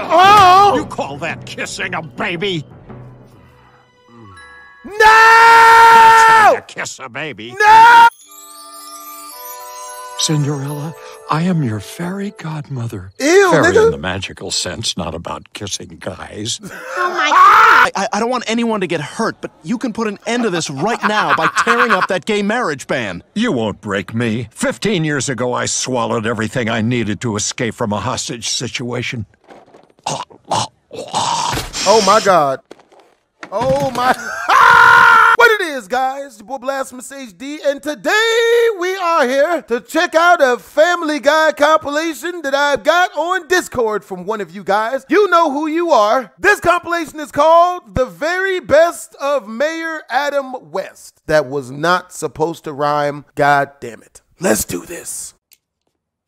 Oh! You call that kissing a baby? No! That's how to kiss a baby. No! Cinderella, I am your fairy godmother. Ew, fairy nigga. In the magical sense, not about kissing guys. Oh my God! I don't want anyone to get hurt, but you can put an end to this right now by tearing up that gay marriage ban. You won't break me. 15 years ago, I swallowed everything I needed to escape from a hostage situation. Oh my God. Oh my... Ah! What it is, guys? Your boy BlastphamousHD, and today we are here to check out a Family Guy compilation that I've got on Discord from one of you guys. You know who you are. This compilation is called The Very Best of Mayor Adam West. That was not supposed to rhyme. God damn it. Let's do this.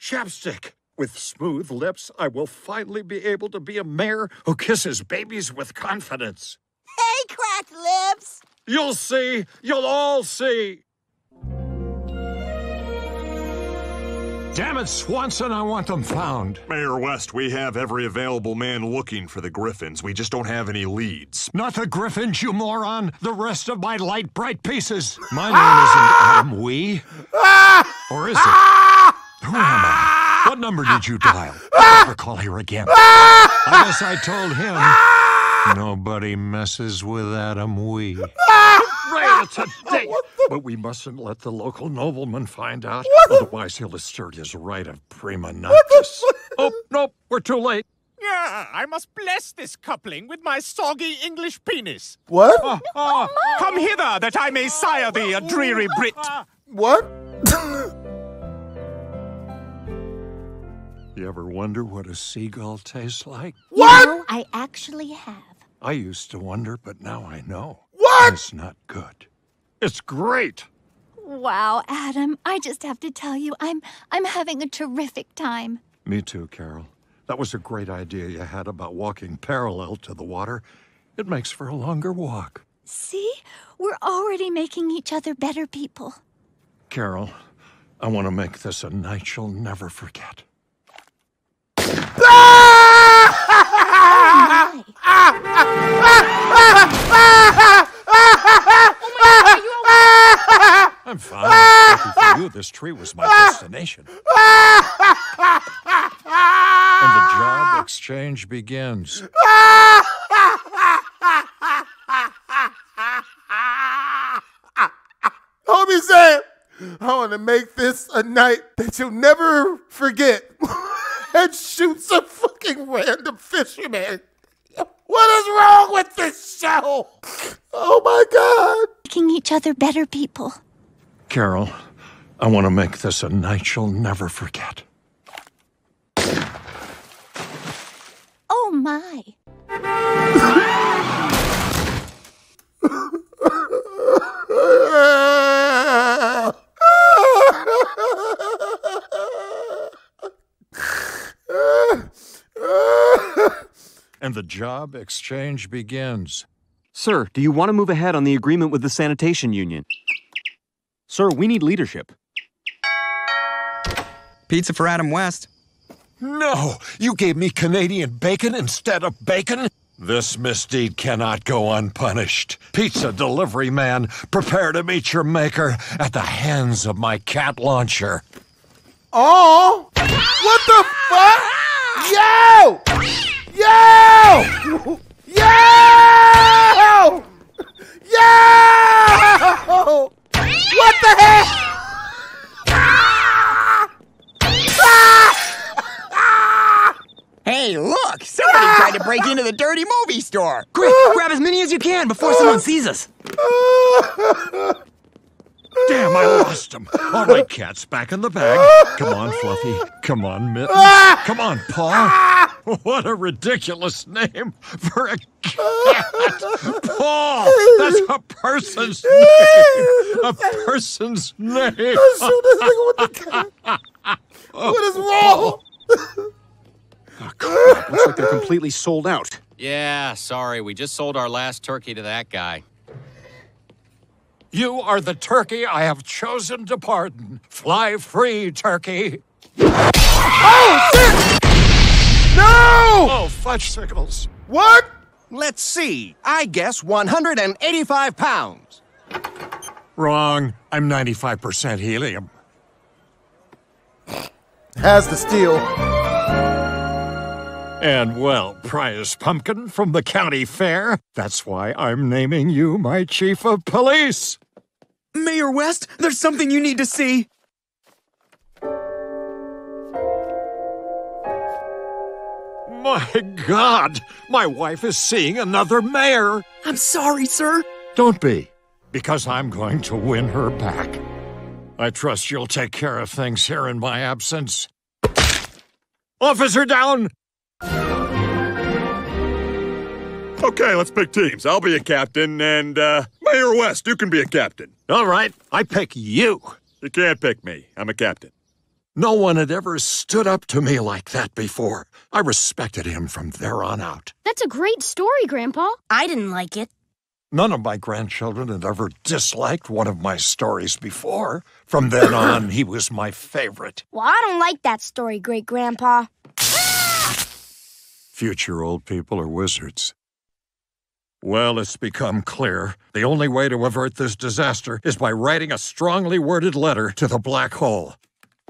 Chapstick. With smooth lips, I will finally be able to be a mayor who kisses babies with confidence. Hey, cracked lips! You'll see. You'll all see. Damn it, Swanson, I want them found. Mayor West, we have every available man looking for the Griffins. We just don't have any leads. Not the Griffins, you moron. The rest of my light, bright pieces. My name isn't Adam Wee. Or is it? Who am I? What number did you dial? I'll never call here again. I guess I told him, nobody messes with Adam Wee. Right, it's a date. But we mustn't let the local nobleman find out. Otherwise, he'll assert his right of prima noctis. Oh, nope, we're too late. Yeah, I must bless this coupling with my soggy English penis. What? Come hither that I may sire thee, a dreary Brit. What? You ever wonder what a seagull tastes like? What? No, I actually have. I used to wonder, but now I know. What? It's not good. It's great. Wow, Adam, I just have to tell you, I'm having a terrific time. Me too, Carol. That was a great idea you had about walking parallel to the water. It makes for a longer walk. See? We're already making each other better people. Carol, I want to make this a night you'll never forget. Oh my God, are you okay? I'm fine. Lucky for you, this tree was my destination. And the job exchange begins. Homie said, I want to make this a night that you'll never forget. And shoots a fucking random fisherman. What is wrong with this show? Oh my God. Making each other better people. Carol, I want to make this a night you'll never forget. Oh my. And the job exchange begins. Sir, do you want to move ahead on the agreement with the sanitation union? Sir, we need leadership. Pizza for Adam West. No! You gave me Canadian bacon instead of bacon? This misdeed cannot go unpunished. Pizza delivery man, prepare to meet your maker at the hands of my cat launcher. Oh! What the fuck? Yo! Yo! Yo! Yo! What the heck? Hey, look! Somebody tried to break into the dirty movie store! Quick, grab as many as you can before someone sees us! Damn, I lost him. All right, cats, back in the bag. Come on, Fluffy. Come on, Mittens. Come on, Paw. What a ridiculous name for a cat. Paw. That's a person's name. A person's name. Shoot this nigga with the cat. What is wrong? Oh, crap. Looks like they're completely sold out. Yeah, sorry. We just sold our last turkey to that guy. You are the turkey I have chosen to pardon. Fly free, turkey. Oh, shit! No! Oh, fuck. fudge circles. What? Let's see. I guess 185 pounds. Wrong. I'm 95% helium. Has the steal. And well, prize pumpkin from the county fair. That's why I'm naming you my chief of police. Mayor West, there's something you need to see. My God, my wife is seeing another mayor. I'm sorry, sir. Don't be, because I'm going to win her back. I trust you'll take care of things here in my absence. Officer down! Okay, let's pick teams. I'll be a captain, and Mayor West, you can be a captain. All right, I pick you. You can't pick me. I'm a captain. No one had ever stood up to me like that before. I respected him from there on out. That's a great story, Grandpa. I didn't like it. None of my grandchildren had ever disliked one of my stories before. From then on, he was my favorite. Well, I don't like that story, Great-Grandpa. Future old people are wizards. Well, it's become clear. The only way to avert this disaster is by writing a strongly worded letter to the black hole.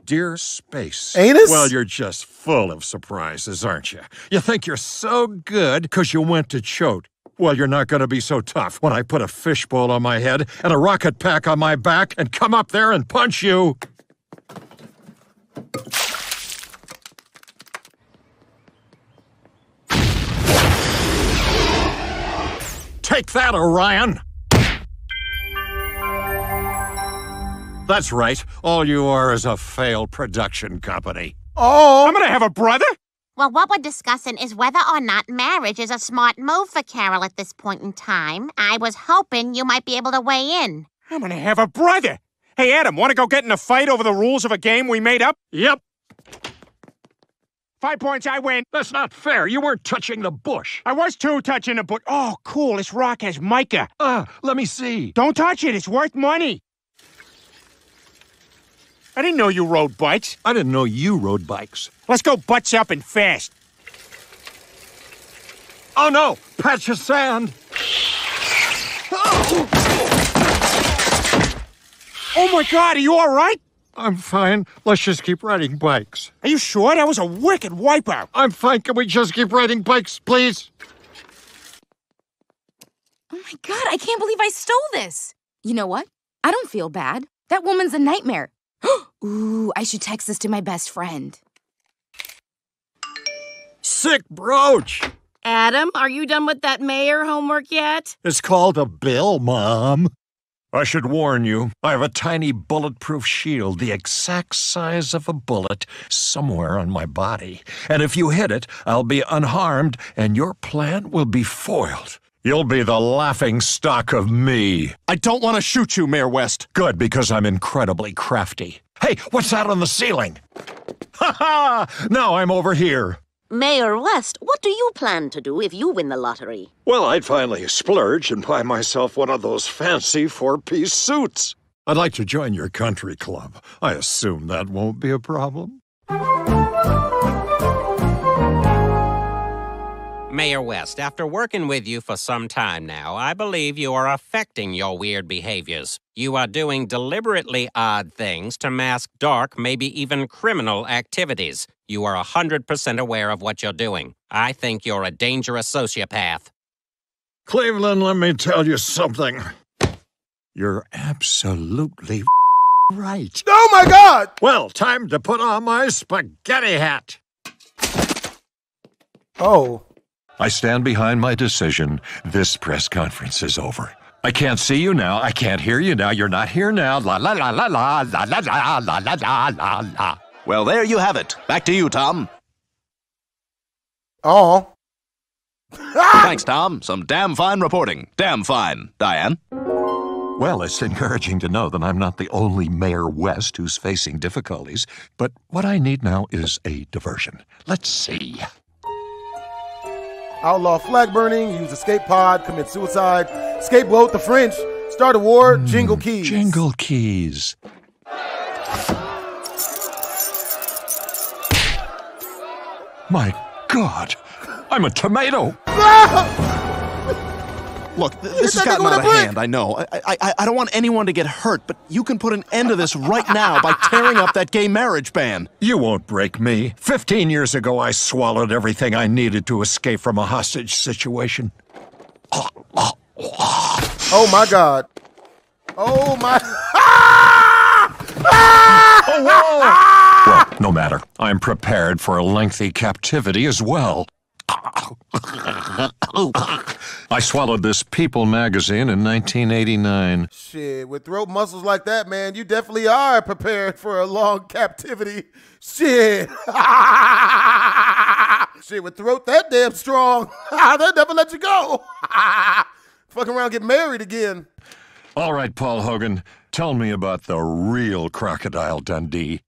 Dear Space. Anus? Well, you're just full of surprises, aren't you? You think you're so good because you went to Choate. Well, you're not going to be so tough when I put a fishbowl on my head and a rocket pack on my back and come up there and punch you. Take that, Orion! That's right. All you are is a failed production company. Oh! I'm gonna have a brother? Well, what we're discussing is whether or not marriage is a smart move for Carol at this point in time. I was hoping you might be able to weigh in. I'm gonna have a brother! Hey, Adam, wanna go get in a fight over the rules of a game we made up? Yep. 5 points, I win. That's not fair. You weren't touching the bush. I was too touching the bush. Oh, cool. This rock has mica. Let me see. Don't touch it. It's worth money. I didn't know you rode bikes. I didn't know you rode bikes. Let's go butts up and fast. Oh, no. Patch of sand. Oh! Oh, my God. Are you all right? I'm fine. Let's just keep riding bikes. Are you sure? That was a wicked wipeout. I'm fine. Can we just keep riding bikes, please? Oh, my God. I can't believe I stole this. You know what? I don't feel bad. That woman's a nightmare. Ooh, I should text this to my best friend. Sick brooch! Adam, are you done with that mayor homework yet? It's called a bill, Mom. I should warn you, I have a tiny bulletproof shield the exact size of a bullet somewhere on my body. And if you hit it, I'll be unharmed and your plan will be foiled. You'll be the laughingstock of me. I don't want to shoot you, Mayor West. Good, because I'm incredibly crafty. Hey, what's that on the ceiling? Ha-ha! Now I'm over here. Mayor West, what do you plan to do if you win the lottery? Well, I'd finally splurge and buy myself one of those fancy four-piece suits. I'd like to join your country club. I assume that won't be a problem. Mayor West, after working with you for some time now, I believe you are affecting your weird behaviors. You are doing deliberately odd things to mask dark, maybe even criminal activities. You are 100% aware of what you're doing. I think you're a dangerous sociopath. Cleveland, let me tell you something. You're absolutely right. Oh, my God! Well, time to put on my spaghetti hat. Oh. I stand behind my decision. This press conference is over. I can't see you now. I can't hear you now. You're not here now. La la la la la la la la la la la la. Well, there you have it. Back to you, Tom. Oh. Thanks, Tom. Some damn fine reporting. Damn fine, Diane. Well, it's encouraging to know that I'm not the only Mayor West who's facing difficulties. But what I need now is a diversion. Let's see. Outlaw flag burning, use escape pod, commit suicide, scapegoat the French, start a war, jingle keys. Jingle keys. My God, I'm a tomato. Look, this has gotten out of hand, I know. I don't want anyone to get hurt, but you can put an end to this right now by tearing up that gay marriage ban. You won't break me. 15 years ago, I swallowed everything I needed to escape from a hostage situation. Oh, my God. Oh, my... Oh, whoa. Well, no matter. I'm prepared for a lengthy captivity as well. I swallowed this People magazine in 1989. Shit, with throat muscles like that, man, you definitely are prepared for a long captivity. Shit. Shit, with throat that damn strong, they'll never let you go. Fuck around, get married again. All right, Paul Hogan, tell me about the real Crocodile Dundee.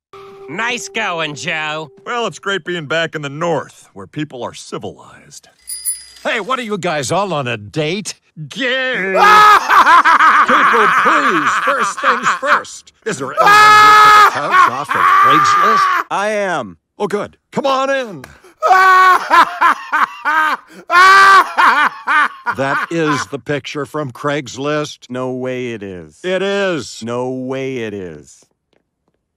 Nice going, Joe. Well, it's great being back in the North, where people are civilized. Hey, what are you guys, all on a date? Gay! People, please, first things first. Is there anyone who's the couch off of Craigslist? I am. Oh, good. Come on in. That is the picture from Craigslist. No way it is. It is. No way it is.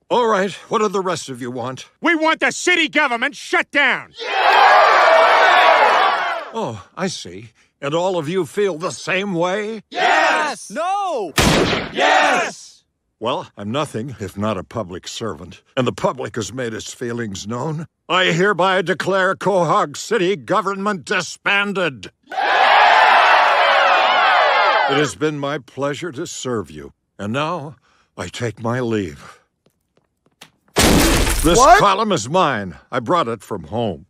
All right, what do the rest of you want? We want the city government shut down! Yeah! Oh, I see. And all of you feel the same way? Yes! No! Yes! Well, I'm nothing if not a public servant, and the public has made its feelings known. I hereby declare Quahog city government disbanded. Yeah! It has been my pleasure to serve you, and now I take my leave. This column is mine. I brought it from home.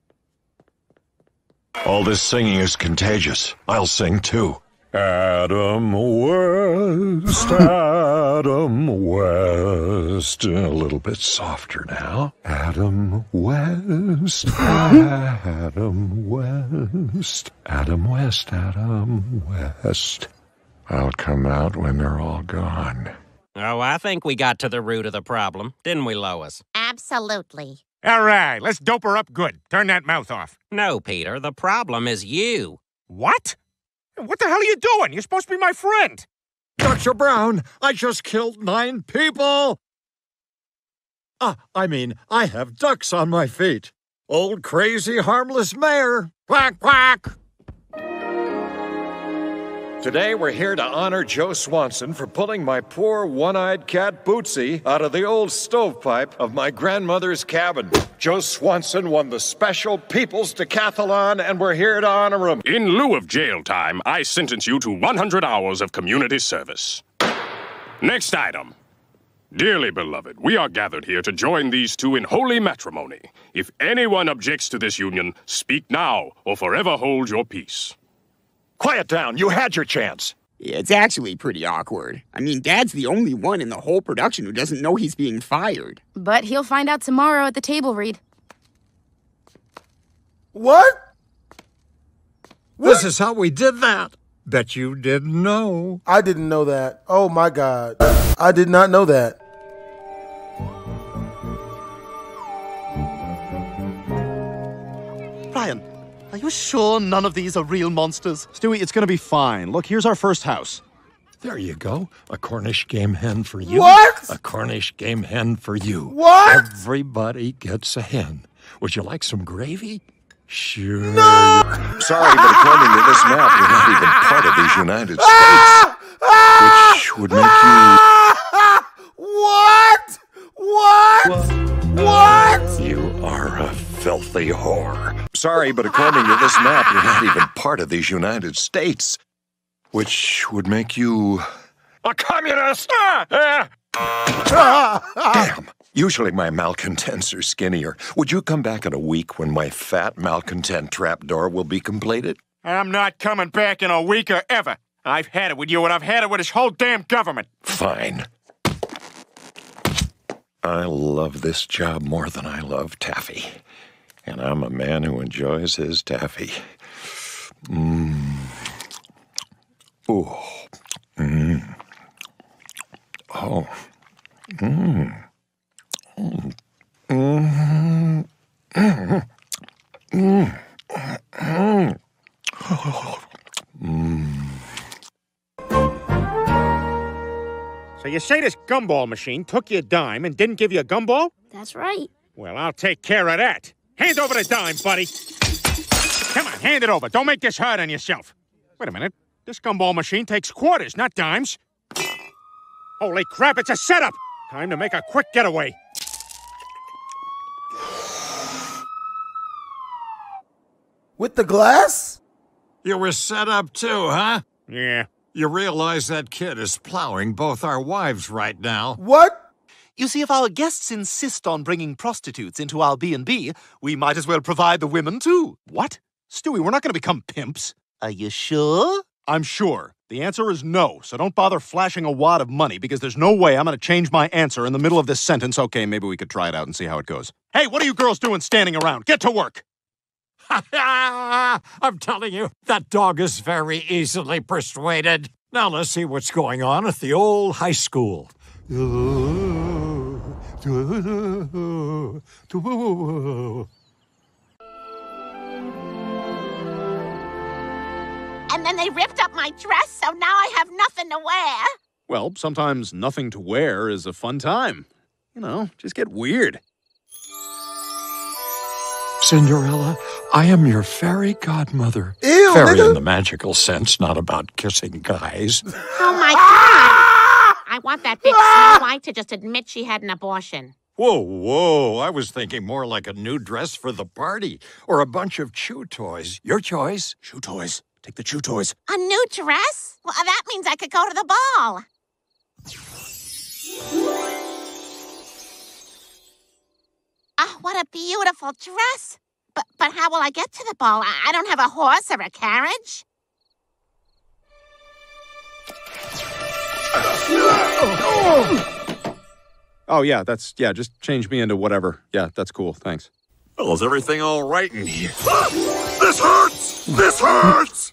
All this singing is contagious. I'll sing too. Adam West, Adam West. A little bit softer now. Adam West, Adam West, Adam West, Adam West. I'll come out when they're all gone. Oh, I think we got to the root of the problem, didn't we, Lois? Absolutely. All right, let's dope her up good. Turn that mouth off. No, Peter, the problem is you. What? What the hell are you doing? You're supposed to be my friend. Dr. Brown, I just killed 9 people. I mean, I have ducks on my feet. Old crazy harmless mayor. Quack, quack. Today, we're here to honor Joe Swanson for pulling my poor one-eyed cat, Bootsy, out of the old stovepipe of my grandmother's cabin. Joe Swanson won the special People's Decathlon, and we're here to honor him. In lieu of jail time, I sentence you to 100 hours of community service. Next item. Dearly beloved, we are gathered here to join these two in holy matrimony. If anyone objects to this union, speak now or forever hold your peace. Quiet down. You had your chance. Yeah, it's actually pretty awkward. I mean, Dad's the only one in the whole production who doesn't know he's being fired. But he'll find out tomorrow at the table read. What? This is how we did that. Bet you didn't know. I didn't know that. Oh, my God. I did not know that. Brian. Are you sure none of these are real monsters? Stewie, it's gonna be fine. Look, here's our first house. There you go. A Cornish game hen for you. What? A Cornish game hen for you. What? Everybody gets a hen. Would you like some gravy? Sure. No! Sorry, but according to this map, you're not even part of these United States. Which would make you... What? What? What? You are a filthy whore. Sorry, but according to this map, you're not even part of these United States, which would make you a communist. Damn. Usually my malcontents are skinnier. Would you come back in a week when my fat malcontent trapdoor will be completed? I'm not coming back in a week or ever. I've had it with you, and I've had it with this whole damn government. Fine. I love this job more than I love taffy. And I'm a man who enjoys his taffy. Ooh. Oh. So you say this gumball machine took your dime and didn't give you a gumball? That's right. Well, I'll take care of that. Hand over the dime, buddy. Come on, hand it over. Don't make this hard on yourself. Wait a minute. This gumball machine takes quarters, not dimes. Holy crap, it's a setup. Time to make a quick getaway. With the glass? You were set up too, huh? Yeah. You realize that kid is plowing both our wives right now. What? You see, if our guests insist on bringing prostitutes into our B&B, we might as well provide the women too. What? Stewie, we're not going to become pimps. Are you sure? I'm sure. The answer is no, so don't bother flashing a wad of money because there's no way I'm going to change my answer in the middle of this sentence. Okay, maybe we could try it out and see how it goes. Hey, what are you girls doing standing around? Get to work! I'm telling you, that dog is very easily persuaded. Now let's see what's going on at the old high school. And then they ripped up my dress, so now I have nothing to wear. Well, sometimes nothing to wear is a fun time. You know, just get weird. Cinderella, I am your fairy godmother. Ew, fairy nigga. In the magical sense, not about kissing guys. Oh, my God. I want that big Snow White to just admit she had an abortion. Whoa, whoa. I was thinking more like a new dress for the party or a bunch of chew toys. Your choice. Chew toys. Take the chew toys. A new dress? Well, that means I could go to the ball. Oh, what a beautiful dress. But how will I get to the ball? I don't have a horse or a carriage. Oh, yeah, just change me into whatever. Yeah, that's cool, thanks. Well, is everything all right in here? Ah, this hurts! This hurts!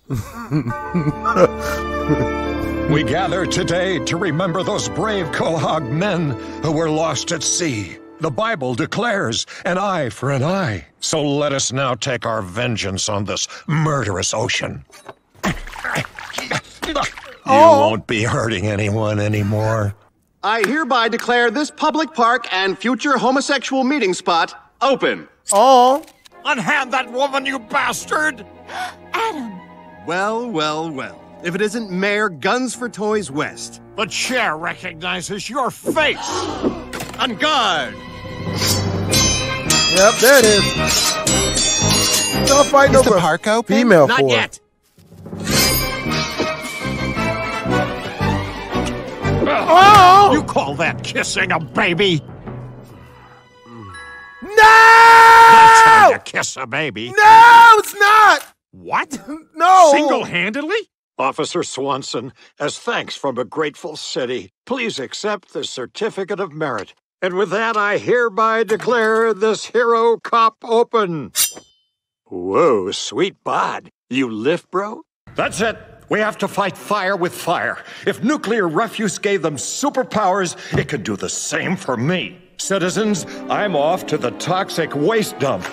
We gather today to remember those brave Quahog men who were lost at sea. The Bible declares, an eye for an eye. So let us now take our vengeance on this murderous ocean. You won't be hurting anyone anymore. I hereby declare this public park and future homosexual meeting spot open. Oh. Unhand that woman, you bastard! Adam. Well, well, well. If it isn't Mayor Guns for Toys West. The chair recognizes your face. On guard! Yep, there it is. Don't fight over the park open? Female for. Not yet. Oh! You call that kissing a baby? No! That's how you kiss a baby. No, it's not. What? No. Single-handedly? Officer Swanson, as thanks from a grateful city, please accept the Certificate of Merit. And with that, I hereby declare this hero cop open. Whoa, sweet bod. You lift, bro? That's it. We have to fight fire with fire. If nuclear refuse gave them superpowers, it could do the same for me. Citizens, I'm off to the toxic waste dump.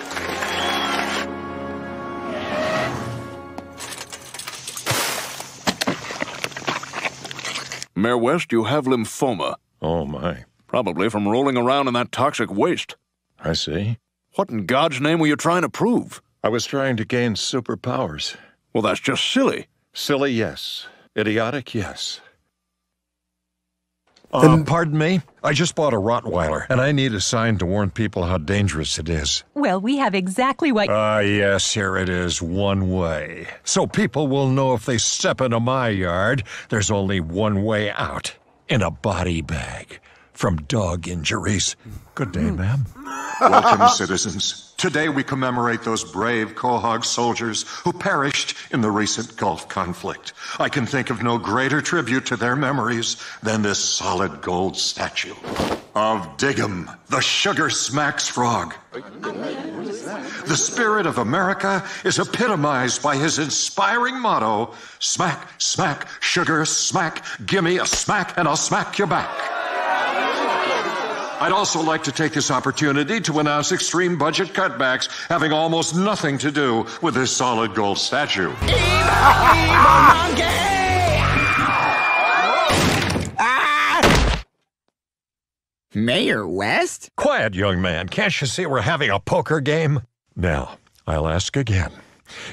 Mayor West, you have lymphoma. Oh, my. Probably from rolling around in that toxic waste. I see. What in God's name were you trying to prove? I was trying to gain superpowers. Well, that's just silly. Silly, yes. Idiotic, yes. Pardon me? I just bought a Rottweiler, and I need a sign to warn people how dangerous it is. Well, we have exactly what... yes, here it is, one way. So people will know if they step into my yard, there's only one way out. In a body bag. From dog injuries. Good day, ma'am. Welcome, citizens. Today we commemorate those brave Quahog soldiers who perished in the recent Gulf conflict. I can think of no greater tribute to their memories than this solid gold statue of Diggum, the Sugar Smacks Frog. The spirit of America is epitomized by his inspiring motto, smack, smack, sugar, smack, gimme a smack and I'll smack you back. I'd also like to take this opportunity to announce extreme budget cutbacks having almost nothing to do with this solid gold statue. Evil, evil monkey! Mayor West? Quiet, young man. Can't you see we're having a poker game? Now, I'll ask again.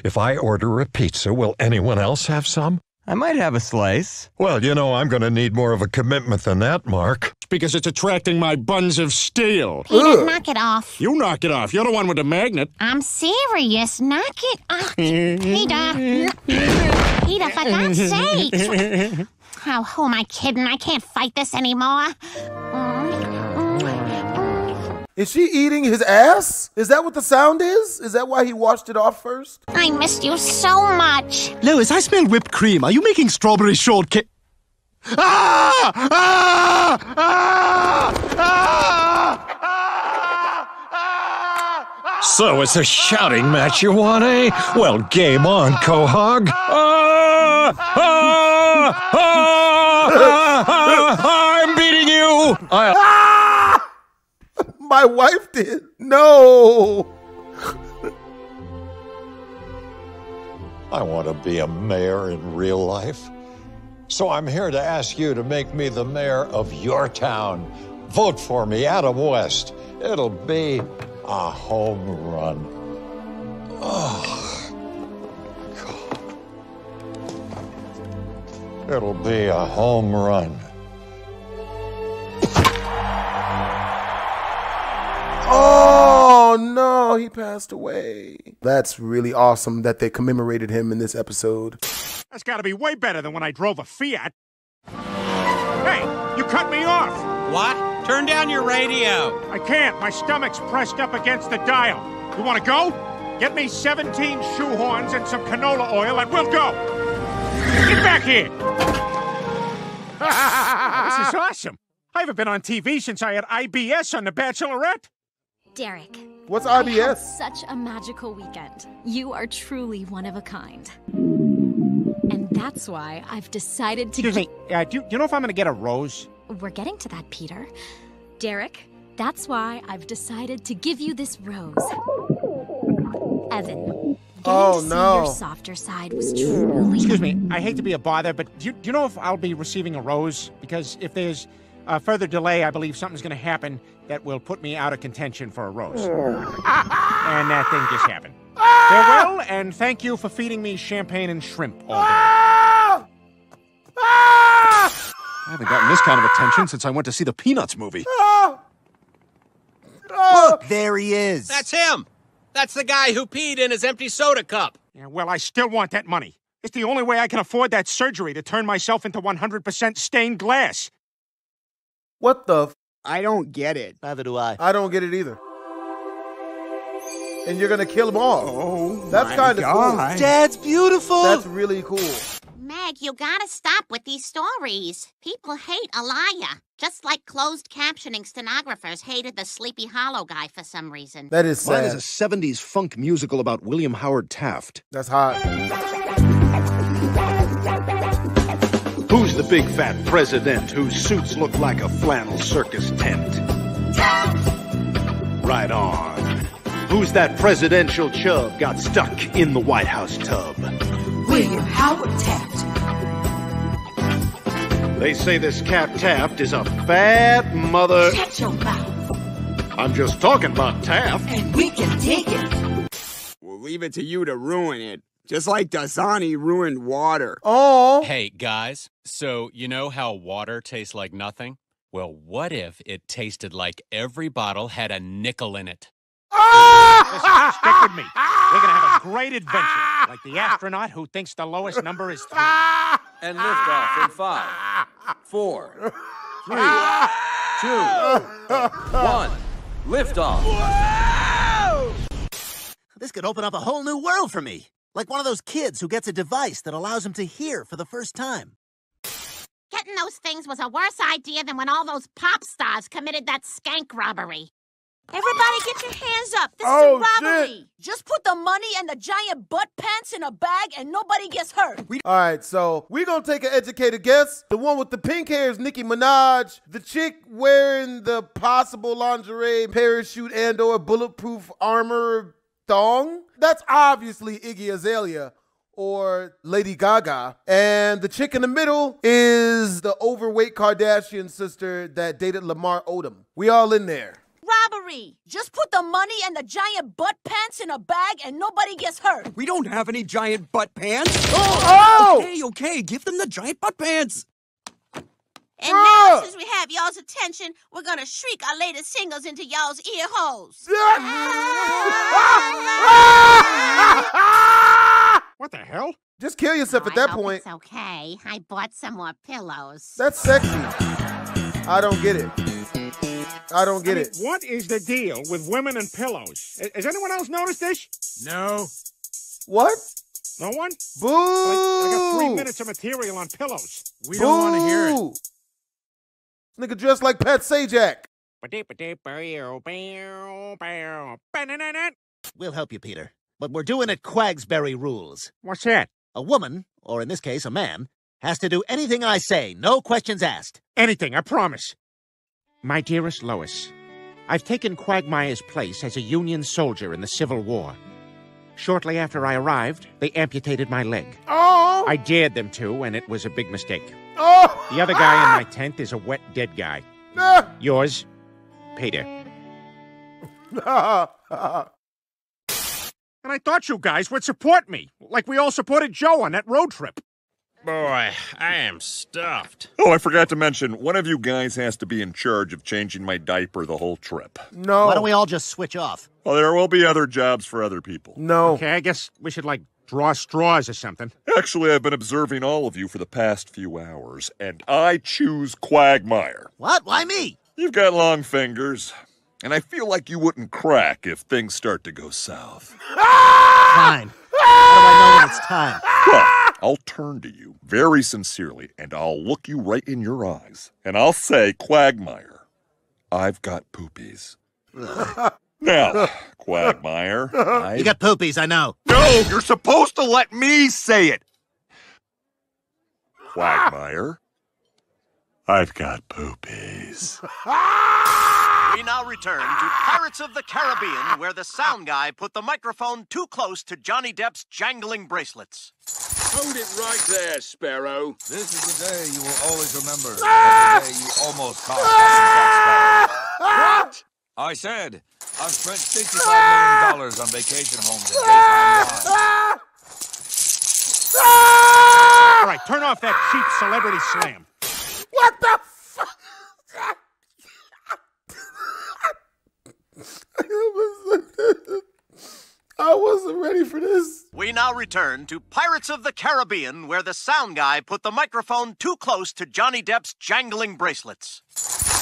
If I order a pizza, will anyone else have some? I might have a slice. Well, you know, I'm going to need more of a commitment than that, Mark. Because it's attracting my buns of steel. Peter, knock it off. You knock it off. You're the one with the magnet. I'm serious. Knock it off. Peter. Peter, for God's sake. Oh, who am I kidding? I can't fight this anymore. Is she eating his ass? Is that what the sound is? Is that why he washed it off first? I missed you so much. Lois, I smell whipped cream. Are you making strawberry shortcake? Ah! Ah! Ah! Ah! Ah! So it's a shouting match you want, eh? Well, game on, Quahog. Ah! Ah! Ah! Ah! Ah! I'm beating you! My wife did. No. I want to be a mayor in real life. So I'm here to ask you to make me the mayor of your town. Vote for me, Adam West. It'll be a home run. Oh, God. It'll be a home run. Oh, no, he passed away. That's really awesome that they commemorated him in this episode. That's got to be way better than when I drove a Fiat. Hey, you cut me off. What? Turn down your radio. I can't. My stomach's pressed up against the dial. You want to go? Get me 17 shoehorns and some canola oil and we'll go. Get back here. Oh, this is awesome. I haven't been on TV since I had IBS on The Bachelorette. Derek. What's IBS? I had such a magical weekend. You are truly one of a kind. And that's why I've decided to... Excuse me, do you know if I'm going to get a rose? We're getting to that, Peter. Derek, that's why I've decided to give you this rose. Evan, getting to see your softer side was truly... Excuse me, I hate to be a bother, but do you know if I'll be receiving a rose? Because if there's... further delay, I believe something's going to happen that will put me out of contention for a rose. And that thing just happened. Farewell, and thank you for feeding me champagne and shrimp all day. I haven't gotten this kind of attention since I went to see the Peanuts movie. Look, there he is. That's him. That's the guy who peed in his empty soda cup. Yeah, well, I still want that money. It's the only way I can afford that surgery to turn myself into 100% stained glass. What the f? I don't get it. Neither do I. I don't get it either. And you're gonna kill them all. Oh, that's kind of cool. That's beautiful. That's really cool. Meg, you gotta stop with these stories. People hate a liar. Just like closed captioning stenographers hated the Sleepy Hollow guy for some reason. That is sad. Mine is a 70s funk musical about William Howard Taft. That's hot. Who's the big fat president whose suits look like a flannel circus tent? Right on. Who's that presidential chub got stuck in the White House tub? William Howard Taft. They say this Cap Taft is a fat mother... Shut your mouth. I'm just talking about Taft. And we can take it. We'll leave it to you to ruin it. Just like Dasani ruined water. Oh. Hey, guys, so you know how water tastes like nothing? Well, what if it tasted like every bottle had a nickel in it? Ah! Listen, stick with me. We're going to have a great adventure, like the astronaut who thinks the lowest number is 3. And lift off in 5, 4, 3, 2, 1. Lift off. Whoa! This could open up a whole new world for me. Like one of those kids who gets a device that allows him to hear for the first time. Getting those things was a worse idea than when all those pop stars committed that skank robbery. Everybody get your hands up. This is a robbery. Shit. Just put the money and the giant butt pants in a bag and nobody gets hurt. All right, so we're going to take an educated guess. The one with the pink hair is Nicki Minaj. The chick wearing the possible lingerie, parachute, and or bulletproof armor thong. That's obviously Iggy Azalea or Lady Gaga. And the chick in the middle is the overweight Kardashian sister that dated Lamar Odom. We all in there. Robbery. Just put the money and the giant butt pants in a bag and nobody gets hurt. We don't have any giant butt pants. Oh! Okay, give them the giant butt pants. And now, since we have y'all's attention, we're gonna shriek our latest singles into y'all's ear holes. What the hell? Just kill yourself at that point. It's okay. I bought some more pillows. That's sexy. I don't get it. I don't get it. What is the deal with women and pillows? Has anyone else noticed this? No. What? No one? Boo! I got 3 minutes of material on pillows. We don't want to hear it. Nigga dressed like Pat Sajak. We'll help you, Peter. But we're doing it Quagsberry rules. What's that? A woman, or in this case, a man, has to do anything I say, no questions asked. Anything, I promise. My dearest Lois, I've taken Quagmire's place as a Union soldier in the Civil War. Shortly after I arrived, they amputated my leg. Oh! I dared them to, and it was a big mistake. Oh! The other guy in my tent is a wet, dead guy. Ah! Yours, Peter. And I thought you guys would support me, like we all supported Joe on that road trip. Boy, I am stuffed. Oh, I forgot to mention, one of you guys has to be in charge of changing my diaper the whole trip. No. Why don't we all just switch off? Well, there will be other jobs for other people. No. Okay, I guess we should, like, draw straws or something. Actually, I've been observing all of you for the past few hours, and I choose Quagmire. What? Why me? You've got long fingers, and I feel like you wouldn't crack if things start to go south. Fine. How do I know when it's time? Well, I'll turn to you very sincerely, and I'll look you right in your eyes, and I'll say, Quagmire, I've got poopies. Now, Quagmire, You got poopies, I know. No, you're supposed to let me say it. Quagmire, I've got poopies. We now return to Pirates of the Caribbean, where the sound guy put the microphone too close to Johnny Depp's jangling bracelets. Hold it right there, Sparrow. This is the day you will always remember. Ah! The day you almost caught Jack Sparrow. What? I said, I've spent $65 million on vacation homes and daytime lines. All right, turn off that cheap celebrity slam. What the fuck? I wasn't ready for this. We now return to Pirates of the Caribbean, where the sound guy put the microphone too close to Johnny Depp's jangling bracelets.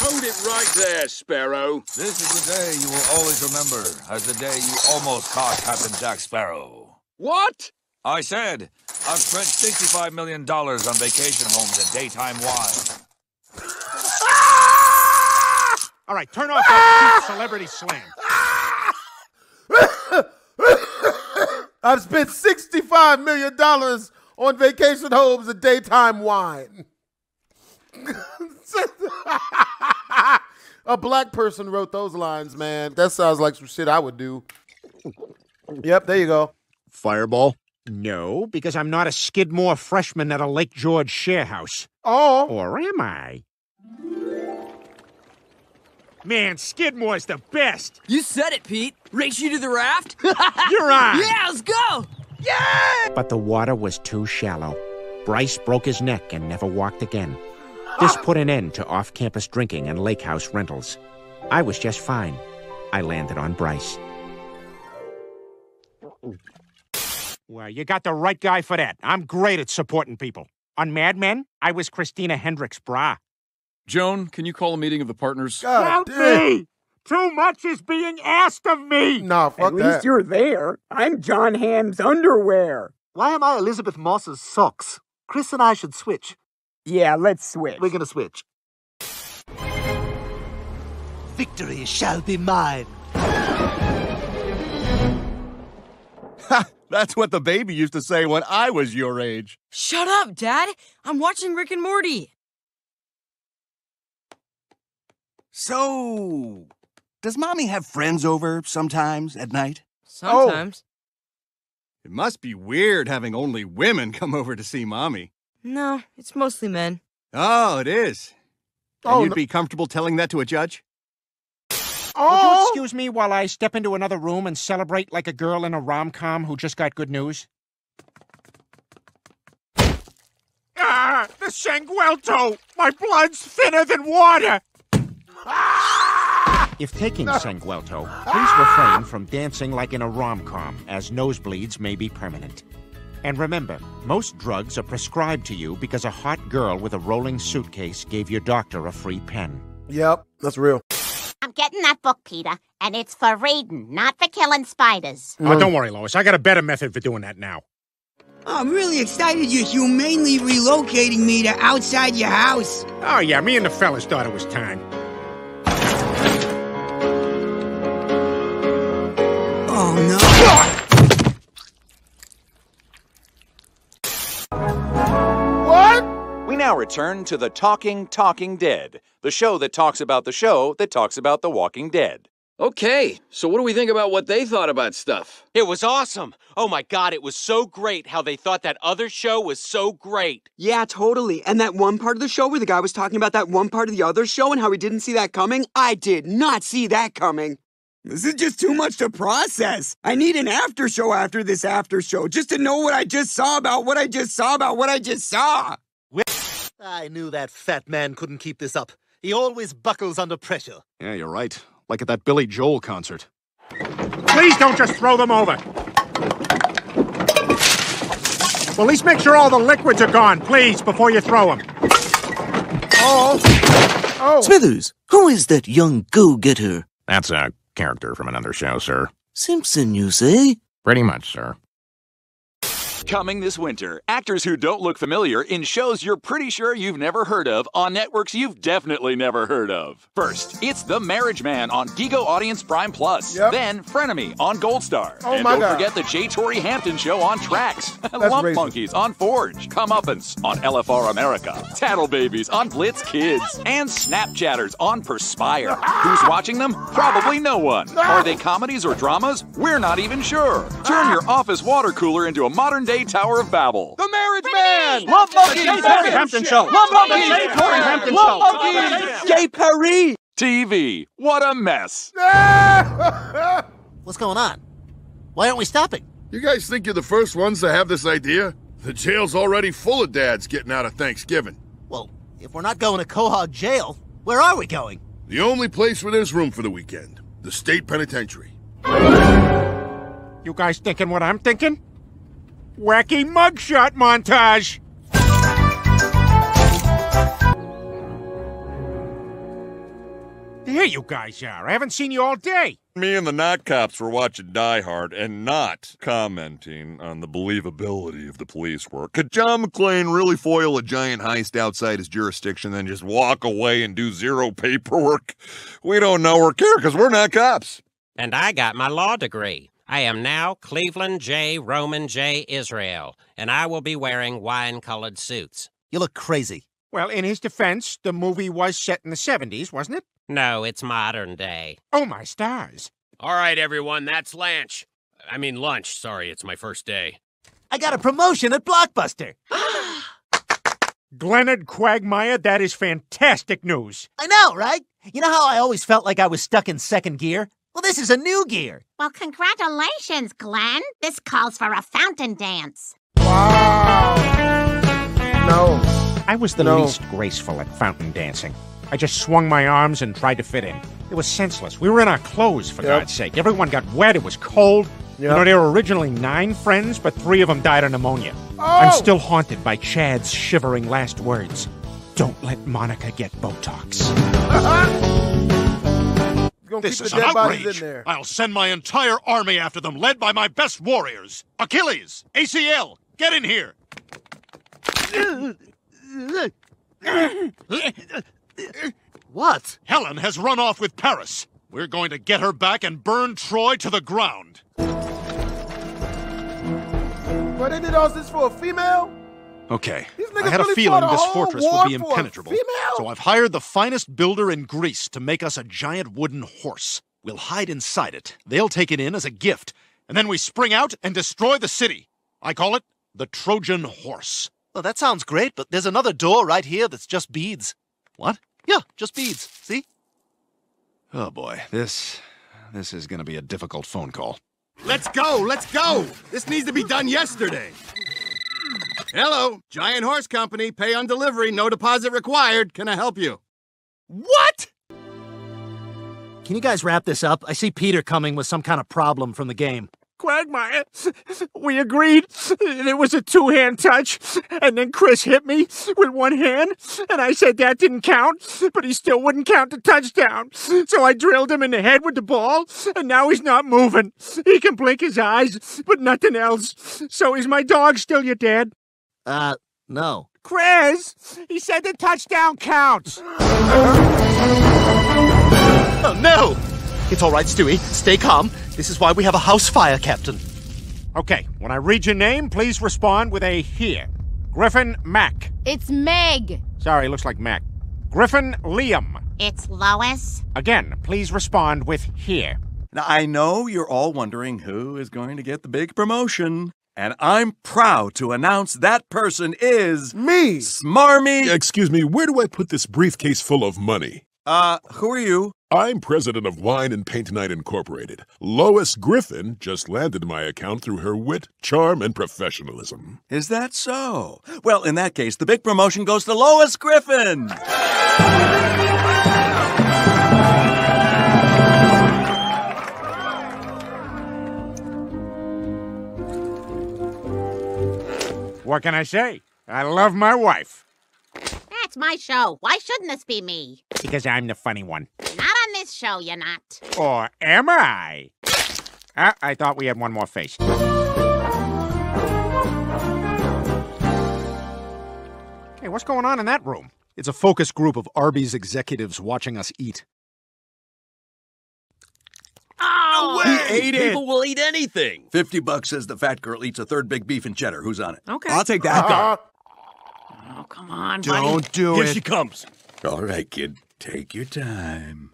Hold it right there, Sparrow. This is the day you will always remember as the day you almost caught Captain Jack Sparrow. What? I said, I've spent $65 million on vacation homes and daytime wine. All right, turn off that celebrity slam. I've spent $65 million on vacation homes and daytime wine. A black person wrote those lines, man. That sounds like some shit I would do. Yep, there you go. Fireball? No, because I'm not a Skidmore freshman at a Lake George share house. Oh. Or am I? Man, Skidmore's the best. You said it, Pete. Race you to the raft? You're on. Yeah, let's go. Yeah! But the water was too shallow. Bryce broke his neck and never walked again. This put an end to off-campus drinking and lake house rentals. I was just fine. I landed on Bryce. Well, you got the right guy for that. I'm great at supporting people. On Mad Men, I was Christina Hendricks' bra. Joan, can you call a meeting of the partners? God me! Too much is being asked of me! Nah, fuck that. At least you're there. I'm John Hamm's underwear. Why am I Elizabeth Moss's socks? Chris and I should switch. Yeah, let's switch. We're gonna switch. victory shall be mine. Ha! That's what the baby used to say when I was your age. Shut up, Dad. I'm watching Rick and Morty. So, does Mommy have friends over sometimes at night? Sometimes. Oh. It must be weird having only women come over to see Mommy. No, it's mostly men. Oh, it is. And you'd be comfortable telling that to a judge? Oh! Would you excuse me while I step into another room and celebrate like a girl in a rom-com who just got good news? Ah, the sanguelto! My blood's thinner than water! If taking sanguelto, please refrain from dancing like in a rom-com, as nosebleeds may be permanent. And remember, most drugs are prescribed to you because a hot girl with a rolling suitcase gave your doctor a free pen. Yep, that's real. I'm getting that book, Peter, and it's for reading, not for killing spiders. Oh, don't worry, Lois. I got a better method for doing that now. I'm really excited you're humanely relocating me to outside your house. Oh, yeah, me and the fellas thought it was time. Oh, no. What? We now return to the Talking Dead, the show that talks about the show that talks about The Walking Dead. Okay, so what do we think about what they thought about stuff? It was awesome. Oh, my God, it was so great how they thought that other show was so great. Yeah, totally. And that one part of the show where the guy was talking about that one part of the other show and how he didn't see that coming, I did not see that coming. This is just too much to process. I need an after show after this after show just to know what I just saw about what I just saw about what I just saw. I knew that fat man couldn't keep this up. He always buckles under pressure. Yeah, you're right. Like at that Billy Joel concert. Please don't just throw them over. Well, at least make sure all the liquids are gone, please, before you throw them. Oh. Smithers, who is that young go-getter? That's a character from another show, sir. Simpson, you say? Pretty much, sir. Coming this winter, actors who don't look familiar in shows you're pretty sure you've never heard of on networks you've definitely never heard of. First, it's The Marriage Man on Gigo Audience Prime Plus. Yep. Then, Frenemy on Gold Star. Oh, and my don't forget the J. Torrey Hampton Show on Trax. Lump racist. Monkeys on Forge. Comeuppance on LFR America. Tattle Babies on Blitz Kids. And Snapchatters on Perspire. Who's watching them? Probably no one. Are they comedies or dramas? We're not even sure. Turn your office water cooler into a modern-day Tower of Babel. The Marriage Man! Love Monkey! J. Torrey Hampton Show! Love Monkey! J. Torrey Hampton Show! Love Monkey! J. Perry! TV. What a mess. What's going on? Why aren't we stopping? You guys think you're the first ones to have this idea? The jail's already full of dads getting out of Thanksgiving. Well, if we're not going to Quahog Jail, where are we going? The only place where there's room for the weekend. The state penitentiary. You guys thinking what I'm thinking? Wacky mugshot montage! Here you guys are. I haven't seen you all day. Me and the Not Cops were watching Die Hard and not commenting on the believability of the police work. Could John McClane really foil a giant heist outside his jurisdiction then just walk away and do zero paperwork? We don't know or care because we're not cops. And I got my law degree. I am now Cleveland J. Roman J. Israel, and I will be wearing wine-colored suits. You look crazy. Well, in his defense, the movie was set in the 70s, wasn't it? No, it's modern day. Oh, my stars. All right, everyone, that's lunch. I mean, lunch. Sorry, it's my first day. I got a promotion at Blockbuster. Glennard Quagmire, that is fantastic news. I know, right? You know how I always felt like I was stuck in second gear? Well, this is a new gear. Well, congratulations, Glenn. This calls for a fountain dance. Wow. No. I was the least graceful at fountain dancing. I just swung my arms and tried to fit in. It was senseless. We were in our clothes, for God's sake. Everyone got wet. It was cold. Yep. You know, there were originally 9 friends, but 3 of them died of pneumonia. Oh. I'm still haunted by Chad's shivering last words. Don't let Monica get Botox. This is an outrage. I'll send my entire army after them, led by my best warriors. Achilles, ACL, get in here. What? Helen has run off with Paris. We're going to get her back and burn Troy to the ground. But they did all this for a female? Okay, I had a feeling this fortress would be impenetrable, so I've hired the finest builder in Greece to make us a giant wooden horse. We'll hide inside it, they'll take it in as a gift, and then we spring out and destroy the city. I call it the Trojan Horse. Well, that sounds great, but there's another door right here that's just beads. What? Yeah, just beads, see? Oh boy, this is gonna be a difficult phone call. Let's go! This needs to be done yesterday. Hello, Giant Horse Company, pay on delivery, no deposit required. Can I help you? What? Can you guys wrap this up? I see Peter coming with some kind of problem from the game. Quagmire, we agreed. It was a two-hand touch, and then Chris hit me with one hand, and I said that didn't count, but he still wouldn't count the touchdown. So I drilled him in the head with the ball, and now he's not moving. He can blink his eyes, but nothing else. So is my dog still your dad? No. Chris, he said the touchdown counts. Oh, no! It's all right, Stewie. Stay calm. This is why we have a house fire, Captain. Okay, when I read your name, please respond with a here. Griffin Mac. It's Meg. Sorry, looks like Mac. Griffin Liam. It's Lois. Again, please respond with here. Now, I know you're all wondering who is going to get the big promotion, and I'm proud to announce that person is... Me! Smarmy! Excuse me, where do I put this briefcase full of money? Who are you? I'm president of Wine and Paint Night Incorporated. Lois Griffin just landed my account through her wit, charm, and professionalism. Is that so? Well, in that case, the big promotion goes to Lois Griffin! What can I say? I love my wife. That's my show. Why shouldn't this be me? Because I'm the funny one. Not on this show, you're not. Or am I? Ah, I thought we had one more face. Hey, what's going on in that room? It's a focus group of Arby's executives watching us eat. Oh, he ate it. People will eat anything. $50 says the fat girl eats a third big beef and cheddar. Who's on it? Okay. I'll take that. Oh, come on, buddy. Don't do it. Here she comes. All right, kid. Take your time.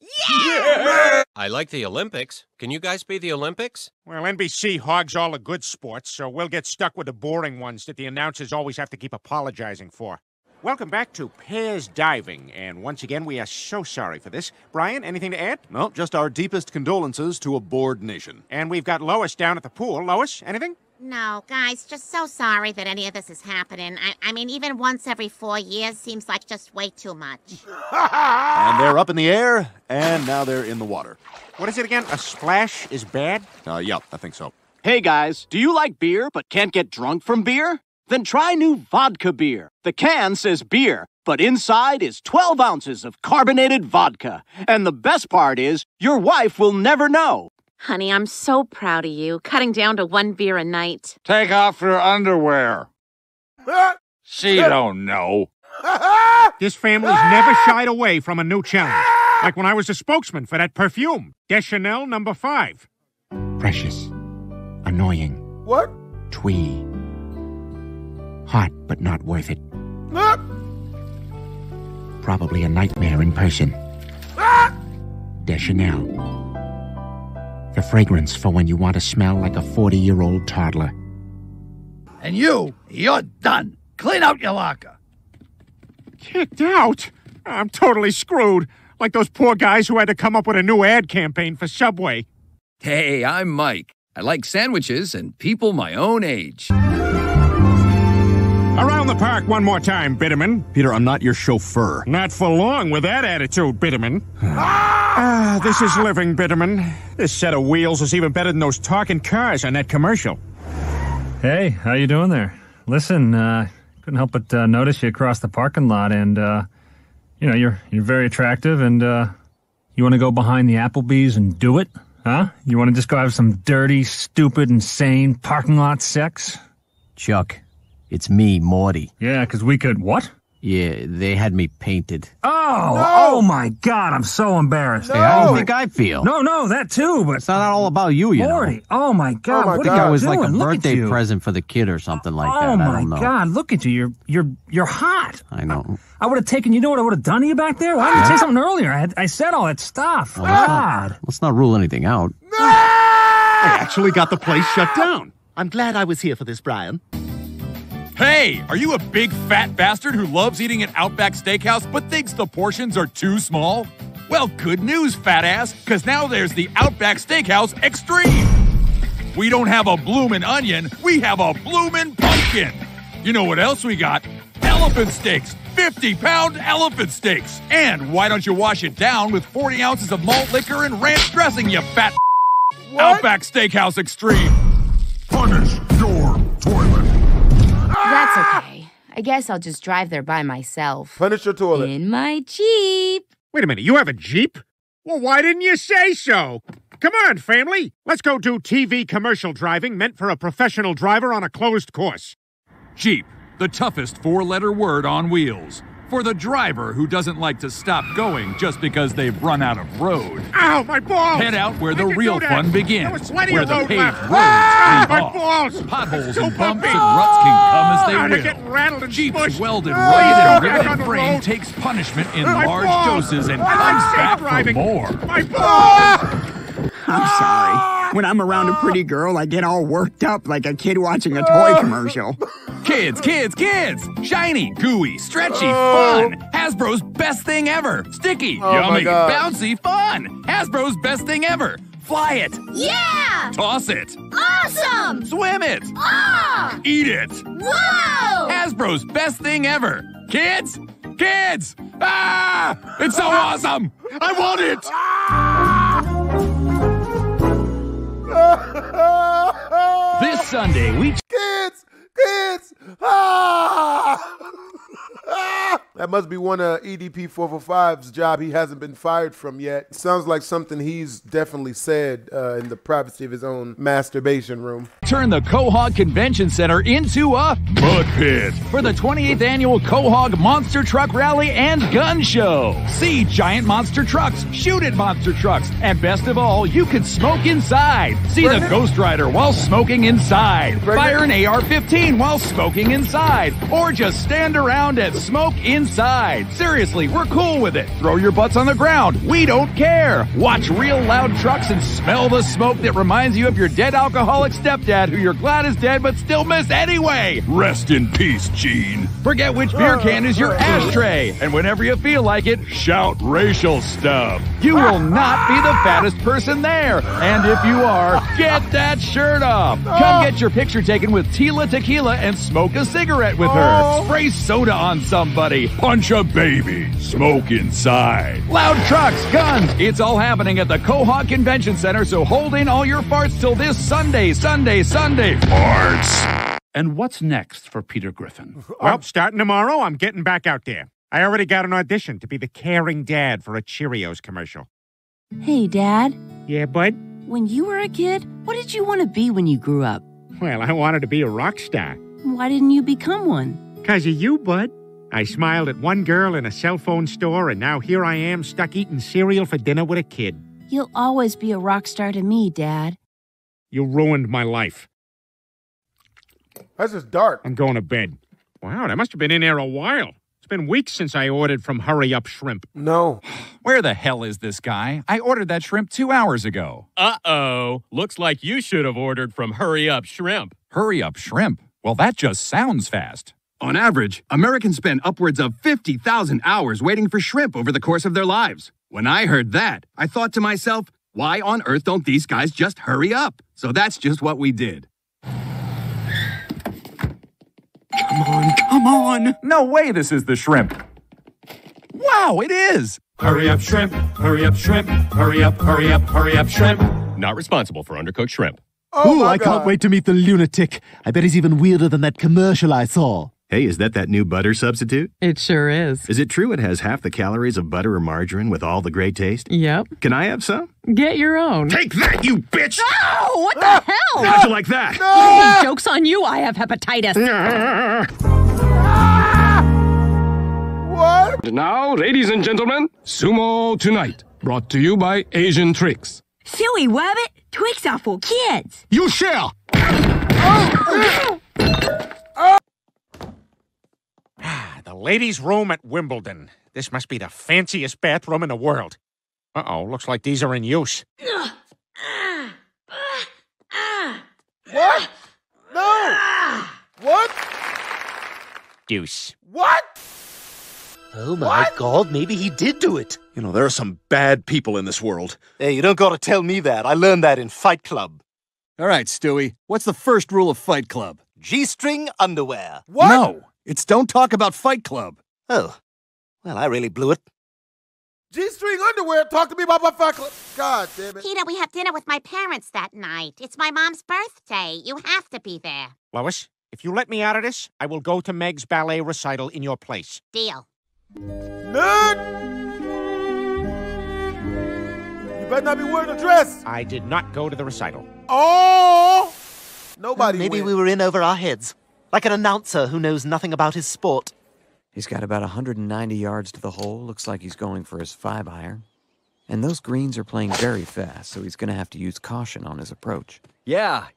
Yeah! I like the Olympics. Can you guys be the Olympics? Well, NBC hogs all the good sports, so we'll get stuck with the boring ones that the announcers always have to keep apologizing for. Welcome back to Pairs Diving, and once again, we are so sorry for this. Brian, anything to add? No, just our deepest condolences to a bored nation. And we've got Lois down at the pool. Lois, anything? No, guys, just so sorry that any of this is happening. I mean, even once every 4 years seems like just way too much. And they're up in the air, and now they're in the water. What is it again? A splash is bad? Yeah, I think so. Hey, guys, do you like beer but can't get drunk from beer? Then try new vodka beer. The can says beer, but inside is 12 ounces of carbonated vodka. And the best part is, your wife will never know. Honey, I'm so proud of you, cutting down to one beer a night. Take off your underwear. She don't know. This family's never shied away from a new challenge. Like when I was a spokesman for that perfume, Deschanel No. 5. Precious. Annoying. What? Twee. Hot, but not worth it. Probably a nightmare in person. Deschanel. The fragrance for when you want to smell like a 40-year-old toddler. And you're done. Clean out your locker. Kicked out? I'm totally screwed. Like those poor guys who had to come up with a new ad campaign for Subway. Hey, I'm Mike. I like sandwiches and people my own age. Around the park one more time, Bitterman. Peter, I'm not your chauffeur. Not for long with that attitude, Bitterman. This is living, Bitterman. This set of wheels is even better than those talking cars on that commercial. Hey, how you doing there? Listen, couldn't help but notice you across the parking lot, and, you know, you're very attractive, and you want to go behind the Applebee's and do it? Huh? You want to just go have some dirty, stupid, insane parking lot sex? Chuck, it's me, Morty. Yeah, because we could... What? Yeah, they had me painted. Oh, no! Oh my God, I'm so embarrassed. No! Hey, how do you think I feel? No, that too, but... It's not all about you, you Morty. Know. Oh my God, what are you doing? I think I was doing? Like a birthday present for the kid or something like that, I don't know. Oh my God, look at you, you're hot. I know. I would have taken, you know what I would have done to you back there? Why didn't you say something earlier? I said all that stuff. Well, God. Let's not rule anything out. No! I actually got the place shut down. I'm glad I was here for this, Brian. Hey, are you a big fat bastard who loves eating at Outback Steakhouse but thinks the portions are too small? Well, good news, fat ass, because now there's the Outback Steakhouse Extreme. We don't have a bloomin' onion, we have a bloomin' pumpkin. You know what else we got? Elephant steaks, 50-pound elephant steaks. And why don't you wash it down with 40 ounces of malt liquor and ranch dressing, you fat what? Outback Steakhouse Extreme. Punish your toilet. That's okay. I guess I'll just drive there by myself. Punish your toilet. In my Jeep. Wait a minute, you have a Jeep? Well, why didn't you say so? Come on, family. Let's go do TV commercial driving meant for a professional driver on a closed course. Jeep, the toughest four-letter word on wheels. For the driver who doesn't like to stop going just because they've run out of road. Ow, my balls! Head out where the real fun begins, where the paved roads lead off. Balls. Potholes and bumps and ruts can come as they will. Jeep's welded, ragged, and riveted frame takes punishment in large doses and comes back for more. My balls! I'm sorry. When I'm around a pretty girl, I get all worked up like a kid watching a toy commercial. Kids! Shiny, gooey, stretchy, fun. Hasbro's best thing ever. Sticky, yummy, bouncy, fun. Hasbro's best thing ever. Fly it. Yeah! Toss it. Awesome! Swim it. Ah! Eat it. Whoa! Hasbro's best thing ever. Kids! Ah! It's so awesome! I want it! Ah! This Sunday, we... Kids! Ah! Ah! That must be one of EDP 445's job he hasn't been fired from yet. Sounds like something he's definitely said in the privacy of his own masturbation room. Turn the Quahog Convention Center into a mud pit for the 28th annual Quahog Monster Truck Rally and Gun Show. See giant monster trucks, shoot at monster trucks, and best of all, you can smoke inside. See Bring the it. Ghost Rider while smoking inside. Bring Fire it. An AR-15. While smoking inside, or just stand around and smoke inside. Seriously, we're cool with it. Throw your butts on the ground. We don't care. Watch real loud trucks and smell the smoke that reminds you of your dead alcoholic stepdad who you're glad is dead but still miss anyway. Rest in peace, Gene. Forget which beer can is your ashtray, and whenever you feel like it, shout racial stuff. You will not be the fattest person there, and if you are, get that shirt off. Come get your picture taken with Tila Tequila and smoke a cigarette with her. Spray soda on somebody. Punch a baby. Smoke inside. Loud trucks, guns. It's all happening at the Quahog Convention Center, so hold in all your farts till this Sunday. Farts. And what's next for Peter Griffin? Well, starting tomorrow, I'm getting back out there. I already got an audition to be the caring dad for a Cheerios commercial. Hey, Dad. Yeah, bud? When you were a kid, what did you want to be when you grew up? Well, I wanted to be a rock star. Why didn't you become one? 'Cause of you, bud. I smiled at one girl in a cell phone store, and now here I am stuck eating cereal for dinner with a kid. You'll always be a rock star to me, Dad. You ruined my life. This is dark. I'm going to bed. Wow, that must have been in there a while. It's been weeks since I ordered from Hurry Up Shrimp. No. Where the hell is this guy? I ordered that shrimp 2 hours ago. Uh-oh. Looks like you should have ordered from Hurry Up Shrimp. Hurry Up Shrimp? Well, that just sounds fast. On average, Americans spend upwards of 50,000 hours waiting for shrimp over the course of their lives. When I heard that, I thought to myself, why on earth don't these guys just hurry up? So that's just what we did. Come on. No way this is the shrimp. Wow, it is. Hurry up, shrimp. Hurry up, shrimp. Hurry up, shrimp. Not responsible for undercooked shrimp. Oh, I can't wait to meet the lunatic. I bet he's even weirder than that commercial I saw. Hey, is that new butter substitute? It sure is. Is it true it has half the calories of butter or margarine with all the great taste? Yep. Can I have some? Get your own. Take that, you bitch! No! What the hell? How'd you like that? No! Hey, joke's on you, I have hepatitis. Hello? Now, ladies and gentlemen, Sumo Tonight, brought to you by Asian Tricks. Silly rabbit, Twix are for kids. You shall! Oh. Oh. The ladies' room at Wimbledon. This must be the fanciest bathroom in the world. Uh-oh, looks like these are in use. What? No! What? Deuce. What? Oh my God, maybe he did do it. You know, there are some bad people in this world. Hey, you don't gotta tell me that. I learned that in Fight Club. All right, Stewie, what's the first rule of Fight Club? G-string underwear. What? No, it's don't talk about Fight Club. Oh, well, I really blew it. G-string underwear, talk to me about my Fight Club. God damn it. Peter, we have dinner with my parents that night. It's my mom's birthday. You have to be there. Lois, if you let me out of this, I will go to Meg's ballet recital in your place. Deal. Nerd! You better not be wearing a dress! I did not go to the recital. Oh! Nobody Maybe went. We were in over our heads. Like an announcer who knows nothing about his sport. He's got about 190 yards to the hole. Looks like he's going for his 5-iron. And those greens are playing very fast, so he's going to have to use caution on his approach. Yeah.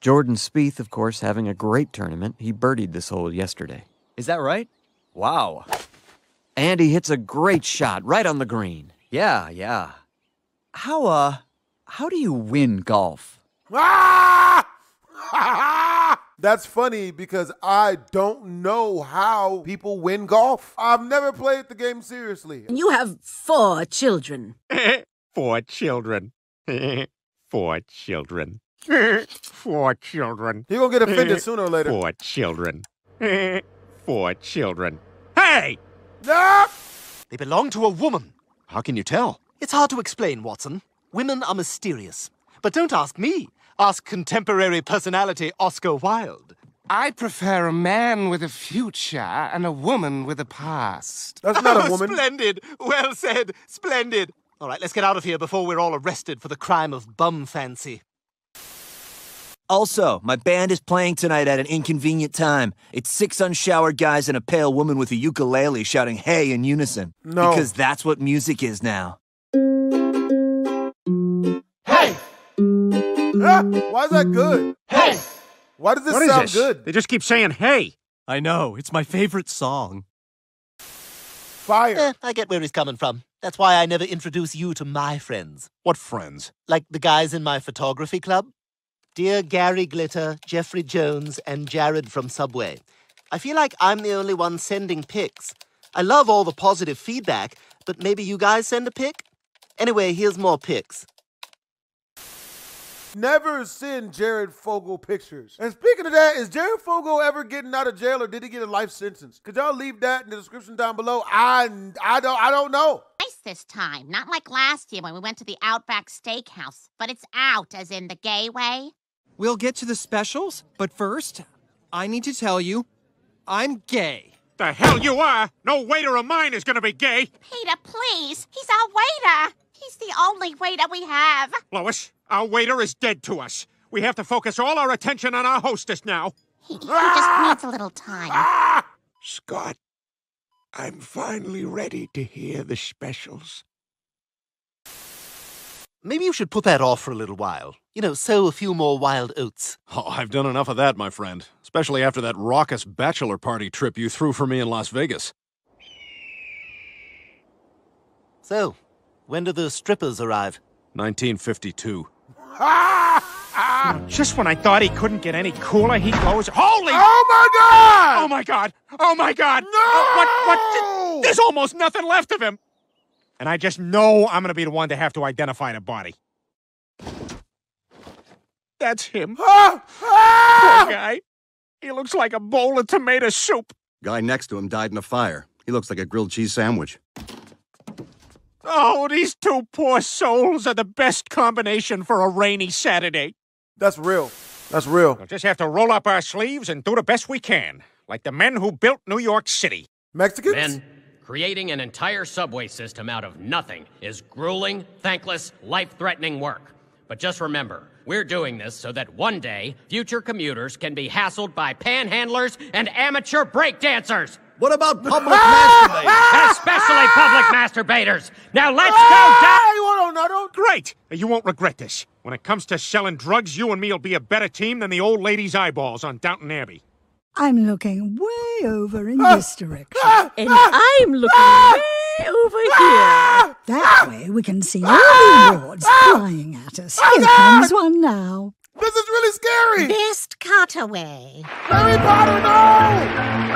Jordan Spieth, of course, having a great tournament. He birdied this hole yesterday. Is that right? Wow. And he hits a great shot right on the green. Yeah. How do you win golf? That's funny because I don't know how people win golf. I've never played the game seriously. And you have 4 children. 4 children. 4 children. 4 children. You're gonna get offended sooner or later. 4 children. 4 children. Hey! No! They belong to a woman. How can you tell? It's hard to explain, Watson. Women are mysterious. But don't ask me. Ask contemporary personality Oscar Wilde. I prefer a man with a future and a woman with a past. That's not a woman. Splendid. Well said. Splendid. All right, let's get out of here before we're all arrested for the crime of bum fancy. Also, my band is playing tonight at an inconvenient time. It's 6 unshowered guys and a pale woman with a ukulele shouting hey in unison. No. Because that's what music is now. Hey! Ah, why is that good? Hey! Why does this sound good? They just keep saying hey. I know, it's my favorite song. Fire. I get where he's coming from. That's why I never introduce you to my friends. What friends? Like the guys in my photography club? Dear Gary Glitter, Jeffrey Jones, and Jared from Subway. I feel like I'm the only one sending pics. I love all the positive feedback, but maybe you guys send a pic? Anyway, here's more pics. Never send Jared Fogle pictures. And speaking of that, is Jared Fogle ever getting out of jail or did he get a life sentence? Could y'all leave that in the description down below? I don't know. This time, not like last year when we went to the Outback Steakhouse, but it's out as in the gay way. We'll get to the specials, but first, I need to tell you, I'm gay. The hell you are! No waiter of mine is gonna be gay! Peter, please! He's our waiter! He's the only waiter we have! Lois, our waiter is dead to us. We have to focus all our attention on our hostess now. He just needs a little time. Scott. I'm finally ready to hear the specials. Maybe you should put that off for a little while. You know, sow a few more wild oats. Oh, I've done enough of that, my friend. Especially after that raucous bachelor party trip you threw for me in Las Vegas. So, when do the strippers arrive? 1952. Just when I thought he couldn't get any cooler, he goes, holy! Oh my God! Oh my God! Oh my God! No! What? There's almost nothing left of him! And I just know I'm gonna be the one to have to identify the body. That's him. Poor guy. He looks like a bowl of tomato soup. Guy next to him died in a fire. He looks like a grilled cheese sandwich. Oh, these two poor souls are the best combination for a rainy Saturday. That's real. We'll just have to roll up our sleeves and do the best we can. Like the men who built New York City. Mexicans? Men, creating an entire subway system out of nothing is grueling, thankless, life-threatening work. But just remember, we're doing this so that one day, future commuters can be hassled by panhandlers and amateur breakdancers! What about public masturbators? Especially public masturbators. Now let's go down. Great. You won't regret this. When it comes to selling drugs, you and me will be a better team than the old lady's eyeballs on Downton Abbey. I'm looking way over in this direction. And I'm looking way over here. That way we can see all the wards flying at us. Here comes one now. This is really scary! Best cutaway. Harry Potter, no!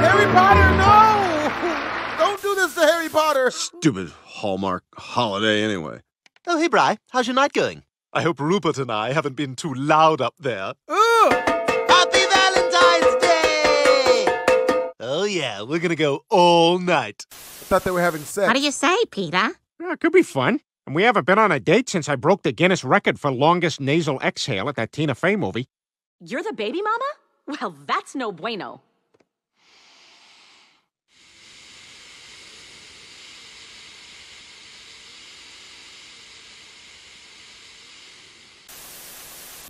Harry Potter, no! Don't do this to Harry Potter! Stupid Hallmark holiday anyway. Oh, hey, Bri. How's your night going? I hope Rupert and I haven't been too loud up there. Ooh! Happy Valentine's Day! Oh, yeah, we're gonna go all night. I thought they were having sex. What do you say, Peter? Yeah, it could be fun. And we haven't been on a date since I broke the Guinness record for longest nasal exhale at that Tina Fey movie. You're the baby mama? Well, that's no bueno.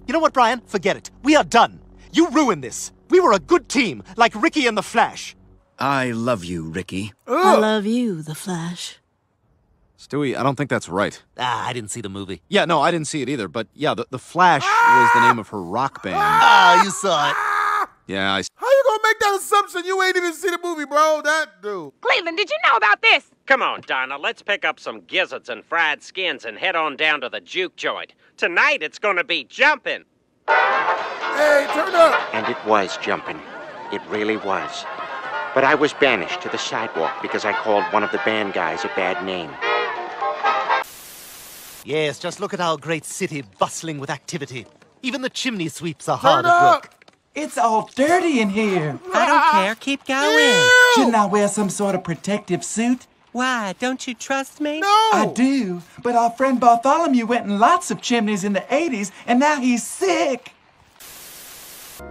You know what, Brian? Forget it. We are done. You ruined this. We were a good team, like Ricky and the Flash. I love you, Ricky. Ugh. I love you, the Flash. Stewie, I don't think that's right. Ah, I didn't see the movie. Yeah, no, I didn't see it either, but yeah, the Flash was the name of her rock band. Ah, you saw it. Yeah, I... How you gonna make that assumption? You ain't even see the movie, bro, that dude. Cleveland, did you know about this? Come on, Donna, let's pick up some gizzards and fried skins and head on down to the juke joint. Tonight, it's gonna be jumping. Hey, turn up. And it was jumping. It really was. But I was banished to the sidewalk because I called one of the band guys a bad name. Yes, just look at our great city bustling with activity. Even the chimney sweeps are hard at work. It's all dirty in here. I don't care. Keep going. Ew. Shouldn't I wear some sort of protective suit? Why? Don't you trust me? No. I do. But our friend Bartholomew went in lots of chimneys in the 80s, and now he's sick.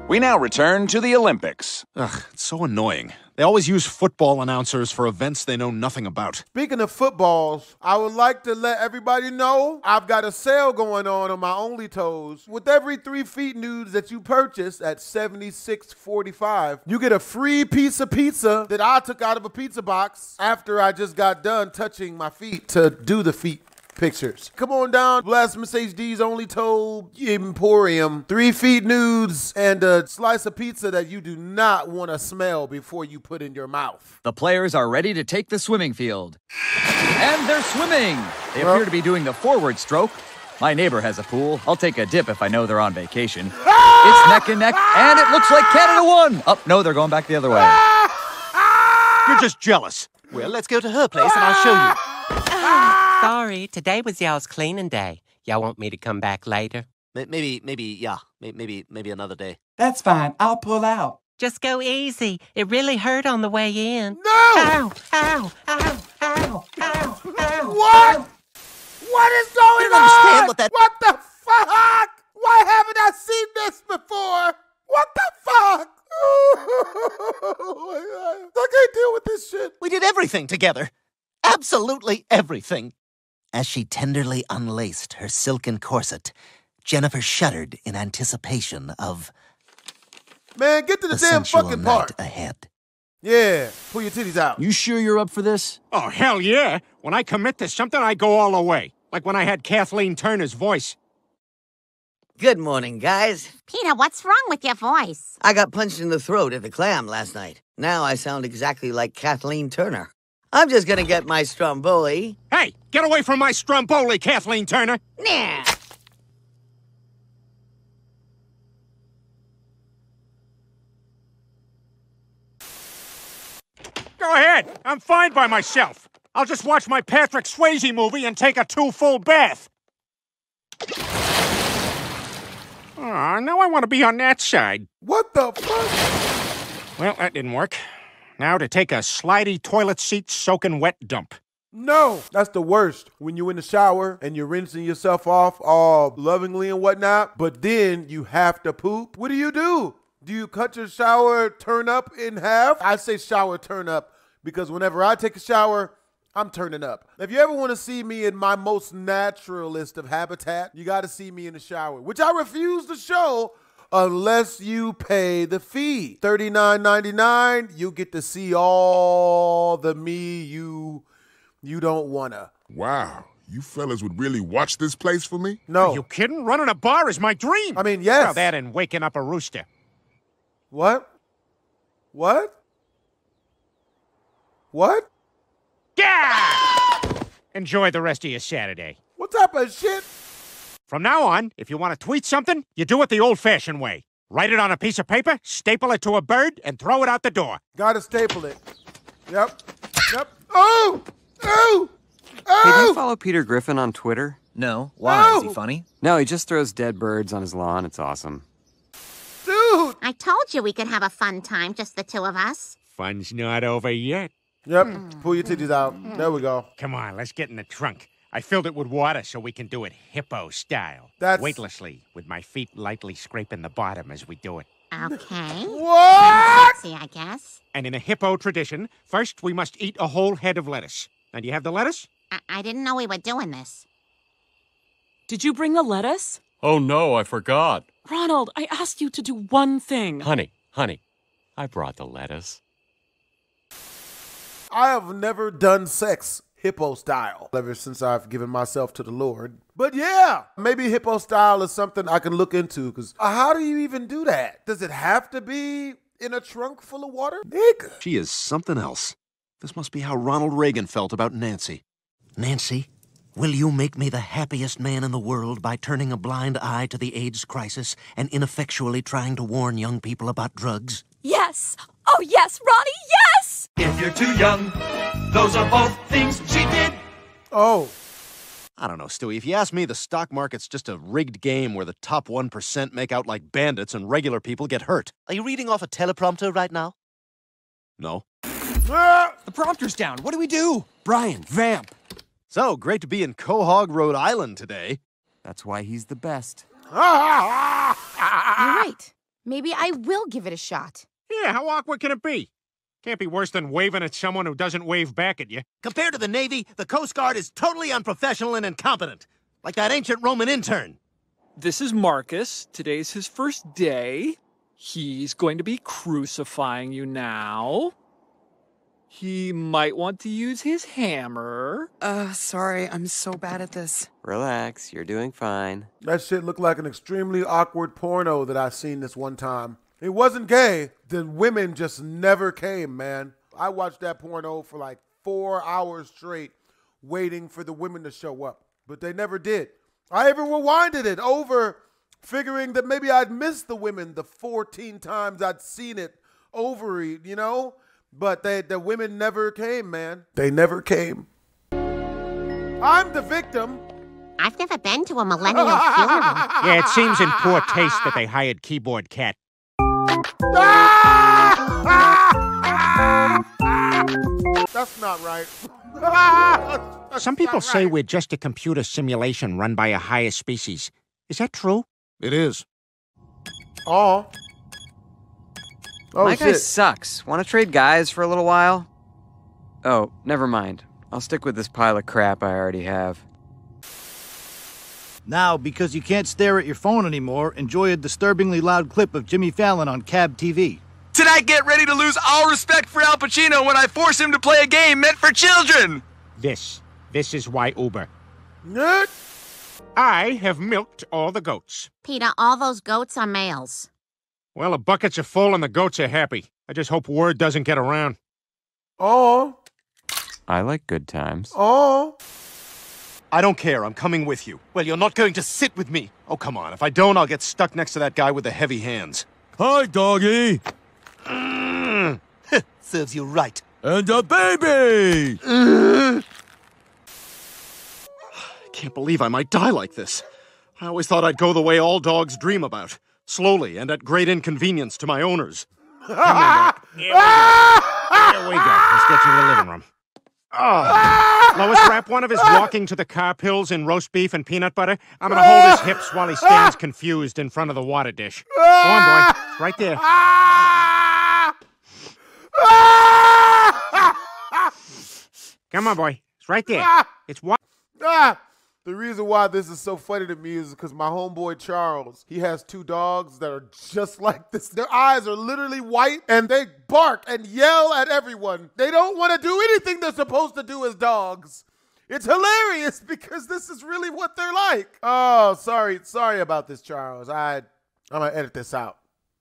We now return to the Olympics. Ugh, it's so annoying. They always use football announcers for events they know nothing about. Speaking of footballs, I would like to let everybody know I've got a sale going on my Only Toes. With every 3 feet nudes that you purchase at $76.45, you get a free piece of pizza that I took out of a pizza box after I just got done touching my feet to do the feet pictures. Come on down, BlastphamousHD's Only Toe Emporium. 3 feet nudes and a slice of pizza that you do not want to smell before you put in your mouth. The players are ready to take the swimming field. And they're swimming! They appear to be doing the forward stroke. My neighbor has a pool. I'll take a dip if I know they're on vacation. It's neck and neck, and it looks like Canada won! Oh, no, they're going back the other way. You're just jealous. Well, let's go to her place and I'll show you. Sorry, today was y'all's cleaning day. Y'all want me to come back later? Maybe another day. That's fine. I'll pull out. Just go easy. It really hurt on the way in. No! Ow, ow, ow, ow, ow, ow. What? Ow. What is going on? Understand what that... What the fuck? Why haven't I seen this before? What the fuck? Oh my God. I can't deal with this shit. We did everything together. Absolutely everything. As she tenderly unlaced her silken corset, Jennifer shuddered in anticipation of... Man, get to the damn fucking part. Ahead. Yeah, pull your titties out. You sure you're up for this? Oh, hell yeah. When I commit to something, I go all the way. Like when I had Kathleen Turner's voice. Good morning, guys. Peter, what's wrong with your voice? I got punched in the throat at the clam last night. Now I sound exactly like Kathleen Turner. I'm just gonna get my stromboli. Hey, get away from my stromboli, Kathleen Turner! Nah! Go ahead! I'm fine by myself! I'll just watch my Patrick Swayze movie and take a full bath! Aw, now I want to be on that side. What the fuck? Well, that didn't work. Now to take a slidey toilet seat soaking wet dump. No, that's the worst. When you're in the shower and you're rinsing yourself off all lovingly and whatnot, but then you have to poop. What do? Do you cut your shower turn up in half? I say shower turn up because whenever I take a shower, I'm turning up. If you ever want to see me in my most naturalist of habitat, you got to see me in the shower, which I refuse to show unless you pay the fee. $39.99, you get to see all the me you don't wanna. Wow. You fellas would really watch this place for me? No. Are you kidding? Running a bar is my dream. I mean, yes. Well, that and waking up a rooster. What? What? What? Yeah! Enjoy the rest of your Saturday. What type of shit? From now on, if you want to tweet something, you do it the old-fashioned way. Write it on a piece of paper, staple it to a bird, and throw it out the door. Gotta staple it. Yep. Yep. Oh! Oh! Oh! Did you follow Peter Griffin on Twitter? No. Why? Oh! Is he funny? No, he just throws dead birds on his lawn. It's awesome. Dude! I told you we could have a fun time, just the two of us. Fun's not over yet. Yep. Pull your titties out. There we go. Come on, let's get in the trunk. I filled it with water so we can do it hippo style. That's... weightlessly, with my feet lightly scraping the bottom as we do it. Okay. What? Sexy, I guess. And in a hippo tradition, first we must eat a whole head of lettuce. Now, do you have the lettuce? I didn't know we were doing this. Did you bring the lettuce? Oh, no, I forgot. Ronald, I asked you to do one thing. Honey, I brought the lettuce. I have never done sex hippo style ever since I've given myself to the Lord. But yeah, maybe hippo style is something I can look into, because how do you even do that? Does it have to be in a trunk full of water? Nigga. She is something else. This must be how Ronald Reagan felt about Nancy. Nancy, will you make me the happiest man in the world by turning a blind eye to the AIDS crisis and ineffectually trying to warn young people about drugs? Yes. Oh, yes, Ronnie, yes! If you're too young, those are both things she did. Oh. I don't know, Stewie. If you ask me, the stock market's just a rigged game where the top 1% make out like bandits and regular people get hurt. Are you reading off a teleprompter right now? No. The prompter's down. What do we do? Brian, vamp. So, great to be in Quahog, Rhode Island today. That's why he's the best. You're right. Maybe I will give it a shot. Yeah, how awkward can it be? Can't be worse than waving at someone who doesn't wave back at you. Compared to the Navy, the Coast Guard is totally unprofessional and incompetent. Like that ancient Roman intern. This is Marcus. Today's his first day. He's going to be crucifying you now. He might want to use his hammer. Sorry, I'm so bad at this. Relax, you're doing fine. That shit looked like an extremely awkward porno that I seen this one time. It wasn't gay. The women just never came, man. I watched that porno for like 4 hours straight, waiting for the women to show up. But they never did. I even rewinded it over, figuring that maybe I'd missed the women the 14 times I'd seen it over, you know? But the women never came, man. They never came. I'm the victim. I've never been to a millennial funeral. Yeah, it seems in poor taste that they hired Keyboard Cat. That's not right. That's some people say right. We're just a computer simulation run by a higher species. Is that true? It is. Oh. Oh, my shit. Guy sucks. Want to trade guys for a little while? Oh, never mind. I'll stick with this pile of crap I already have. Now, because you can't stare at your phone anymore, enjoy a disturbingly loud clip of Jimmy Fallon on CAB TV. Tonight, get ready to lose all respect for Al Pacino when I force him to play a game meant for children! This is why Uber. Nut! I have milked all the goats. Peter, all those goats are males. Well, the buckets are full and the goats are happy. I just hope word doesn't get around. Oh. I like good times. Oh. I don't care. I'm coming with you. Well, you're not going to sit with me. Oh, come on. If I don't, I'll get stuck next to that guy with the heavy hands. Hi, doggy. Serves you right. And a baby! I can't believe I might die like this. I always thought I'd go the way all dogs dream about. Slowly and at great inconvenience to my owners. Come here, here we go. Let's get you to the living room. Oh. Lois, wrap one of his walking to the car pills in roast beef and peanut butter. I'm going to hold his hips while he stands confused in front of the water dish. Go on, boy. It's right there. Come on, boy. It's right there. It's what? The reason why this is so funny to me is because my homeboy Charles, he has two dogs that are just like this. Their eyes are literally white and they bark and yell at everyone. They don't want to do anything they're supposed to do as dogs. It's hilarious because this is really what they're like. Oh, sorry about this, Charles. I'm gonna edit this out.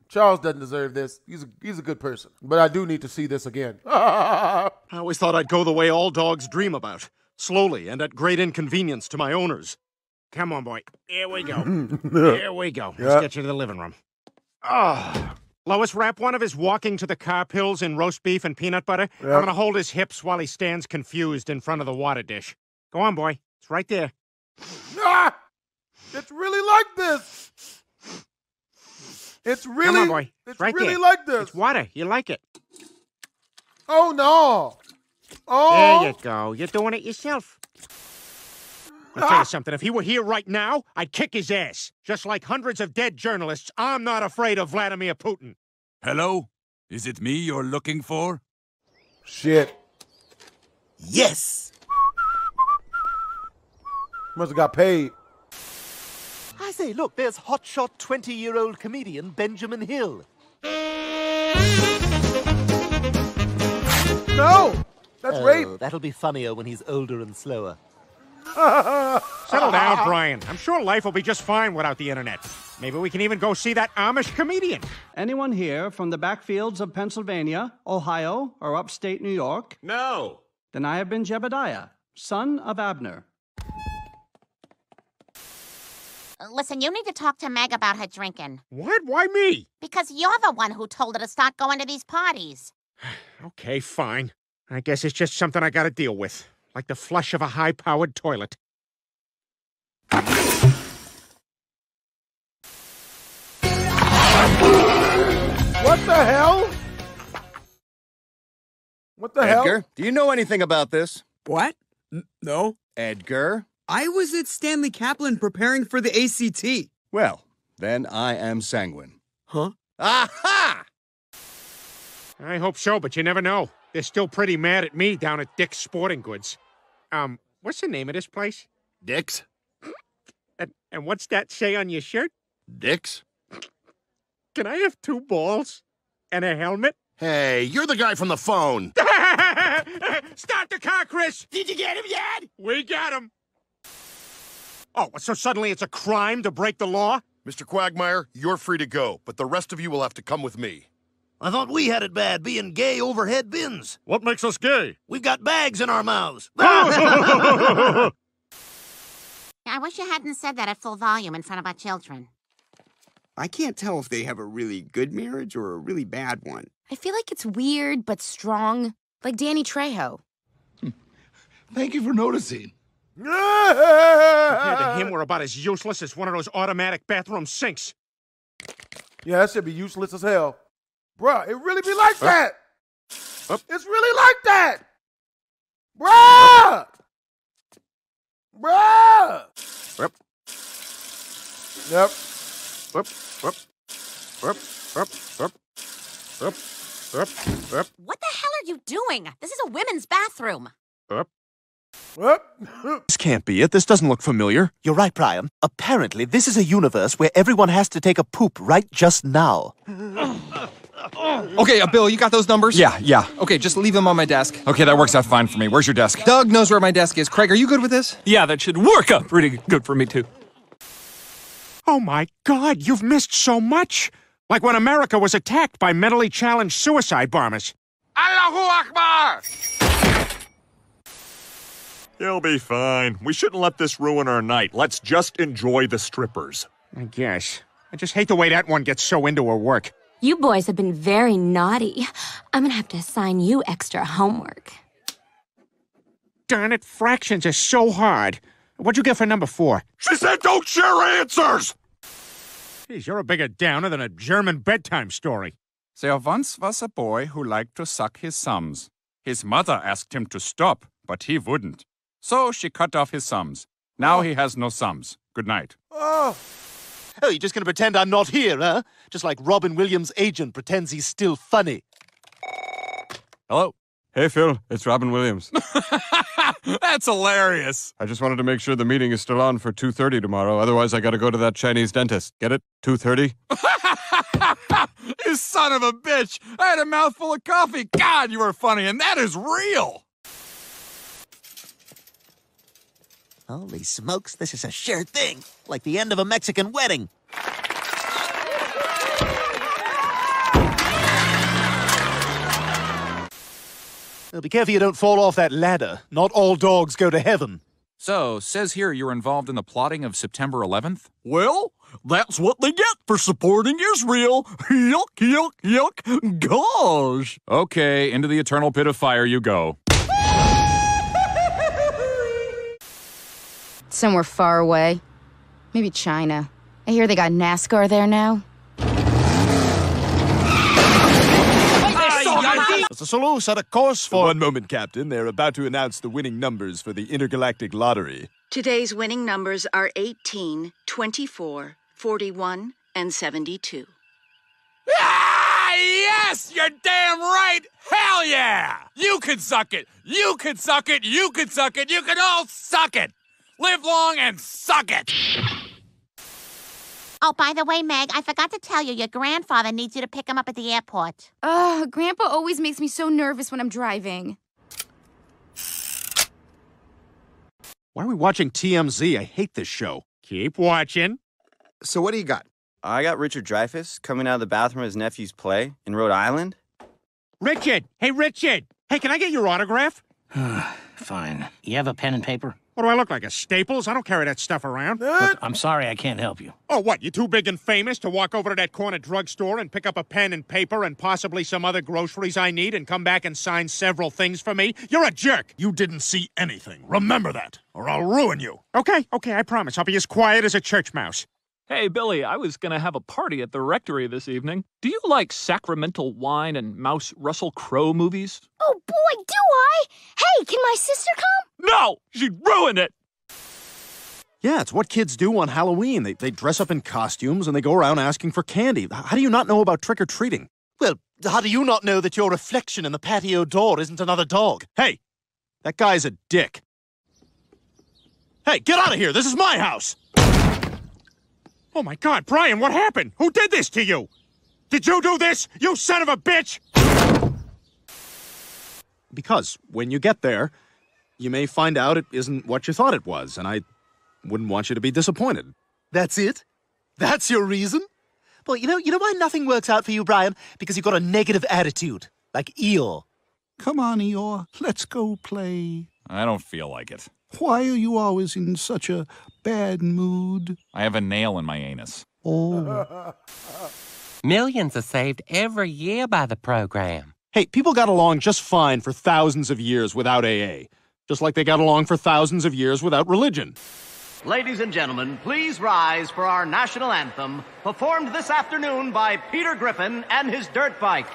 Charles doesn't deserve this. He's a good person, but I do need to see this again. I always thought I'd go the way all dogs dream about. Slowly and at great inconvenience to my owners. Come on, boy. Here we go. Here we go. Let's get you to the living room. Oh. Lois, wrap one of his walking to the car pills in roast beef and peanut butter. Yep. I'm going to hold his hips while he stands confused in front of the water dish. Go on, boy. It's right there. Ah! It's really like this. It's really, on, boy. It's right really there. Like this. It's water. You like it. Oh, no. Oh. There you go. You're doing it yourself. I'll tell you something. If he were here right now, I'd kick his ass. Just like hundreds of dead journalists, I'm not afraid of Vladimir Putin. Hello? Is it me you're looking for? Shit. Yes. Must have got paid. I say, look, there's hotshot 20-year-old comedian Benjamin Hill. No! That's rape. That'll be funnier when he's older and slower. Settle down, Brian. I'm sure life will be just fine without the internet. Maybe we can even go see that Amish comedian. Anyone here from the backfields of Pennsylvania, Ohio, or upstate New York? No. Then I have been Jebediah, son of Abner. Listen, you need to talk to Meg about her drinking. What? Why me? Because you're the one who told her to start going to these parties. Okay, fine. I guess it's just something I gotta deal with, like the flush of a high-powered toilet. What the hell? What the hell? Edgar, do you know anything about this? What? No. Edgar? I was at Stanley Kaplan preparing for the ACT. Well, then I am sanguine. Huh? Aha! I hope so, but you never know. They're still pretty mad at me down at Dick's Sporting Goods. What's the name of this place? Dick's. And what's that say on your shirt? Dick's. Can I have two balls and a helmet? Hey, you're the guy from the phone. Start the car, Chris. Did you get him yet? We got him. Oh, so suddenly it's a crime to break the law? Mr. Quagmire, you're free to go, but the rest of you will have to come with me. I thought we had it bad being gay overhead bins. What makes us gay? We've got bags in our mouths. I wish you hadn't said that at full volume in front of our children. I can't tell if they have a really good marriage or a really bad one. I feel like it's weird but strong, like Danny Trejo. Thank you for noticing. Compared to him, we're about as useless as one of those automatic bathroom sinks. Yeah, that should be useless as hell. Bruh, it really be like that. It's really like that. Bruh. Bruh. Yep. What the hell are you doing? This is a women's bathroom. This can't be it. This doesn't look familiar. You're right, Brian. Apparently, this is a universe where everyone has to take a poop right just now. Okay, Bill, you got those numbers? Yeah. Okay, just leave them on my desk. Okay, that works out fine for me. Where's your desk? Doug knows where my desk is. Craig, are you good with this? Yeah, that should work out pretty good for me, too. Oh, my God, you've missed so much. Like when America was attacked by mentally challenged suicide bombers. Allahu Akbar! It'll be fine. We shouldn't let this ruin our night. Let's just enjoy the strippers. I guess. I just hate the way that one gets so into her work. You boys have been very naughty. I'm gonna have to assign you extra homework. Darn it, fractions are so hard. What'd you get for number 4? She said don't share answers! Geez, you're a bigger downer than a German bedtime story. There once was a boy who liked to suck his thumbs. His mother asked him to stop, but he wouldn't. So she cut off his thumbs. Now he has no thumbs. Good night. Oh, you're just going to pretend I'm not here, huh? Just like Robin Williams' agent pretends he's still funny. Hello. Hey, Phil. It's Robin Williams. That's hilarious. I just wanted to make sure the meeting is still on for 2:30 tomorrow. Otherwise, I got to go to that Chinese dentist. Get it? 2:30? You son of a bitch. I had a mouthful of coffee. God, you are funny, and that is real. Holy smokes, this is a sure thing. Like the end of a Mexican wedding. Well, be careful you don't fall off that ladder. Not all dogs go to heaven. So, says here you're involved in the plotting of September 11th? Well, that's what they get for supporting Israel. Yuck, yuck, yuck, gosh. Okay, into the eternal pit of fire you go. Somewhere far away. Maybe China. I hear they got NASCAR there now. The Sulu set a course for... One moment, Captain. They're about to announce the winning numbers for the Intergalactic Lottery. Today's winning numbers are 18, 24, 41, and 72. Ah, yes! You're damn right! Hell yeah! You can suck it! You can suck it! You can suck it! You can all suck it! Live long and suck it! Oh, by the way, Meg, I forgot to tell you, your grandfather needs you to pick him up at the airport. Ugh, Grandpa always makes me so nervous when I'm driving. Why are we watching TMZ? I hate this show. Keep watching. So what do you got? I got Richard Dreyfuss coming out of the bathroom at his nephew's play in Rhode Island. Richard! Hey, Richard! Hey, can I get your autograph? Fine. You have a pen and paper? What do I look like, a Staples? I don't carry that stuff around. Look, I'm sorry I can't help you. Oh, what, you too big and famous to walk over to that corner drugstore and pick up a pen and paper and possibly some other groceries I need and come back and sign several things for me? You're a jerk! You didn't see anything. Remember that, or I'll ruin you. Okay, I promise. I'll be as quiet as a church mouse. Hey, Billy, I was gonna have a party at the rectory this evening. Do you like sacramental wine and mouse Russell Crowe movies? Oh, boy, do I! Hey, can my sister come? No! She'd ruin it! Yeah, it's what kids do on Halloween. They dress up in costumes and they go around asking for candy. How do you not know about trick-or-treating? Well, how do you not know that your reflection in the patio door isn't another dog? Hey, that guy's a dick. Hey, get out of here! This is my house! Oh my God, Brian, what happened? Who did this to you? Did you do this, you son of a bitch? Because when you get there, you may find out it isn't what you thought it was, and I wouldn't want you to be disappointed. That's it? That's your reason? Well, you know why nothing works out for you, Brian? Because you've got a negative attitude, like Eeyore. Come on, Eeyore, let's go play. I don't feel like it. Why are you always in such a bad mood? I have a nail in my anus. Oh. Millions are saved every year by the program. Hey, people got along just fine for thousands of years without AA. Just like they got along for thousands of years without religion. Ladies and gentlemen, please rise for our national anthem, performed this afternoon by Peter Griffin and his dirt bike.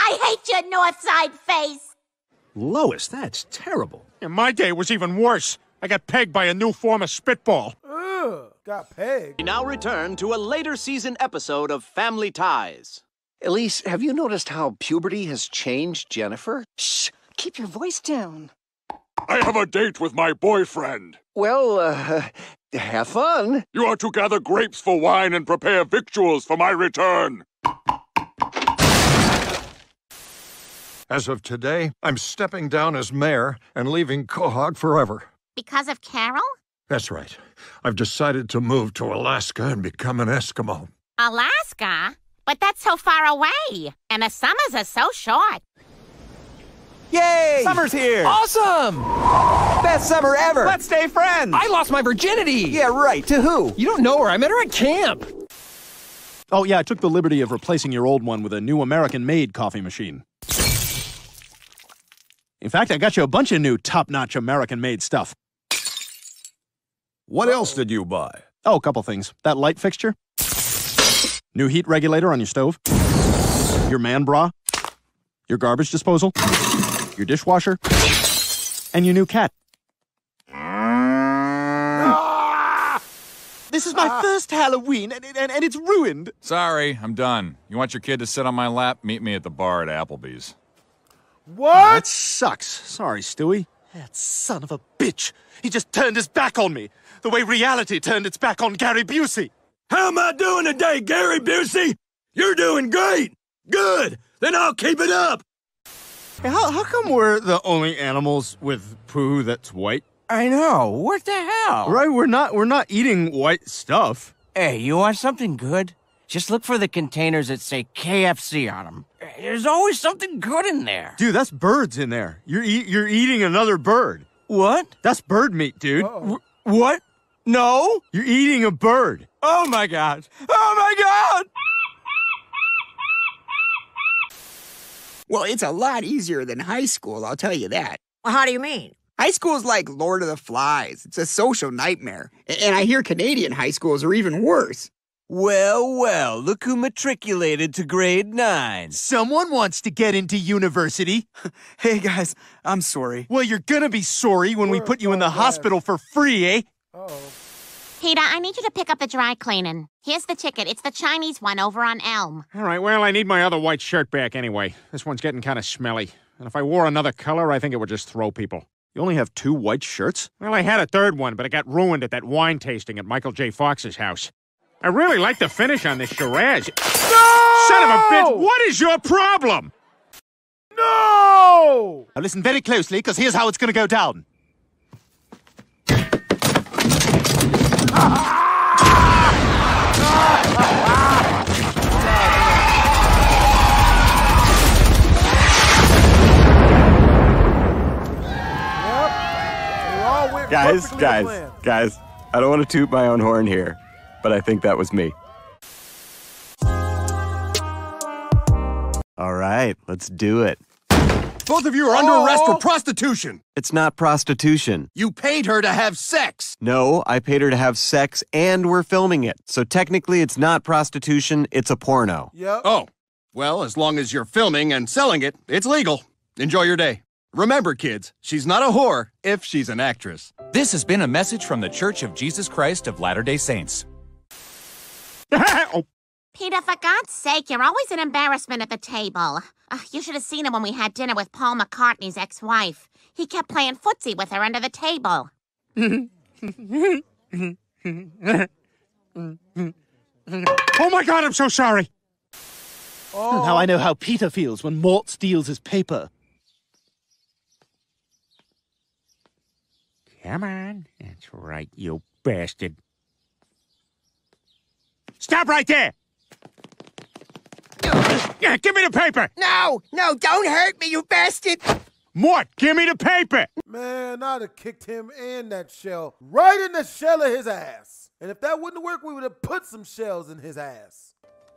I hate your north side face. Lois, that's terrible. Yeah, my day was even worse. I got pegged by a new form of spitball. Ugh, got pegged. We now return to a later season episode of Family Ties. Elise, have you noticed how puberty has changed Jennifer? Shh, keep your voice down. I have a date with my boyfriend. Well, have fun. You are to gather grapes for wine and prepare victuals for my return. As of today, I'm stepping down as mayor and leaving Quahog forever. Because of Carol? That's right. I've decided to move to Alaska and become an Eskimo. Alaska? But that's so far away, and the summers are so short. Yay! Summer's here! Awesome! Best summer ever! Let's stay friends! I lost my virginity! Yeah, right. To who? You don't know her. I met her at camp. Oh, yeah, I took the liberty of replacing your old one with a new American-made coffee machine. In fact, I got you a bunch of new top-notch American-made stuff. What else did you buy? Oh, a couple things. That light fixture. New heat regulator on your stove. your man bra, your garbage disposal, your dishwasher, and your new cat. This is my first Halloween, and it's ruined. Sorry, I'm done. You want your kid to sit on my lap? Meet me at the bar at Applebee's. What? Oh, that sucks. Sorry, Stewie. That son of a bitch. He just turned his back on me, the way reality turned its back on Gary Busey. How am I doing today, Gary Busey? You're doing great. Good. Then I'll keep it up. Hey, how come we're the only animals with poo that's white? I know. What the hell? Right, we're not eating white stuff. Hey, you want something good? Just look for the containers that say KFC on them. There's always something good in there. Dude, that's birds in there. You're eating another bird. What? That's bird meat, dude. What? No? You're eating a bird. Oh my God. Oh my God! Well, it's a lot easier than high school, I'll tell you that. Well, how do you mean? High school's like Lord of the Flies. It's a social nightmare. And I hear Canadian high schools are even worse. Well, well, look who matriculated to grade 9. Someone wants to get into university. Hey, guys, I'm sorry. Well, you're gonna be sorry when we put you in the hospital for free, eh? Uh-oh. Peter, I need you to pick up the dry cleaning. Here's the ticket. It's the Chinese one over on Elm. All right, well, I need my other white shirt back anyway. This one's getting kind of smelly. And if I wore another color, I think it would just throw people. You only have 2 white shirts? Well, I had a third one, but it got ruined at that wine tasting at Michael J. Fox's house. I really like the finish on this Shiraz. No! Son of a bitch, what is your problem? No! Now listen very closely, because here's how it's going to go down. Guys, I don't want to toot my own horn here, but I think that was me. All right, let's do it. Both of you are under arrest for prostitution. It's not prostitution. You paid her to have sex. No, I paid her to have sex and we're filming it. So technically it's not prostitution, it's a porno. Yep. Oh, well, as long as you're filming and selling it, it's legal. Enjoy your day. Remember, kids, she's not a whore if she's an actress. This has been a message from the Church of Jesus Christ of Latter-day Saints. Peter, for God's sake, you're always an embarrassment at the table. You should have seen him when we had dinner with Paul McCartney's ex-wife. He kept playing footsie with her under the table. Oh my God, I'm so sorry. Oh. Now I know how Peter feels when Mort steals his paper. Come on. That's right, you bastard. Stop right there! Yeah, give me the paper! No! No, don't hurt me, you bastard! Mort, give me the paper! Man, I'd have kicked him and that shell right in the shell of his ass. And if that wouldn't work, we would have put some shells in his ass.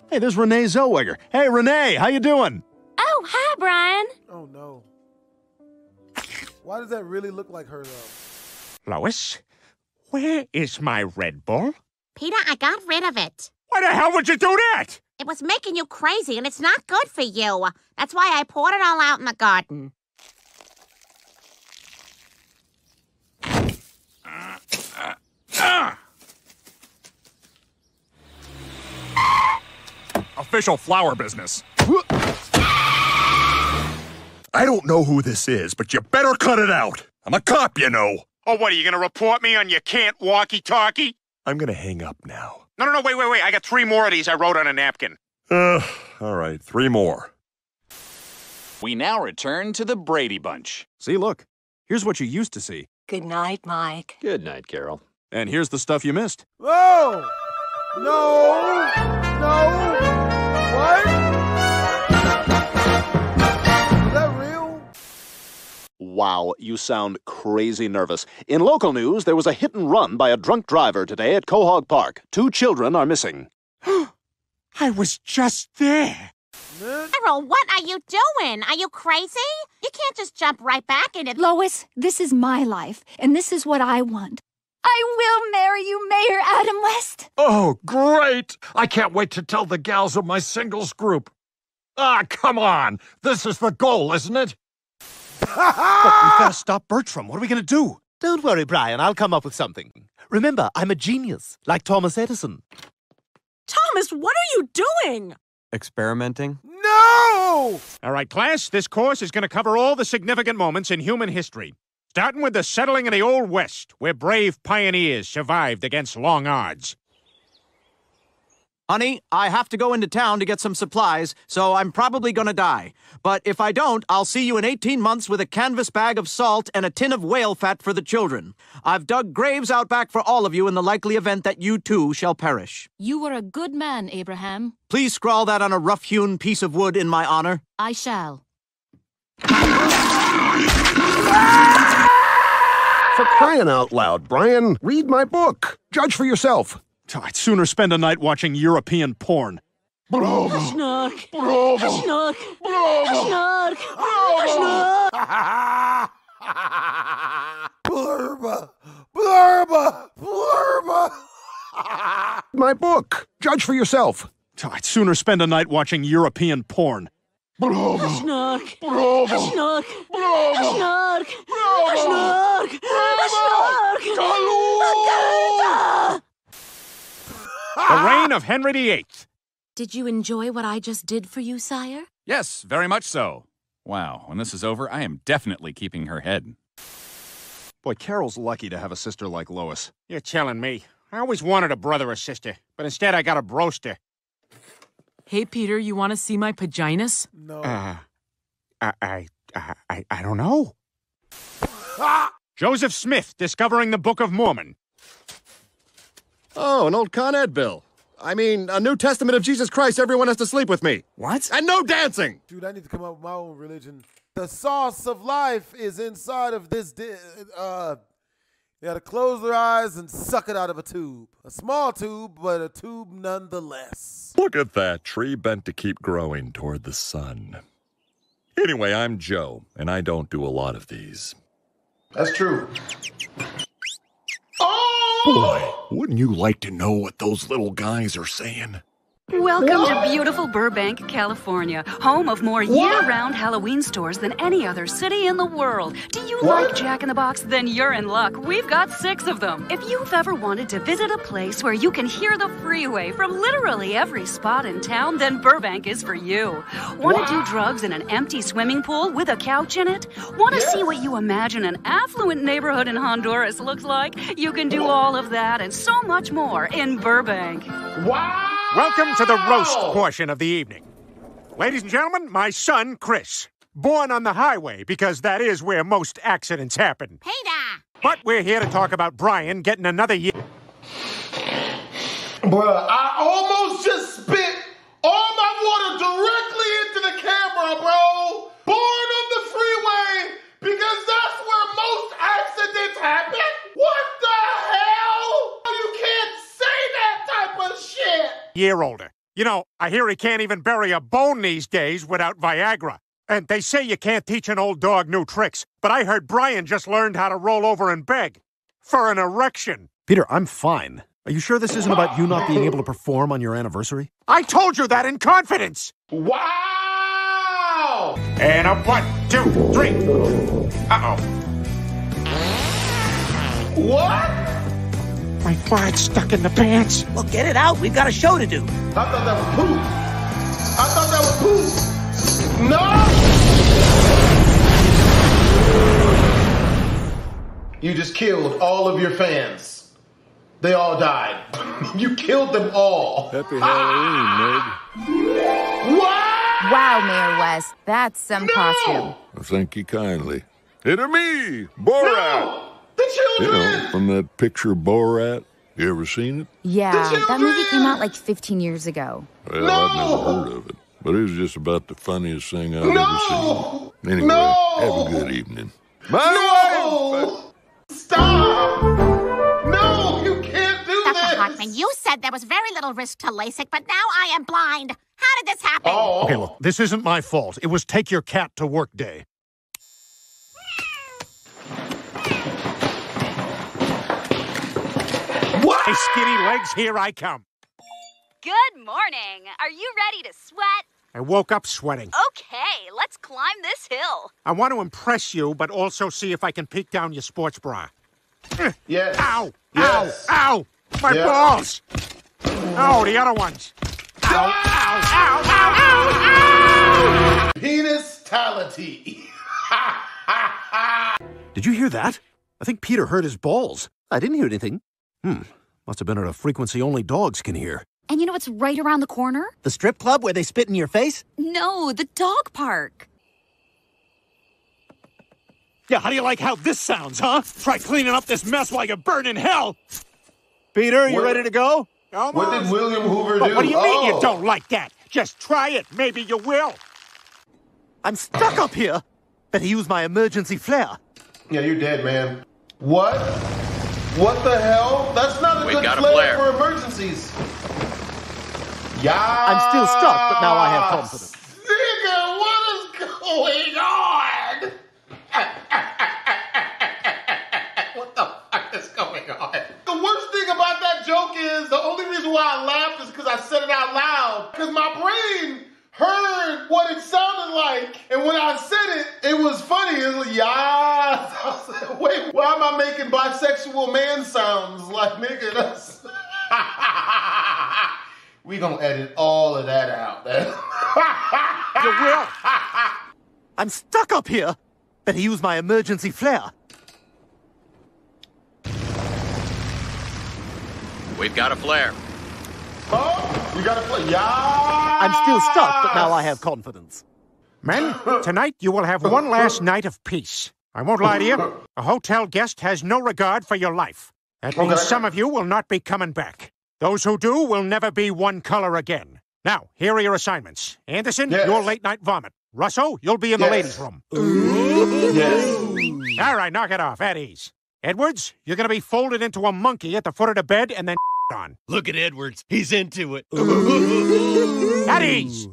Hey, there's Renee Zellweger. Hey, Renee, how you doing? Oh, hi, Brian. Oh, no. Why does that really look like her, though? Lois, where is my Red Bull? Peter, I got rid of it. Why the hell would you do that? It was making you crazy, and it's not good for you. That's why I poured it all out in the garden. Official flower business. I don't know who this is, but you better cut it out. I'm a cop, you know. Oh, what, are you going to report me on your can't walkie-talkie? I'm going to hang up now. No, wait. I got 3 more of these I wrote on a napkin. All right, 3 more. We now return to the Brady Bunch. See, look. Here's what you used to see. Good night, Mike. Good night, Carol. And here's the stuff you missed. Whoa! No! What? Is that real? Wow, you sound crazy nervous. In local news, there was a hit and run by a drunk driver today at Quahog Park. 2 children are missing. I was just there. Carol, what are you doing? Are you crazy? You can't just jump right back into... Lois, this is my life, and this is what I want. I will marry you, Mayor Adam West. Oh, great. I can't wait to tell the gals of my singles group. Ah, come on! This is the goal, isn't it? But we've got to stop Bertram. What are we going to do? Don't worry, Brian. I'll come up with something. Remember, I'm a genius, like Thomas Edison. Thomas, what are you doing? Experimenting. No! All right, class, this course is going to cover all the significant moments in human history, starting with the settling of the Old West, where brave pioneers survived against long odds. Honey, I have to go into town to get some supplies, so I'm probably gonna die. But if I don't, I'll see you in 18 months with a canvas bag of salt and a tin of whale fat for the children. I've dug graves out back for all of you in the likely event that you too shall perish. You were a good man, Abraham. Please scrawl that on a rough-hewn piece of wood in my honor. I shall. For crying out loud, Brian, read my book. Judge for yourself. I'd sooner spend a night watching European porn. Bravo! Snark! Bravo! Snark! Bravo! Snark! Bravo! Snark! Blurba! Blurba! Blurba! My book. Judge for yourself. I'd sooner spend a night watching European porn. Bravo! Snark! Bravo! Snark! Bravo! Snark! Bravo! Snark! Snark! Galoo! The reign of Henry VIII. Did you enjoy what I just did for you, sire? Yes, very much so. Wow, when this is over, I am definitely keeping her head. Boy, Carol's lucky to have a sister like Lois. You're telling me. I always wanted a brother or sister, but instead I got a broster. Hey, Peter, you want to see my paginas? No. I don't know. Ah! Joseph Smith discovering the Book of Mormon. Oh, an old Con Ed bill. I mean, a New Testament of Jesus Christ, everyone has to sleep with me. What? And no dancing! Dude, I need to come up with my own religion. The sauce of life is inside of this... You gotta close their eyes and suck it out of a tube. A small tube, but a tube nonetheless. Look at that tree bent to keep growing toward the sun. Anyway, I'm Joe, and I don't do a lot of these. That's true. Boy, wouldn't you like to know what those little guys are saying? Welcome to beautiful Burbank, California, home of more year-round Halloween stores than any other city in the world. Do you like Jack in the Box? Then you're in luck. We've got 6 of them. If you've ever wanted to visit a place where you can hear the freeway from literally every spot in town, then Burbank is for you. Want to do drugs in an empty swimming pool with a couch in it? Want to see what you imagine an affluent neighborhood in Honduras looks like? You can do all of that and so much more in Burbank. Wow! Welcome to the roast portion of the evening. Ladies and gentlemen, my son, Chris. Born on the highway, because that is where most accidents happen. Peter! But we're here to talk about Brian getting another year. Bruh, I almost just spit all my water directly into the camera, bro! Born on the freeway, because that's where most accidents happen? What the hell? You can't say that type of shit! Year older. You know, I hear he can't even bury a bone these days without Viagra. And they say you can't teach an old dog new tricks, but I heard Brian just learned how to roll over and beg. For an erection. Peter, I'm fine. Are you sure this isn't about you not being able to perform on your anniversary? I told you that in confidence! Wow! And a 1, 2, 3. Uh-oh. What? My bart's stuck in the pants. Well, get it out. We've got a show to do. I thought that was poop. I thought that was poop. No! You just killed all of your fans. They all died. You killed them all. Happy Halloween, Meg. What? Wow, Mayor West. That's some costume. Thank you kindly. It'll me, Borat. No! You know, from that picture Borat. You ever seen it? Yeah, that movie came out like 15 years ago. Well, I've never heard of it, but it was just about the funniest thing I've ever seen. Anyway, have a good evening. Bye! Stop! No, you can't do this! Dr. Hockman, you said there was very little risk to LASIK, but now I am blind. How did this happen? Oh. Okay, look, this isn't my fault. It was take your cat to work day. Hey, skinny legs, here I come. Good morning. Are you ready to sweat? I woke up sweating. Okay, let's climb this hill. I want to impress you, but also see if I can peek down your sports bra. Yes. Ow! Yes. Ow! Ow! My balls! Oh, the other ones. Ow! Ow! Ow! Ow! Ow! Ow! Penis-tality. Ha! Ha! Ha! Did you hear that? I think Peter hurt his balls. I didn't hear anything. Must have been at a frequency only dogs can hear. And you know what's right around the corner? The strip club where they spit in your face? No, the dog park. Yeah, how do you like how this sounds, huh? Try cleaning up this mess while you're burning hell. Peter, you ready to go? Almost. What did William Hoover do? What do you mean you don't like that? Just try it. Maybe you will. I'm stuck up here. Better use my emergency flare. Yeah, you're dead, man. What? What the hell? That's not a good flare for emergencies. Yeah. I'm still stuck, but now I have confidence. Nigga, what is going on? What the fuck is going on? The worst thing about that joke is the only reason why I laughed is because I said it out loud. Because my brain heard what it sounded like. And when I said it, it was funny. It was like, yeah. I was like, wait, why am I making bisexual man sounds? Like, nigga, that's... We gonna edit all of that out. You will. I'm stuck up here. Better use my emergency flare. We've got a flare. Oh, you got a flare. Yeah. I'm still stuck, but now I have confidence. Men, tonight you will have one last night of peace. I won't lie to you. A hotel guest has no regard for your life. That means some of you will not be coming back. Those who do will never be one color again. Now, here are your assignments. Anderson, your late-night vomit. Russo, you'll be in the ladies' room. Ooh. Yes. All right, knock it off. At ease. Edwards, you're going to be folded into a monkey at the foot of the bed and then on. Look at Edwards. He's into it. Ooh. At ease.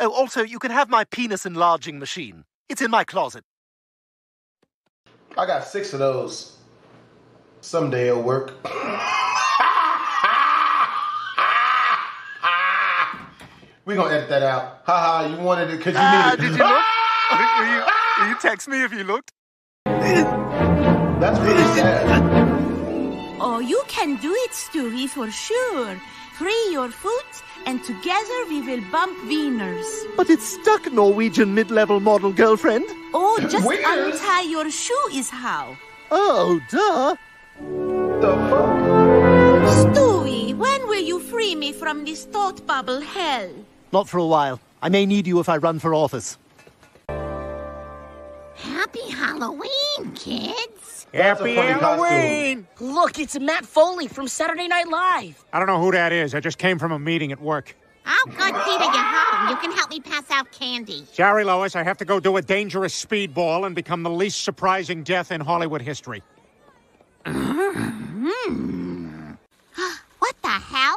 Oh, also, you can have my penis enlarging machine. It's in my closet. I got 6 of those. Someday it'll work. We're going to edit that out. Ha ha, you wanted it because you needed it. Did you look? Will you text me if you looked? That's really sad. Oh, you can do it, Stewie, for sure. Free your foot, and together we will bump wieners. But it's stuck, Norwegian mid-level model girlfriend. Oh, just untie your shoe is how. Oh, duh. The fuck? Stewie, when will you free me from this thought bubble hell? Not for a while. I may need you if I run for office. Happy Halloween, kids! Happy Halloween! Costume. Look, it's Matt Foley from Saturday Night Live. I don't know who that is. I just came from a meeting at work. Oh, good Dita, you're home. You can help me pass out candy. Sorry, Lois. I have to go do a dangerous speedball and become the least surprising death in Hollywood history. What the hell?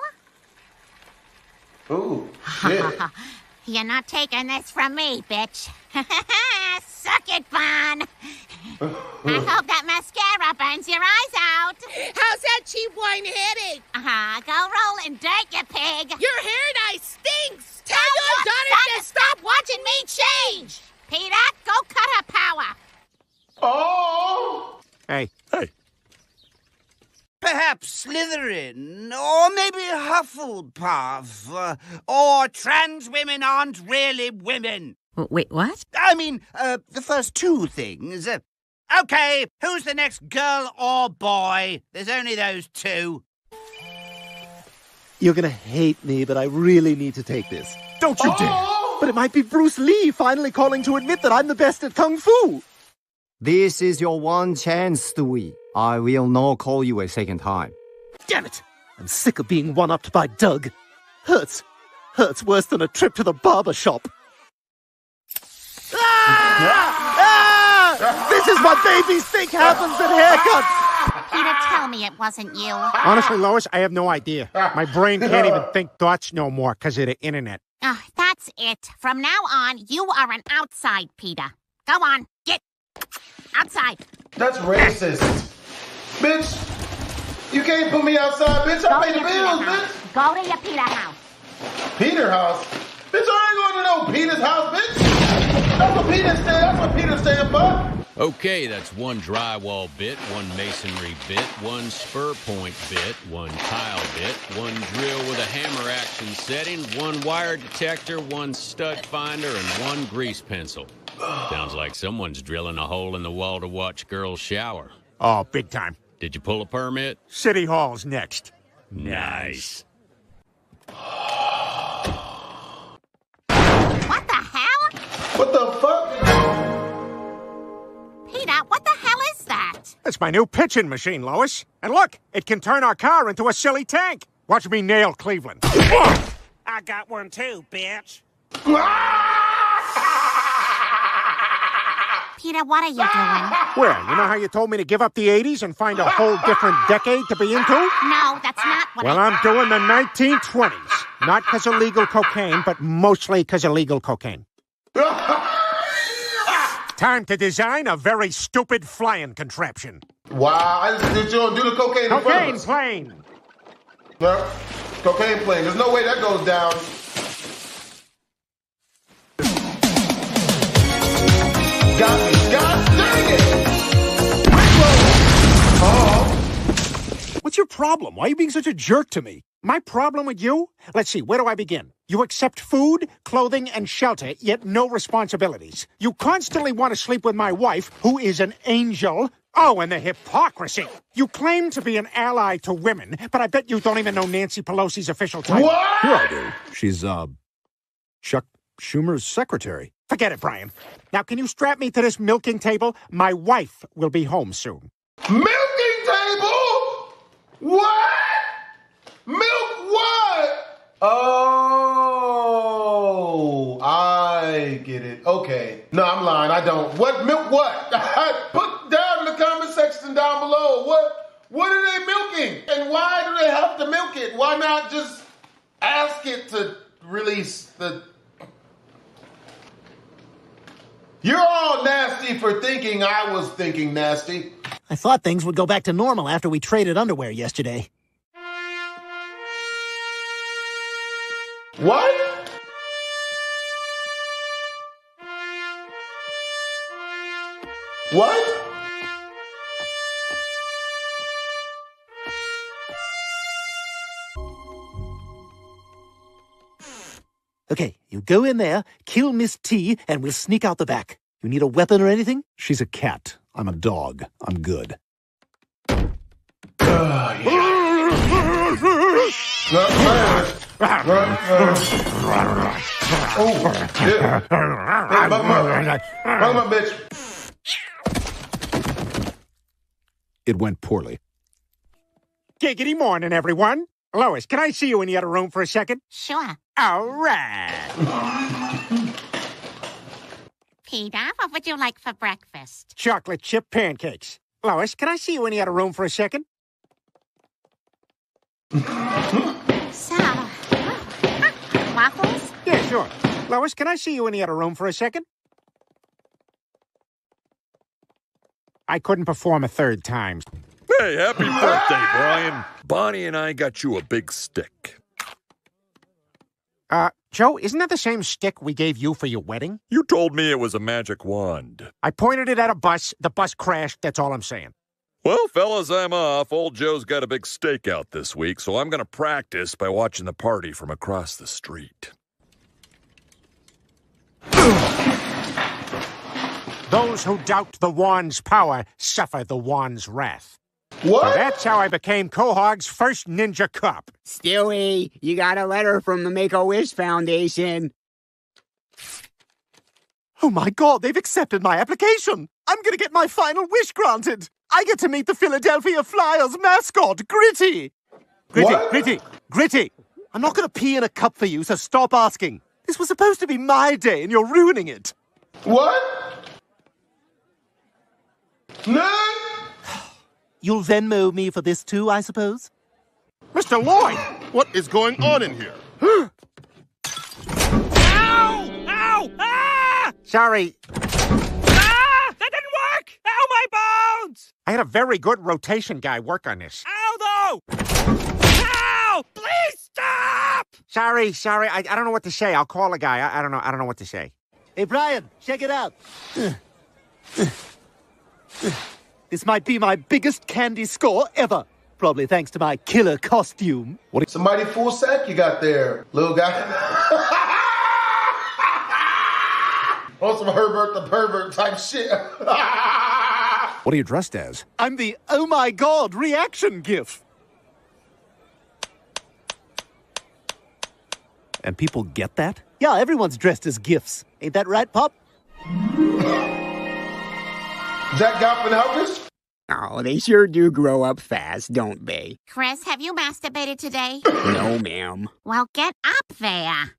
Ooh, shit. You're not taking this from me, bitch. Suck it, Bon. I hope that mascara burns your eyes out. How's that cheap wine headache? Go roll and dirt, you pig. Your hair dye stinks. Tell your daughter to stop watching me change. Peter, go cut her power. Oh. Hey. Hey. Perhaps Slytherin, or maybe Hufflepuff, or trans women aren't really women. Wait, what? I mean, the first 2 things. Okay, who's the next girl or boy? There's only those 2. You're gonna hate me, but I really need to take this. Don't you dare! But it might be Bruce Lee finally calling to admit that I'm the best at Kung Fu. This is your one chance, Stewie. I will not call you a second time. Damn it! I'm sick of being one-upped by Doug. Hurts. Hurts worse than a trip to the barber shop. Ah! Ah! This is what babies think happens at haircuts! Peter, tell me it wasn't you. Honestly, Lois, I have no idea. My brain can't even think thoughts no more because of the internet. That's it. From now on, you are an outside, Peter. Go on, get outside. That's racist. Bitch, you can't put me outside, bitch. I pay the bills, bitch. Go to your Peter house. Peter house? Bitch, I no penis house, bitch. That's what penis stand. That's what penis stand for. Okay, that's one drywall bit, one masonry bit, one spur point bit, one tile bit, one drill with a hammer action setting, one wire detector, one stud finder, and one grease pencil. Sounds like someone's drilling a hole in the wall to watch girls shower. Oh, big time. Did you pull a permit? City Hall's next. Nice. What the hell? What the fuck? Peter, what the hell is that? It's my new pitching machine, Lois. And look, it can turn our car into a silly tank. Watch me nail Cleveland. I got one too, bitch. Peter, what are you doing? Well, you know how you told me to give up the 80s and find a whole different decade to be into? No, that's not what I'm doing the 1920s. Not because of legal cocaine, but mostly because of legal cocaine. Time to design a very stupid flying contraption. Wow, I just did you don't do the cocaine. Cocaine plane. No, cocaine plane. There's no way that goes down. Got me. God dang it! Oh. What's your problem? Why are you being such a jerk to me? My problem with you? Let's see, where do I begin? You accept food, clothing, and shelter, yet no responsibilities. You constantly want to sleep with my wife, who is an angel. Oh, and the hypocrisy. You claim to be an ally to women, but I bet you don't even know Nancy Pelosi's official title. What? Here I do. She's, Chuck Schumer's secretary. Forget it, Brian. Now, can you strap me to this milking table? My wife will be home soon. Milking table? What? Milk what? Oh, I get it. Okay. No, I'm lying. I don't. What? Milk what? Put down in the comment section down below. What are they milking? And why do they have to milk it? Why not just ask it to release the... You're all nasty for thinking I was thinking nasty. I thought things would go back to normal after we traded underwear yesterday. What? What? Okay, you go in there, kill Miss T, and we'll sneak out the back. You need a weapon or anything? She's a cat. I'm a dog. I'm good. It went poorly. Giggity morning, everyone. Lois, can I see you in the other room for a second? Sure. All right. Peter, what would you like for breakfast? Chocolate chip pancakes. Lois, can I see you in the other room for a second? So, waffles? Yeah, sure. Lois, can I see you in the other room for a second? I couldn't perform a third time. Hey, happy birthday, Brian. Bonnie and I got you a big stick. Joe, isn't that the same stick we gave you for your wedding? You told me it was a magic wand. I pointed it at a bus. The bus crashed. That's all I'm saying. Well, fellas, I'm off. Old Joe's got a big stakeout this week, so I'm going to practice by watching the party from across the street. Those who doubt the wand's power suffer the wand's wrath. What? So that's how I became Quahog's first ninja cop. Stewie, you got a letter from the Make-A-Wish Foundation. Oh my God, they've accepted my application. I'm going to get my final wish granted. I get to meet the Philadelphia Flyers mascot, Gritty. Gritty, what? Gritty, Gritty. I'm not going to pee in a cup for you, so stop asking. This was supposed to be my day and you're ruining it. What? No! You'll Venmo me for this too, I suppose? Mr. Lloyd! What is going on in here? Ow! Ow! Ah! Sorry. Ah! That didn't work! Ow, my bones! I had a very good rotation guy work on this. Ow, though! Ow! Please stop! Sorry. I don't know what to say. I'll call a guy. I don't know what to say. Hey, Brian, check it out. This might be my biggest candy score ever. Probably thanks to my killer costume. What? Some mighty full sack you got there, little guy. On some Herbert the Pervert type shit. What are you dressed as? I'm the oh my god reaction gif. And people get that? Yeah, everyone's dressed as gifs. Ain't that right, Pop? Jack Goffinhaugus? Oh, they sure do grow up fast, don't they? Chris, have you masturbated today? No, ma'am. Well, get up there.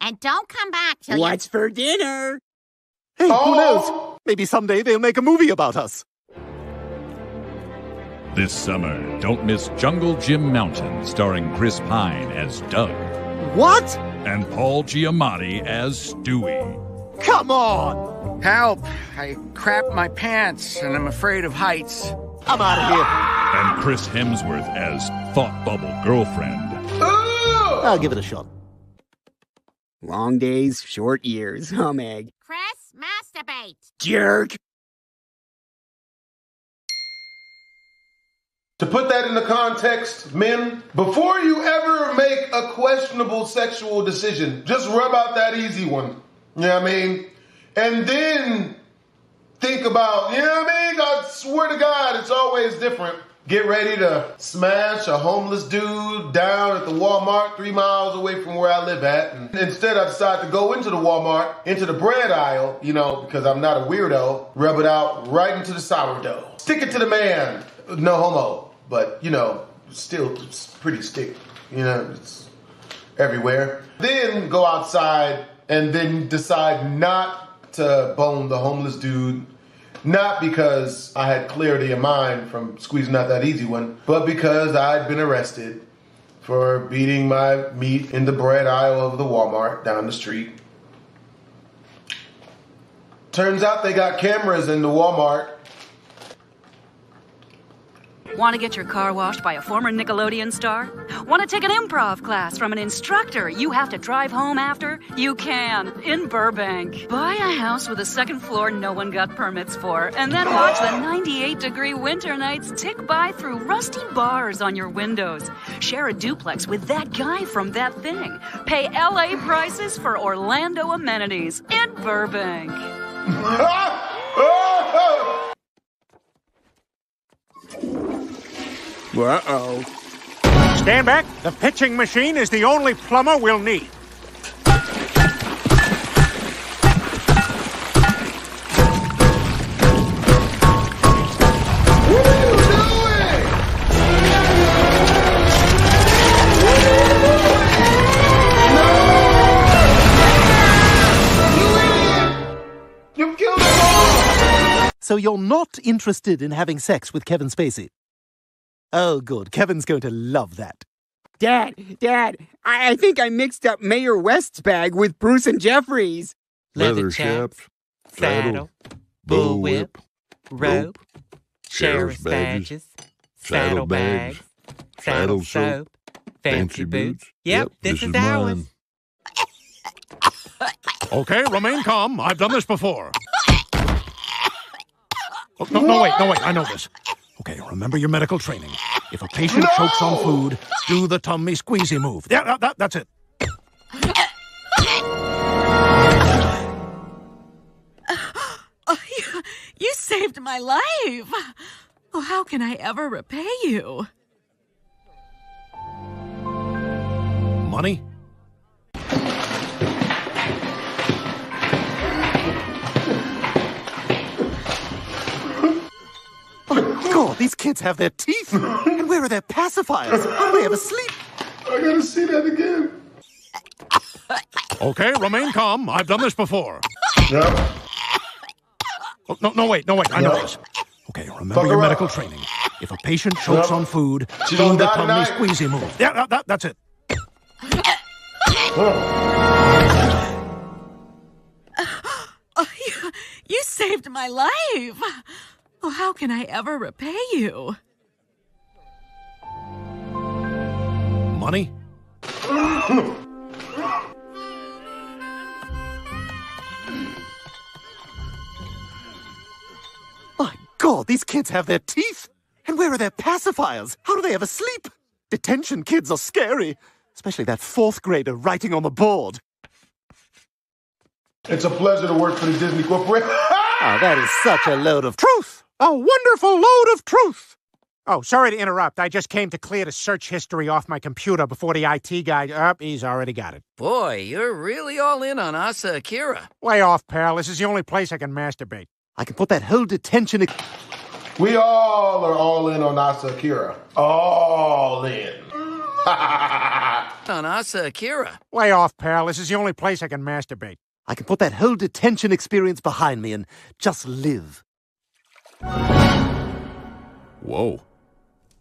And don't come back till What's for dinner? Hey, who knows? Maybe someday they'll make a movie about us. This summer, don't miss Jungle Jim Mountain, starring Chris Pine as Doug. What? And Paul Giamatti as Stewie. Come on! Help! I crapped my pants and I'm afraid of heights. I'm out of here. And Chris Hemsworth as Thought Bubble Girlfriend. Ooh! I'll give it a shot. Long days, short years, egg. Chris, masturbate. Jerk! To put that into context, men, before you ever make a questionable sexual decision, just rub out that easy one. You know what I mean? And then think about, you know what I mean? I swear to God, it's always different. Get ready to smash a homeless dude down at the Walmart 3 miles away from where I live at. And instead, I decided to go into the Walmart, into the bread aisle, you know, because I'm not a weirdo. Rub it out right into the sourdough. Stick it to the man. No homo. But, you know, still pretty sticky. You know, it's everywhere. Then go outside and then decide not to bone the homeless dude. Not because I had clarity of mind from squeezing out that easy one, but because I'd been arrested for beating my meat in the bread aisle of the Walmart down the street. Turns out they got cameras in the Walmart. Want to get your car washed by a former Nickelodeon star? Want to take an improv class from an instructor you have to drive home after? You can, in Burbank. Buy a house with a second floor no one got permits for, and then watch the 98-degree winter nights tick by through rusty bars on your windows. Share a duplex with that guy from that thing. Pay LA prices for Orlando amenities in Burbank. Uh-oh. Stand back. The pitching machine is the only plumber we'll need. What are you doing? No! You killed them all! So you're not interested in having sex with Kevin Spacey? Oh, good. Kevin's going to love that. Dad, I think I mixed up Mayor West's bag with Bruce and Jeffries. Leather chaps, saddle, bull whip, rope, sheriff's badges, saddle bags, saddle soap, fancy boots. Yep, this is ours. Okay, remain calm. I've done this before. Oh, no, wait. I know this. Okay, remember your medical training. If a patient chokes on food, do the tummy squeezy move. Yeah, that's it. You saved my life. Oh, how can I ever repay you? Money? God, these kids have their teeth. And where are their pacifiers? How do they ever sleep? I gotta see that again. Okay, remain calm. I've done this before. Yep. Oh, no, wait. I know this. Okay, remember your medical training. If a patient chokes on food, do the tummy squeezy move. Yeah, that's it. You saved my life. Oh, how can I ever repay you? money? My God, these kids have their teeth! And where are their pacifiers? How do they ever sleep? Detention kids are scary, especially that fourth grader writing on the board. It's a pleasure to work for the Disney Corporation. Oh, that is such a load of truth! A wonderful load of truth! Oh, sorry to interrupt. I just came to clear the search history off my computer before the IT guy... he's already got it. Boy, you're really all in on Asa Akira. Way off, pal. This is the only place I can masturbate. I can put that whole detention... We all are all in on Asa Akira. All in. On Asa Akira. Way off, pal. This is the only place I can masturbate. I can put that whole detention experience behind me and just live. Whoa.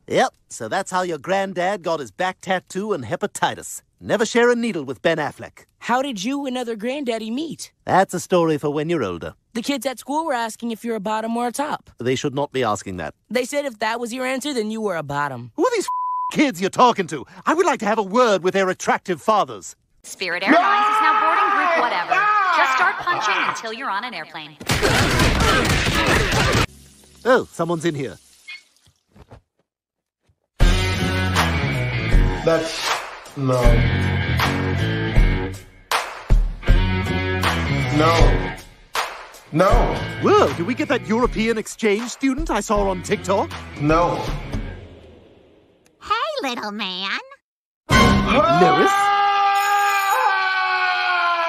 Yep, so that's how your granddad got his back tattoo and hepatitis. Never share a needle with Ben Affleck. How did you and other granddaddy meet? That's a story for when you're older. The kids at school were asking if you're a bottom or a top. They should not be asking that. They said if that was your answer, then you were a bottom. Who are these kids you're talking to? I would like to have a word with their attractive fathers. Spirit Airlines is now boarding group whatever. Just start punching until you're on an airplane. Oh, someone's in here. That's... no. No. No. Whoa, did we get that European exchange student I saw on TikTok? No. Hey, little man. Lewis?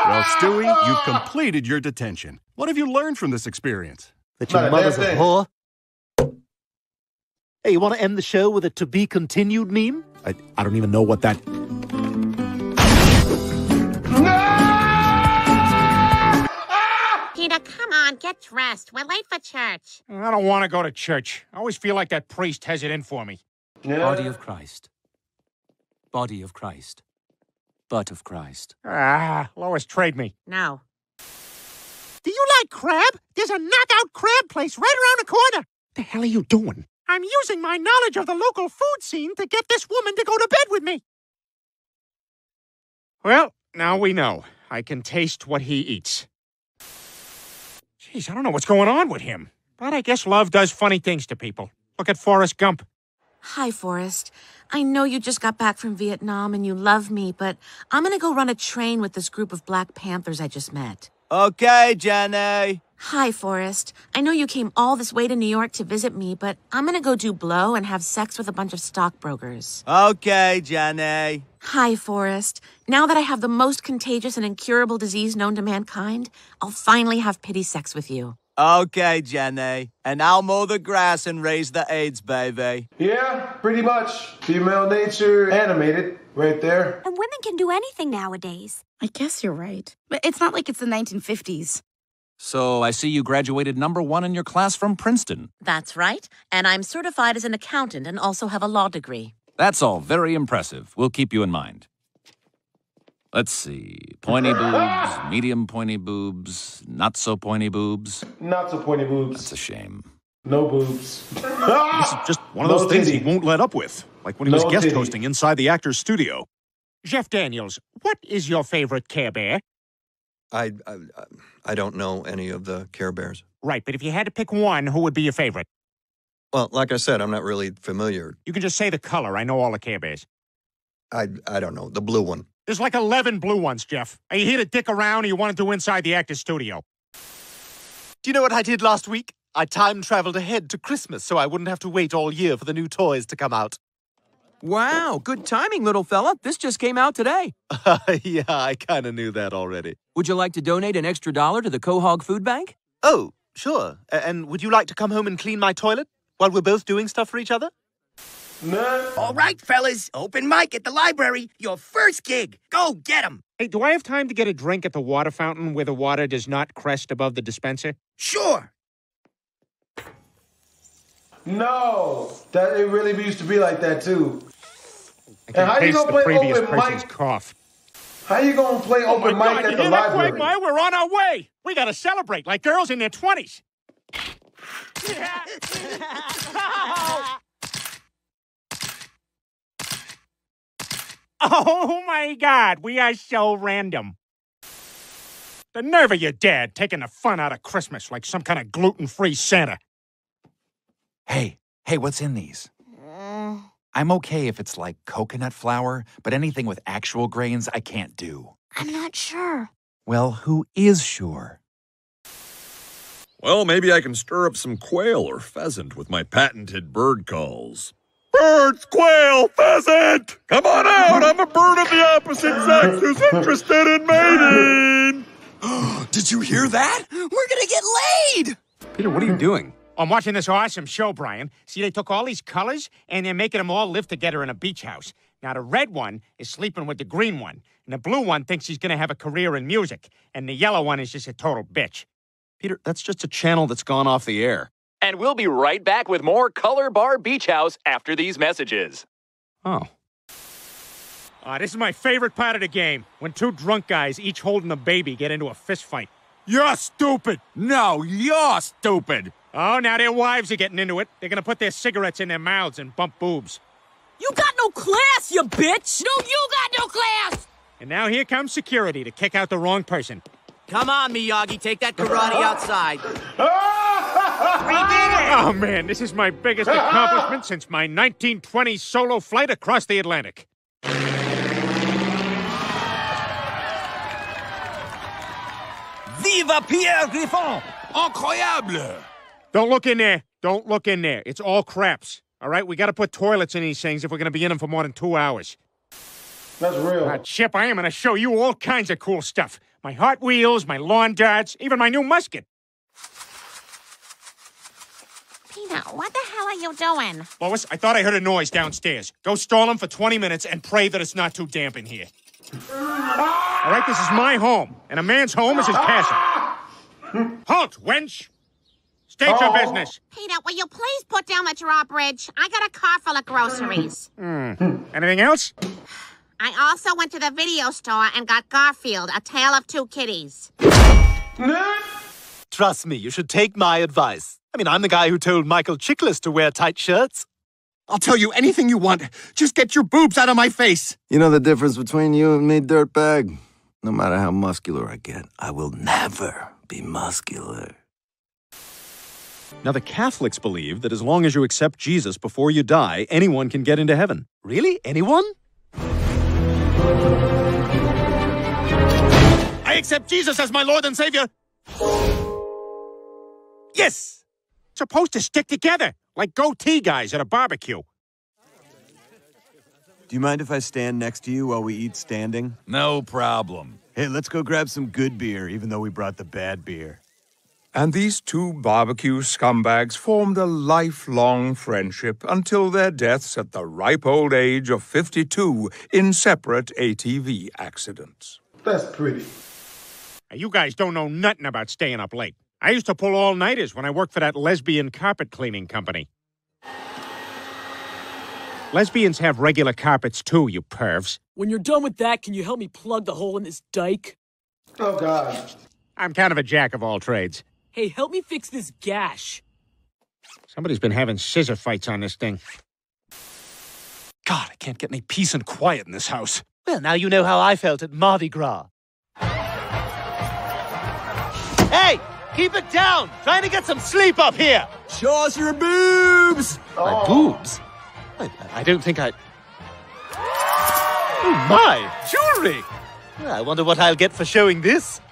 Well, Stewie, you've completed your detention. What have you learned from this experience? That your mother's a whore? Hey, you want to end the show with a to-be-continued meme? I don't even know what that... No! Peter, come on, get dressed. We're late for church. I don't want to go to church. I always feel like that priest has it in for me. Yeah. Body of Christ. Body of Christ. Butt of Christ. Ah, Lois, trade me. No. Do you like crab? There's a knockout crab place right around the corner. The hell are you doing? I'm using my knowledge of the local food scene to get this woman to go to bed with me. Well, now we know. I can taste what he eats. Jeez, I don't know what's going on with him. But I guess love does funny things to people. Look at Forrest Gump. Hi, Forrest. I know you just got back from Vietnam and you love me, but I'm gonna go run a train with this group of Black Panthers I just met. Okay, Jenny. Hi, Forrest. I know you came all this way to New York to visit me, but I'm gonna go do blow and have sex with a bunch of stockbrokers. Okay, Jenny. Hi, Forrest. Now that I have the most contagious and incurable disease known to mankind, I'll finally have pity sex with you. Okay, Jenny. And I'll mow the grass and raise the AIDS, baby. Yeah, pretty much. Female nature animated right there. And women can do anything nowadays. I guess you're right. But it's not like it's the 1950s. So I see you graduated #1 in your class from Princeton. That's right. And I'm certified as an accountant and also have a law degree. That's all very impressive. We'll keep you in mind. Let's see. Pointy boobs, medium pointy boobs, not so pointy boobs. Not so pointy boobs. That's a shame. No boobs. This is just one of those things he won't let up with. Like when he was guest hosting inside the actor's studio. Jeff Daniels, what is your favorite Care Bear? I don't know any of the Care Bears. Right, but if you had to pick one, who would be your favorite? Well, like I said, I'm not really familiar. You can just say the color. I know all the Care Bears. I don't know. The blue one. There's like 11 blue ones, Jeff. Are you here to dick around or you want to do inside the actor's studio? Do you know what I did last week? I time-traveled ahead to Christmas so I wouldn't have to wait all year for the new toys to come out. Wow, good timing, little fella. This just came out today. Yeah, I kind of knew that already. Would you like to donate an extra $1 to the Quahog Food Bank? Oh, sure. And would you like to come home and clean my toilet while we're both doing stuff for each other? No. All right, fellas. Open mic at the library. Your first gig. Go get 'em. Hey, do I have time to get a drink at the water fountain where the water does not crest above the dispenser? Sure. No. That it really used to be like that, too. And how you gonna play open mic? Cough. How you gonna play open mic at the library? Quagmire, we're on our way. We gotta celebrate like girls in their 20s. Oh my God, we are so random. The nerve of your dad taking the fun out of Christmas like some kind of gluten-free Santa. Hey, what's in these? I'm okay if it's like coconut flour, but anything with actual grains I can't do. I'm not sure. Well, who is sure? Well, maybe I can stir up some quail or pheasant with my patented bird calls. Birds, quail, pheasant! Come on out! I'm a bird of the opposite sex who's interested in mating! Did you hear that? We're gonna get laid! Peter, what are you doing? I'm watching this awesome show, Brian. See, they took all these colors, and they're making them all live together in a beach house. Now, the red one is sleeping with the green one, and the blue one thinks he's going to have a career in music, and the yellow one is just a total bitch. Peter, that's just a channel that's gone off the air. And we'll be right back with more Color Bar Beach House after these messages. Oh. This is my favorite part of the game, when two drunk guys, each holding a baby, get into a fist fight. You're stupid! No, you're stupid! Oh, now their wives are getting into it. They're gonna put their cigarettes in their mouths and bump boobs. You got no class, you bitch! No, you got no class! And now here comes security to kick out the wrong person. Come on, Miyagi, take that karate outside. We did it! Oh, man, this is my biggest accomplishment since my 1920s solo flight across the Atlantic. Viva Pierre Griffon! Incroyable! Don't look in there. Don't look in there. It's all craps. All right? We got to put toilets in these things if we're going to be in them for more than 2 hours. That's real. Chip, I am going to show you all kinds of cool stuff. My Hot Wheels, my lawn darts, even my new musket. Peanut, what the hell are you doing? Lois, I thought I heard a noise downstairs. Go stall him for 20 minutes and pray that it's not too damp in here. All right? This is my home, and a man's home is his castle. Halt, wench! State your business. Peter, will you please put down the drawbridge? I got a car full of groceries. Anything else? I also went to the video store and got Garfield, A Tale of Two Kitties. Trust me, you should take my advice. I mean, I'm the guy who told Michael Chiklis to wear tight shirts. I'll tell you anything you want. Just get your boobs out of my face. You know the difference between you and me, dirtbag? No matter how muscular I get, I will never be muscular. Now, the Catholics believe that as long as you accept Jesus before you die, anyone can get into heaven. Really? Anyone? I accept Jesus as my Lord and Savior. Yes! Supposed to stick together, like goatee guys at a barbecue. Do you mind if I stand next to you while we eat standing? No problem. Hey, let's go grab some good beer, even though we brought the bad beer. And these two barbecue scumbags formed a lifelong friendship until their deaths at the ripe old age of 52 in separate ATV accidents. That's pretty. You guys don't know nothing about staying up late. I used to pull all-nighters when I worked for that lesbian carpet cleaning company. Lesbians have regular carpets too, you pervs. When you're done with that, can you help me plug the hole in this dike? Oh, God. I'm kind of a jack of all trades. Hey, help me fix this gash. Somebody's been having scissor fights on this thing. God, I can't get any peace and quiet in this house. Well, now you know how I felt at Mardi Gras. Hey, keep it down! Trying to get some sleep up here! Show us your boobs! My boobs? I don't think I... Oh, my! Jewelry! Well, I wonder what I'll get for showing this.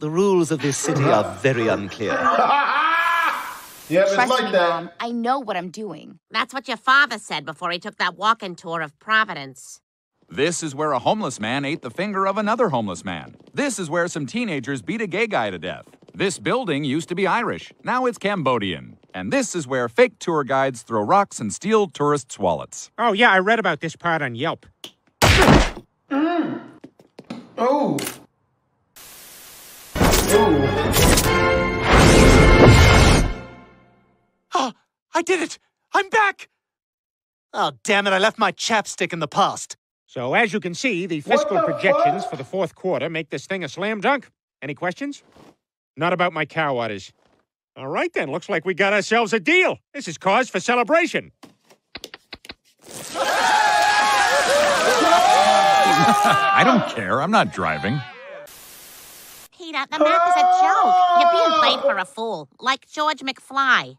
The rules of this city are very unclear. Trust me, Mom, I know what I'm doing. That's what your father said before he took that walking tour of Providence. This is where a homeless man ate the finger of another homeless man. This is where some teenagers beat a gay guy to death. This building used to be Irish. Now it's Cambodian. And this is where fake tour guides throw rocks and steal tourists' wallets. Oh, yeah, I read about this part on Yelp. Oh... Oh, I did it! I'm back! Oh, damn it, I left my chapstick in the past. So, as you can see, the fiscal projections for the fourth quarter make this thing a slam dunk. Any questions? Not about my cow orders. All right, then, looks like we got ourselves a deal. This is cause for celebration. I don't care. I'm not driving. Peter, the map is a joke. You're being played for a fool, like George McFly.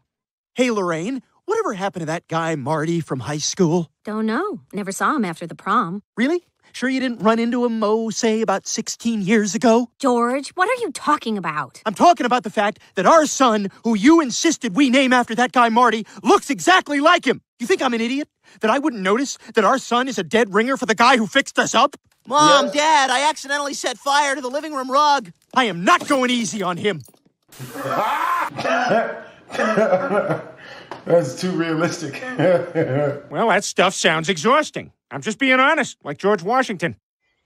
Hey, Lorraine, whatever happened to that guy Marty from high school? Don't know. Never saw him after the prom. Really? Sure you didn't run into him, oh, say, about 16 years ago? George, what are you talking about? I'm talking about the fact that our son, who you insisted we name after that guy Marty, looks exactly like him. You think I'm an idiot? That I wouldn't notice that our son is a dead ringer for the guy who fixed us up? Mom, yeah. Dad, I accidentally set fire to the living room rug. I am not going easy on him. That's too realistic. Well, that stuff sounds exhausting. I'm just being honest, like George Washington.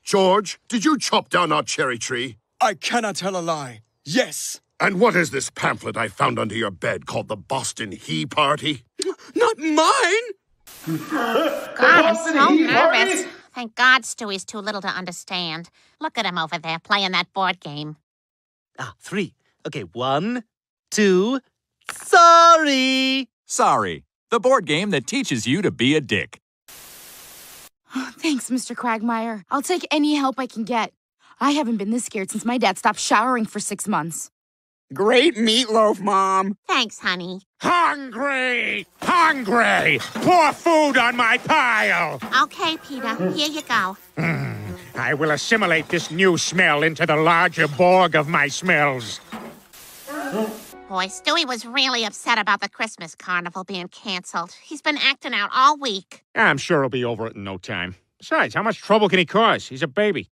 George, did you chop down our cherry tree? I cannot tell a lie. Yes. And what is this pamphlet I found under your bed called the Boston He Party? Not mine! God, I'm so nervous. Thank God Stewie's too little to understand. Look at him over there playing that board game. Ah, three. Okay, 1, 2... Sorry! Sorry, the board game that teaches you to be a dick. Thanks, Mr. Quagmire. I'll take any help I can get. I haven't been this scared since my dad stopped showering for 6 months. Great meatloaf, Mom. Thanks, honey. Hungry! Hungry! Pour food on my pile! Okay, Peter, here you go. I will assimilate this new smell into the larger Borg of my smells. Boy, Stewie was really upset about the Christmas carnival being canceled. He's been acting out all week. I'm sure he'll be over it in no time. Besides, how much trouble can he cause? He's a baby.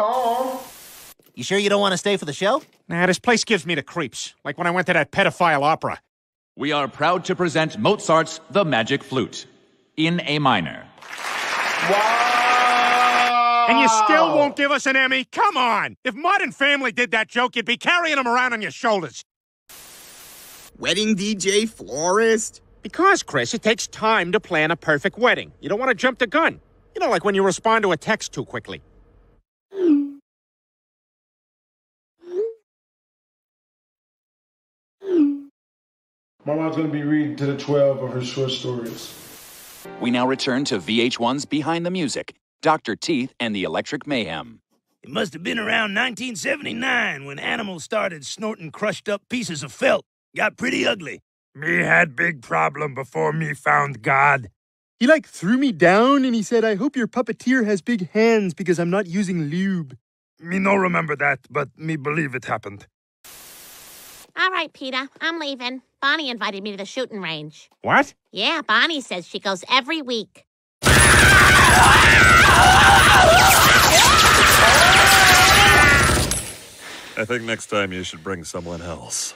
Oh. You sure you don't want to stay for the show? Nah, this place gives me the creeps, like when I went to that pedophile opera. We are proud to present Mozart's The Magic Flute in A minor. Wow! And you still won't give us an Emmy? Come on! If Modern Family did that joke, you'd be carrying them around on your shoulders. Wedding DJ florist? Because, Chris, it takes time to plan a perfect wedding. You don't want to jump the gun. You know, like when you respond to a text too quickly. My mom's going to be reading to the 12 of her short stories. We now return to VH1's Behind the Music. Dr. Teeth and the Electric Mayhem. It must have been around 1979 when animals started snorting crushed-up pieces of felt. Got pretty ugly. Me had big problem before me found God. He, like, threw me down and he said, I hope your puppeteer has big hands because I'm not using lube. Me no remember that, but me believe it happened. All right, Peter, I'm leaving. Bonnie invited me to the shooting range. What? Yeah, Bonnie says she goes every week. I think next time you should bring someone else.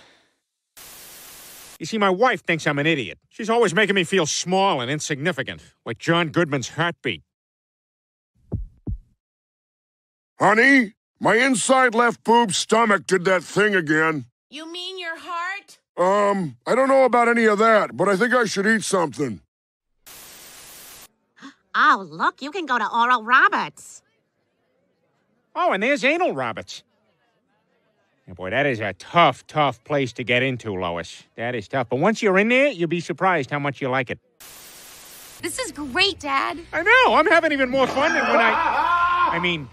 You see, my wife thinks I'm an idiot. She's always making me feel small and insignificant, like John Goodman's heartbeat. Honey, my inside left boob stomach did that thing again. You mean your heart? I don't know about any of that, but I think I should eat something. Oh, look, you can go to Oral Roberts. Oh, and there's Anal Roberts. Yeah, boy, that is a tough, tough place to get into, Lois. That is tough. But once you're in there, you'll be surprised how much you like it. This is great, Dad. I know. I'm having even more fun than when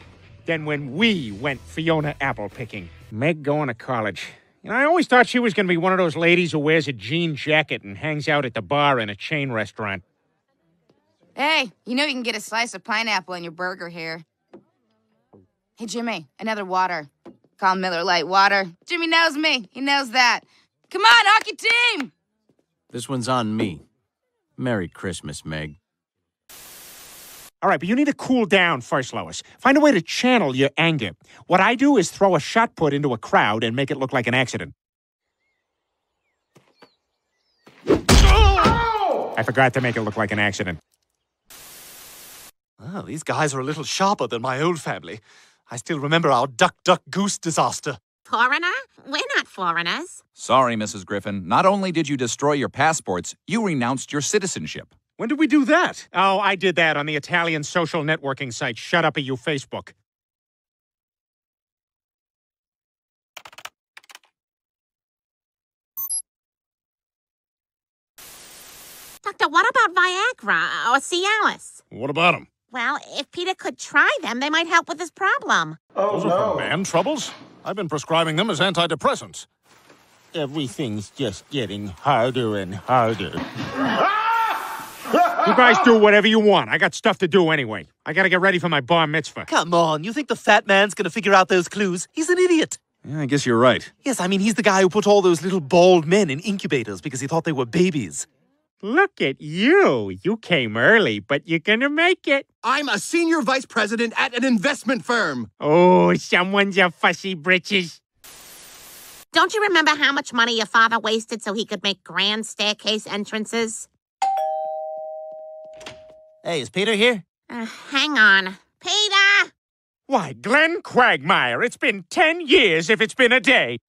than when we went Fiona apple picking. Meg going to college. You know, I always thought she was going to be one of those ladies who wears a jean jacket and hangs out at the bar in a chain restaurant. Hey, you know you can get a slice of pineapple in your burger here. Hey, Jimmy, another water. Call Miller Lite water. Jimmy knows me. He knows that. Come on, hockey team! This one's on me. Merry Christmas, Meg. All right, but you need to cool down first, Lois. Find a way to channel your anger. What I do is throw a shot put into a crowd and make it look like an accident. Oh! I forgot to make it look like an accident. Oh, these guys are a little sharper than my old family. I still remember our duck-duck-goose disaster. Foreigner? We're not foreigners. Sorry, Mrs. Griffin. Not only did you destroy your passports, you renounced your citizenship. When did we do that? Oh, I did that on the Italian social networking site. Shut up, you Facebook. Doctor, what about Viagra or Cialis? What about them? Well, if Peter could try them, they might help with his problem. Oh, those are for man troubles. I've been prescribing them as antidepressants. Everything's just getting harder and harder. You guys do whatever you want. I got stuff to do anyway. I gotta get ready for my bar mitzvah. Come on, you think the fat man's gonna figure out those clues? He's an idiot. Yeah, I guess you're right. Yes, I mean, he's the guy who put all those little bald men in incubators because he thought they were babies. Look at you. You came early, but you're gonna make it. I'm a senior vice president at an investment firm. Oh, someone's a fussy britches. Don't you remember how much money your father wasted so he could make grand staircase entrances? Hey, is Peter here? Hang on. Peter! Why, Glenn Quagmire, it's been 10 years if it's been a day.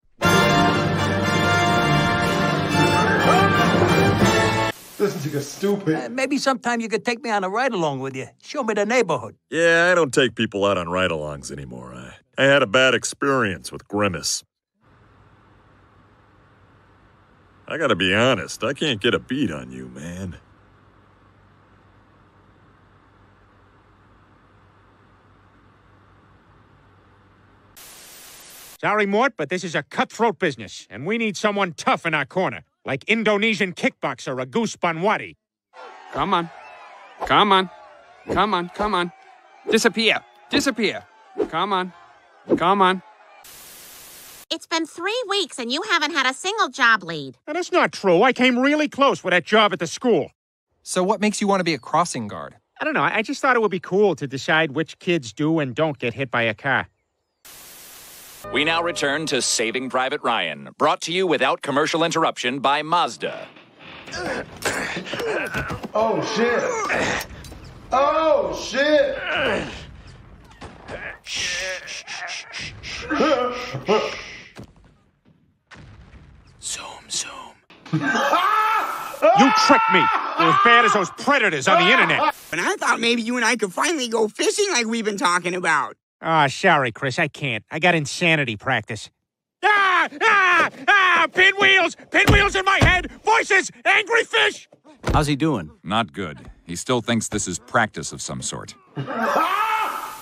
Doesn't you get stupid? Maybe sometime you could take me on a ride-along with you. Show me the neighborhood. Yeah, I don't take people out on ride-alongs anymore. I had a bad experience with Grimace. I gotta be honest, I can't get a beat on you, man. Sorry, Mort, but this is a cutthroat business, and we need someone tough in our corner. Like Indonesian kickboxer Agus Banwadi. Come on. Come on. Come on. Come on. Disappear. Disappear. Come on. Come on. It's been 3 weeks and you haven't had a single job lead. Now, that's not true. I came really close with that job at the school. So what makes you want to be a crossing guard? I don't know. I just thought it would be cool to decide which kids do and don't get hit by a car. We now return to Saving Private Ryan, brought to you without commercial interruption by Mazda. Oh, shit. Oh, shit. Zoom, zoom. You tricked me. You're as bad as those predators on the internet. And I thought maybe you and I could finally go fishing like we've been talking about. Ah, oh, sorry, Chris, I can't. I got insanity practice. Ah! Ah! Ah! Pinwheels! Pinwheels in my head! Voices! Angry fish! How's he doing? Not good. He still thinks this is practice of some sort.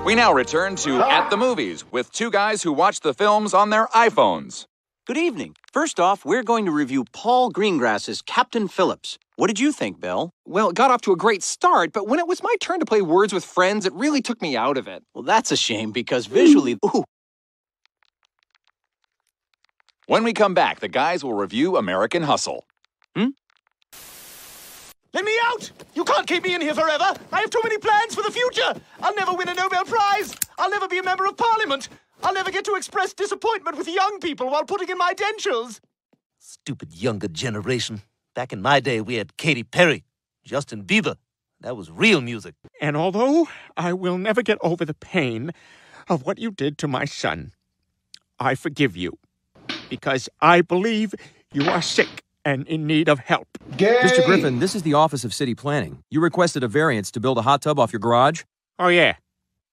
We now return to At the Movies with two guys who watch the films on their iPhones. Good evening. First off, we're going to review Paul Greengrass's Captain Phillips. What did you think, Bill? Well, it got off to a great start, but when it was my turn to play Words with Friends, it really took me out of it. Well, that's a shame, because visually... Ooh. When we come back, the guys will review American Hustle. Hmm? Let me out! You can't keep me in here forever! I have too many plans for the future! I'll never win a Nobel Prize! I'll never be a member of Parliament! I'll never get to express disappointment with young people while putting in my dentures! Stupid younger generation. Back in my day, we had Katy Perry, Justin Bieber. That was real music. And although I will never get over the pain of what you did to my son, I forgive you because I believe you are sick and in need of help. Gay. Mr. Griffin, this is the Office of City Planning. You requested a variance to build a hot tub off your garage. Oh, yeah.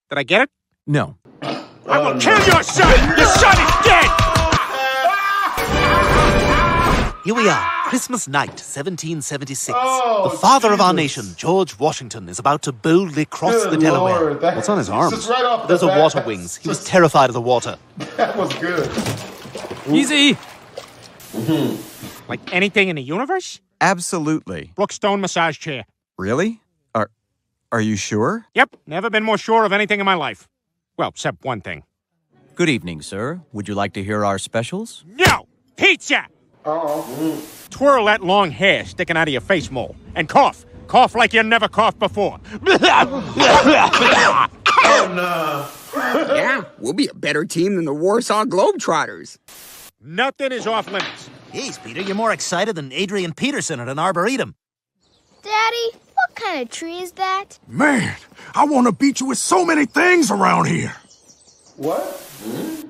Did I get it? No. I will kill your son! Your son is dead! Here we are. Christmas night, 1776. Oh, the father of our nation, George Washington, is about to boldly cross the Delaware. Lord, what's on his arms? Right those are water wings. He was terrified of the water. That was good. Easy. Mm-hmm. Like anything in the universe? Absolutely. Brookstone massage chair. Really? Are you sure? Yep. Never been more sure of anything in my life. Well, except one thing. Good evening, sir. Would you like to hear our specials? No! Pizza! Oh. Twirl that long hair sticking out of your face mole. And cough. Cough like you never coughed before. Oh, no. Yeah, we'll be a better team than the Warsaw Globetrotters. Nothing is off limits. Jeez, Peter, you're more excited than Adrian Peterson at an arboretum. Daddy, what kind of tree is that? Man, I want to beat you with so many things around here. What?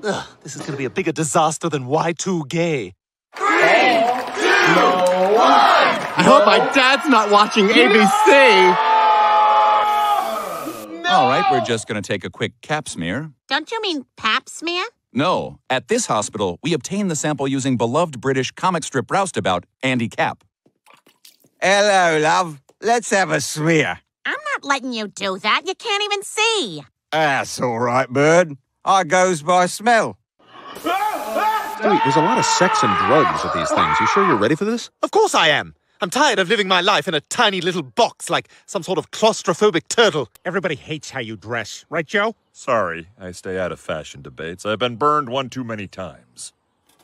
Ugh, this is going to be a bigger disaster than Y2Gay. 3, 2, 1. I hope my dad's not watching ABC. No! All right, we're just going to take a quick cap smear. Don't you mean pap smear? No. At this hospital, we obtain the sample using beloved British comic strip roustabout, Andy Capp. Hello, love. Let's have a smear. I'm not letting you do that. You can't even see. That's all right, bird. I goes by smell. Wait, there's a lot of sex and drugs at these things. You sure you're ready for this? Of course I am. I'm tired of living my life in a tiny little box like some sort of claustrophobic turtle. Everybody hates how you dress. Right, Joe? Sorry, I stay out of fashion debates. I've been burned one too many times.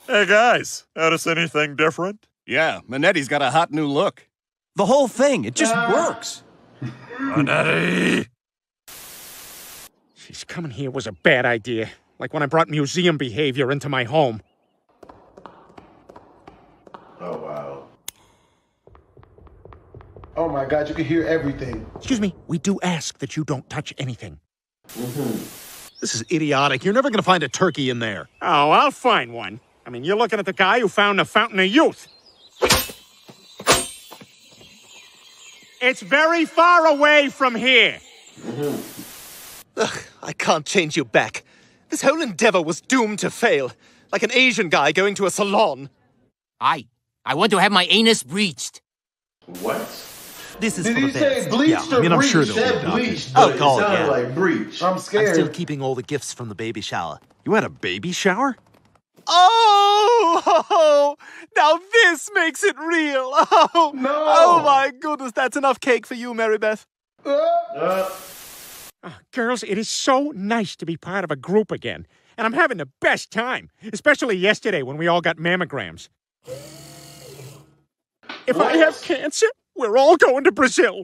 Hey, guys, notice anything different? Yeah, Minetti's got a hot new look. The whole thing, it just works. Minetti! She's coming here was a bad idea. Like when I brought museum behavior into my home. Oh, wow. Oh my God, you can hear everything. Excuse me, we do ask that you don't touch anything. This is idiotic. You're never going to find a turkey in there. Oh, I'll find one. I mean, you're looking at the guy who found the Fountain of Youth. It's very far away from here. Ugh, I can't change you back. This whole endeavor was doomed to fail. Like an Asian guy going to a salon. I want to have my anus breached. What? This is Did he say bleached or breached? I'm sure they'll be bleached. Oh, God, yeah. Like breach. I'm scared. I'm still keeping all the gifts from the baby shower. You had a baby shower? Oh! Now this makes it real. Oh, no. Oh my goodness, that's enough cake for you, Mary Beth. Oh, girls, it is so nice to be part of a group again. And I'm having the best time, especially yesterday when we all got mammograms. If I have cancer, we're all going to Brazil.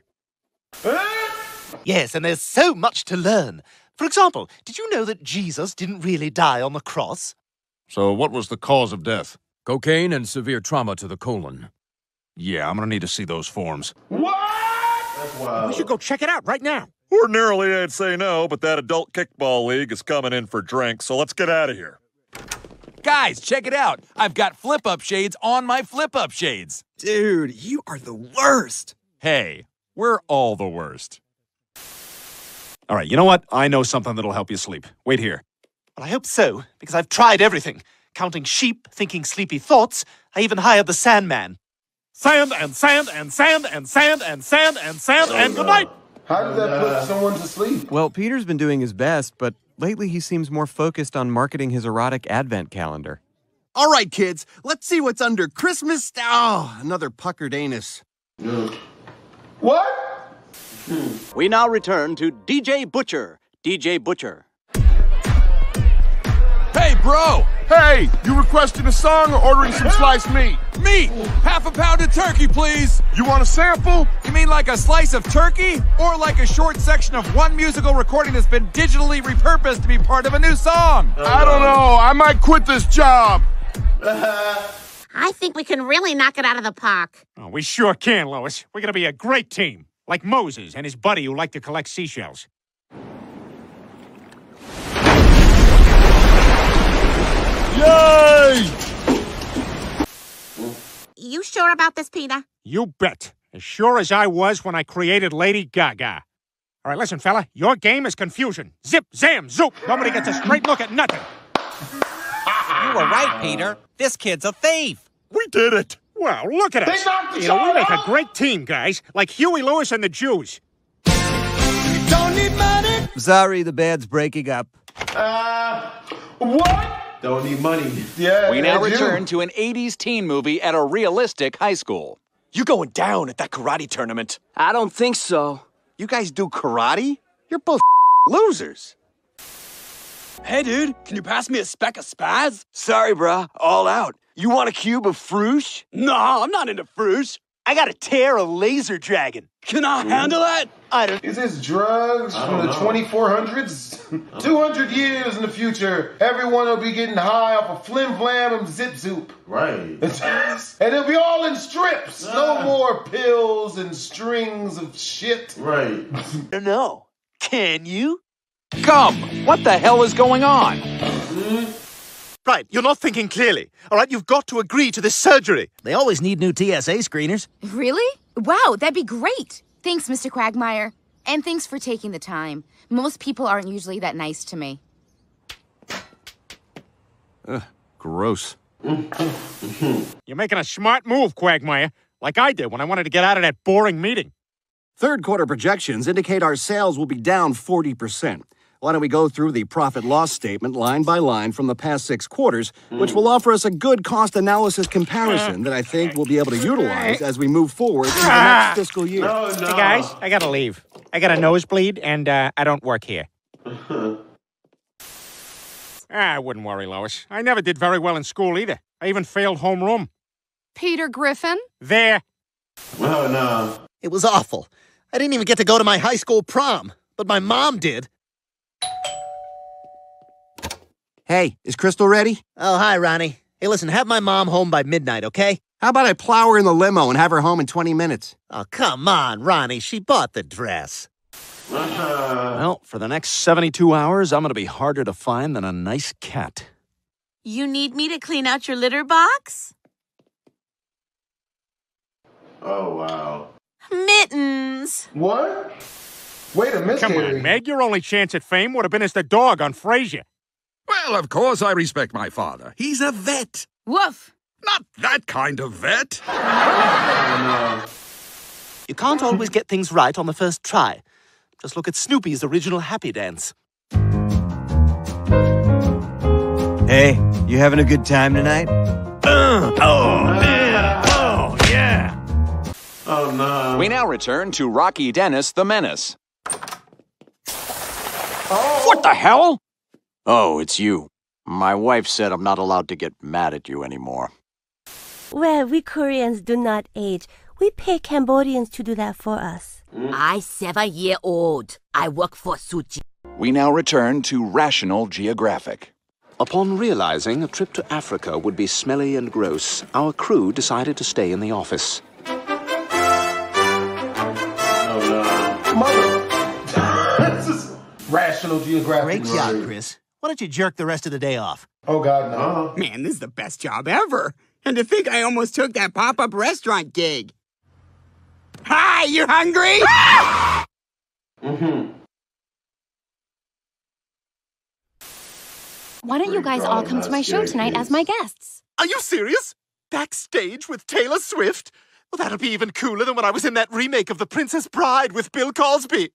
Yes, and there's so much to learn. For example, did you know that Jesus didn't really die on the cross? So what was the cause of death? Cocaine and severe trauma to the colon. Yeah, I'm gonna need to see those forms. What? That's wild. We should go check it out right now. Ordinarily, I'd say no, but that adult kickball league is coming in for drinks, so let's get out of here. Guys, check it out. I've got flip-up shades on my flip-up shades. Dude, you are the worst. Hey, we're all the worst. All right, you know what? I know something that'll help you sleep. Wait here. Well, I hope so, because I've tried everything. Counting sheep, thinking sleepy thoughts. I even hired the Sandman. Sand and sand and sand and sand and sand and sand and good night. How did that put someone to sleep? Well, Peter's been doing his best, but lately he seems more focused on marketing his erotic advent calendar. All right, kids, let's see what's under Christmas. Oh, another puckered anus. What? We now return to DJ Butcher. DJ Butcher. Hey, bro! Hey, you requesting a song or ordering some sliced meat? Meat! Half a pound of turkey, please! You want a sample? You mean like a slice of turkey? Or like a short section of one musical recording that's been digitally repurposed to be part of a new song? I don't know. I might quit this job. I think we can really knock it out of the park. Oh, we sure can, Lois. We're gonna be a great team. Like Moses and his buddy who liked to collect seashells. Yay! You sure about this, Peter? You bet. As sure as I was when I created Lady Gaga. All right, listen, fella. Your game is confusion. Zip, zam, zoop. Nobody gets a straight look at nothing. You were right, Peter. This kid's a thief. We did it. Wow, look at us. You know, we make a great team, guys. Like Huey Lewis and the Jews. You don't need money. Sorry, the band's breaking up. What? Don't need money. Yeah, we now return to an 80s teen movie at a realistic high school. You going down at that karate tournament? I don't think so. You guys do karate? You're both losers. Hey, dude, can you pass me a speck of spaz? Sorry, bruh. All out. You want a cube of fruche? Nah, I'm not into fruche. I gotta tear a laser dragon. Can I handle that? I don't. Is this drugs from the 2400s? 200 years in the future, everyone will be getting high off of flim flam and zip zoop. Right. And it'll be all in strips. No more pills and strings of shit. Right. No. Can you? Gum! What the hell is going on? Right, you're not thinking clearly. All right, you've got to agree to this surgery. They always need new TSA screeners. Really? Wow, that'd be great. Thanks, Mr. Quagmire. And thanks for taking the time. Most people aren't usually that nice to me. Gross. You're making a smart move, Quagmire. like I did when I wanted to get out of that boring meeting. Third quarter projections indicate our sales will be down 40%. Why don't we go through the profit-loss statement line by line from the past 6 quarters, which will offer us a good cost analysis comparison that I think we'll be able to utilize as we move forward into the next fiscal year. Oh, no. Hey, guys, I gotta leave. I got a nosebleed, and I don't work here. I wouldn't worry, Lois. I never did very well in school either. I even failed homeroom. Peter Griffin? There. Oh, no. It was awful. I didn't even get to go to my high school prom, but my mom did. Hey, is Crystal ready? Oh, hi, Ronnie. Hey, listen, have my mom home by midnight, okay? How about I plow her in the limo and have her home in 20 minutes? Oh, come on, Ronnie. She bought the dress. Well, for the next 72 hours, I'm going to be harder to find than a nice cat. You need me to clean out your litter box? Oh, wow. Mittens. What? Wait a minute. Come on, Meg. Your only chance at fame would have been as the dog on Frasier. Well, of course I respect my father. He's a vet. Woof. Not that kind of vet. You can't always get things right on the first try. Just look at Snoopy's original Happy Dance. Hey, you having a good time tonight? Oh, man. Oh, yeah. Oh, no. We now return to Rocky Dennis the Menace. Oh. What the hell? Oh, it's you. My wife said I'm not allowed to get mad at you anymore. Well, we Koreans do not age. We pay Cambodians to do that for us. I 7-year-old. I work for Suchi. We now return to Rational Geographic. Upon realizing a trip to Africa would be smelly and gross, our crew decided to stay in the office. Oh, no. Mother! This is Rational Geographic. Great job, Chris. Why don't you jerk the rest of the day off? Oh, God, no. Man, this is the best job ever. And to think I almost took that pop-up restaurant gig. Hi, you hungry? Ah! Why don't you guys all come to my show tonight as my guests? Are you serious? Backstage with Taylor Swift? Well, that'll be even cooler than when I was in that remake of The Princess Bride with Bill Cosby.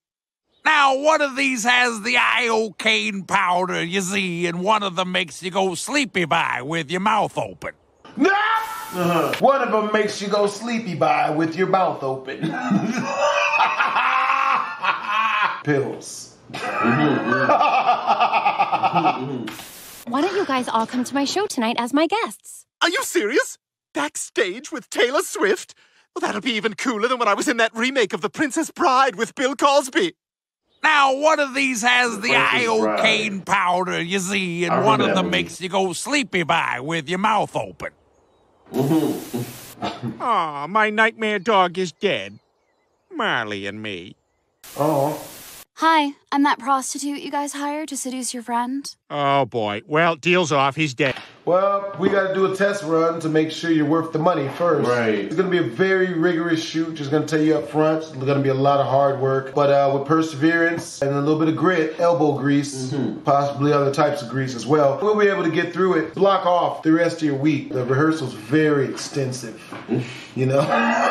Now, one of these has the iocane powder, you see, and one of them makes you go sleepy-by with your mouth open. No! One of them makes you go sleepy-by with your mouth open. Pills. Why don't you guys all come to my show tonight as my guests? Are you serious? Backstage with Taylor Swift? Well, that'll be even cooler than when I was in that remake of The Princess Bride with Bill Cosby. Now, one of these has the iocane powder, you see, and one of them makes you go sleepy-by with your mouth open. Aw, my nightmare dog is dead. Marley and me. Oh. Hi, I'm that prostitute you guys hired to seduce your friend. Oh, boy. Well, deal's off. He's dead. Well, we gotta do a test run to make sure you're worth the money first. Right. It's gonna be a very rigorous shoot. Just gonna tell you up front. It's gonna be a lot of hard work. But with perseverance and a little bit of grit, elbow grease, possibly other types of grease as well, we'll be able to get through it. Block off the rest of your week. The rehearsal's very extensive. You know?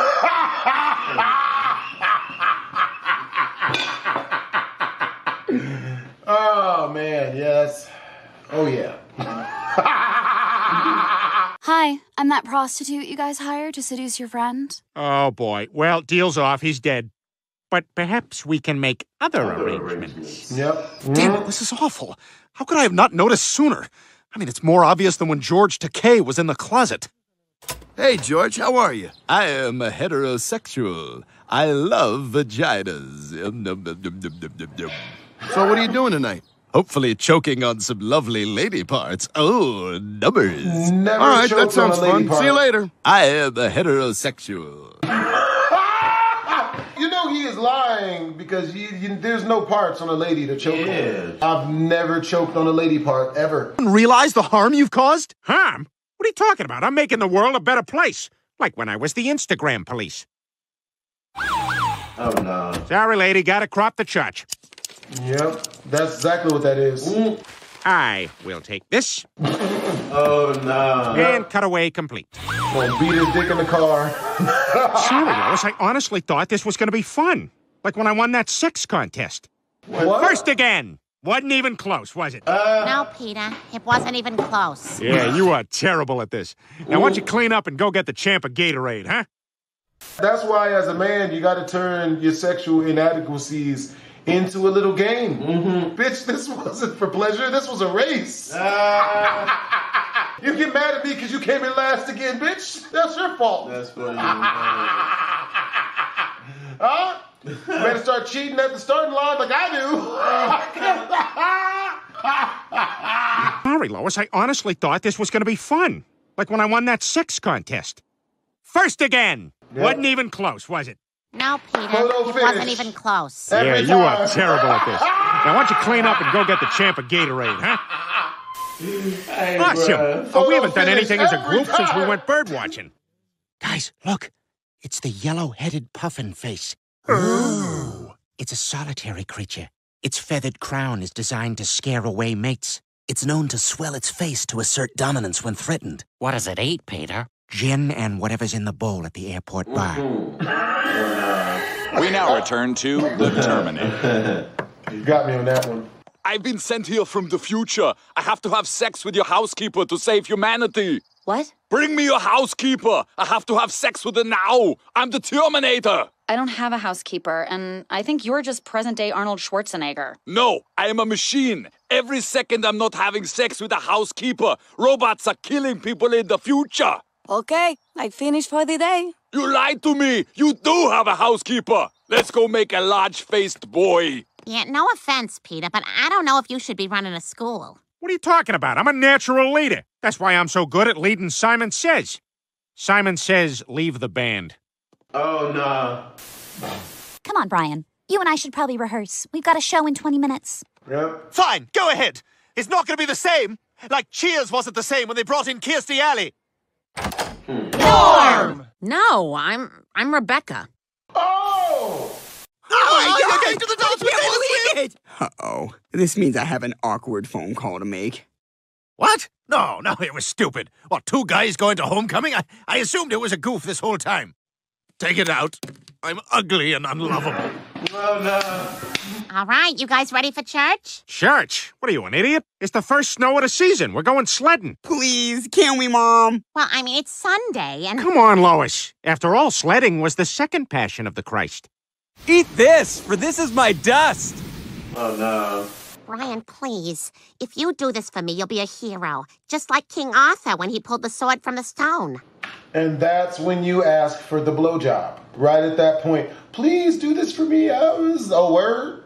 Oh, man, yes. Oh, yeah. Hi, I'm that prostitute you guys hired to seduce your friend. Oh, boy. Well, deal's off. He's dead. But perhaps we can make other arrangements. Yep. Damn it, this is awful. How could I have not noticed sooner? I mean, it's more obvious than when George Takei was in the closet. Hey, George, how are you? I am a heterosexual. I love vaginas. So what are you doing tonight? Hopefully choking on some lovely lady parts. Oh, numbers. Never. All right, that sounds fun. See you later. I am a heterosexual. You know he is lying because there's no parts on a lady to choke on. I've never choked on a lady part, ever. Realize the harm you've caused? Harm? What are you talking about? I'm making the world a better place. Like when I was the Instagram police. Oh, no. Sorry, lady. Gotta crop the church. Yep, that's exactly what that is. I will take this. Oh, no. And cutaway complete. Gonna beat his dick in the car. Sorry, Alice. I honestly thought this was gonna be fun. Like when I won that sex contest. What? First again. Wasn't even close, was it? No, Peter. It wasn't even close. Yeah, you are terrible at this. Now, why don't you clean up and go get the champ a Gatorade, huh? That's why, as a man, you gotta turn your sexual inadequacies into a little game. Mm-hmm. Bitch, this wasn't for pleasure. This was a race. You get mad at me because you came in last again, bitch. That's your fault. That's for you. Huh? You better start cheating at the starting line like I do. Sorry, Lois, I honestly thought this was going to be fun. Like when I won that sex contest. First again. Yeah. Wasn't even close, was it? No, Peter. It wasn't even close. Yeah, you are terrible at this. Now, why don't you clean up and go get the champ a Gatorade, huh? Hey, awesome. Oh, we haven't done anything as a group since we went bird watching. Guys, look. It's the yellow-headed puffin face. Ooh. It's a solitary creature. Its feathered crown is designed to scare away mates. It's known to swell its face to assert dominance when threatened. What does it eat, Peter? Gin and whatever's in the bowl at the airport bar. We now return to the Terminator. You got me on that one. I've been sent here from the future. I have to have sex with your housekeeper to save humanity. What? Bring me your housekeeper. I have to have sex with her now. I'm the Terminator. I don't have a housekeeper, and I think you're just present-day Arnold Schwarzenegger. No, I am a machine. Every second I'm not having sex with a housekeeper. Robots are killing people in the future. Okay, I finished for the day. You lied to me. You do have a housekeeper. Let's go make a large-faced boy. Yeah, no offense, Peter, but I don't know if you should be running a school. What are you talking about? I'm a natural leader. That's why I'm so good at leading Simon Says. Simon Says, leave the band. Oh, no. Come on, Brian. You and I should probably rehearse. We've got a show in 20 minutes. Yep. Fine, go ahead. It's not going to be the same. Like Cheers wasn't the same when they brought in Kirstie Alley. Norm! No, I'm Rebecca. Oh! Oh, you're going to the dance. I can't believe it! Uh-oh. This means I have an awkward phone call to make. What? No, it was stupid. What, two guys going to homecoming? I assumed it was a goof this whole time. Take it out. I'm ugly and unlovable. Oh, no. All right, you guys ready for church? Church? What are you, an idiot? It's the first snow of the season. We're going sledding. Please, can we, Mom? Well, I mean, it's Sunday and... Come on, Lois. After all, sledding was the second passion of the Christ. Eat this, for this is my dust. Oh, no. Brian, please. If you do this for me, you'll be a hero. Just like King Arthur when he pulled the sword from the stone. And that's when you ask for the blowjob. Right at that point. Please do this for me. I was a word.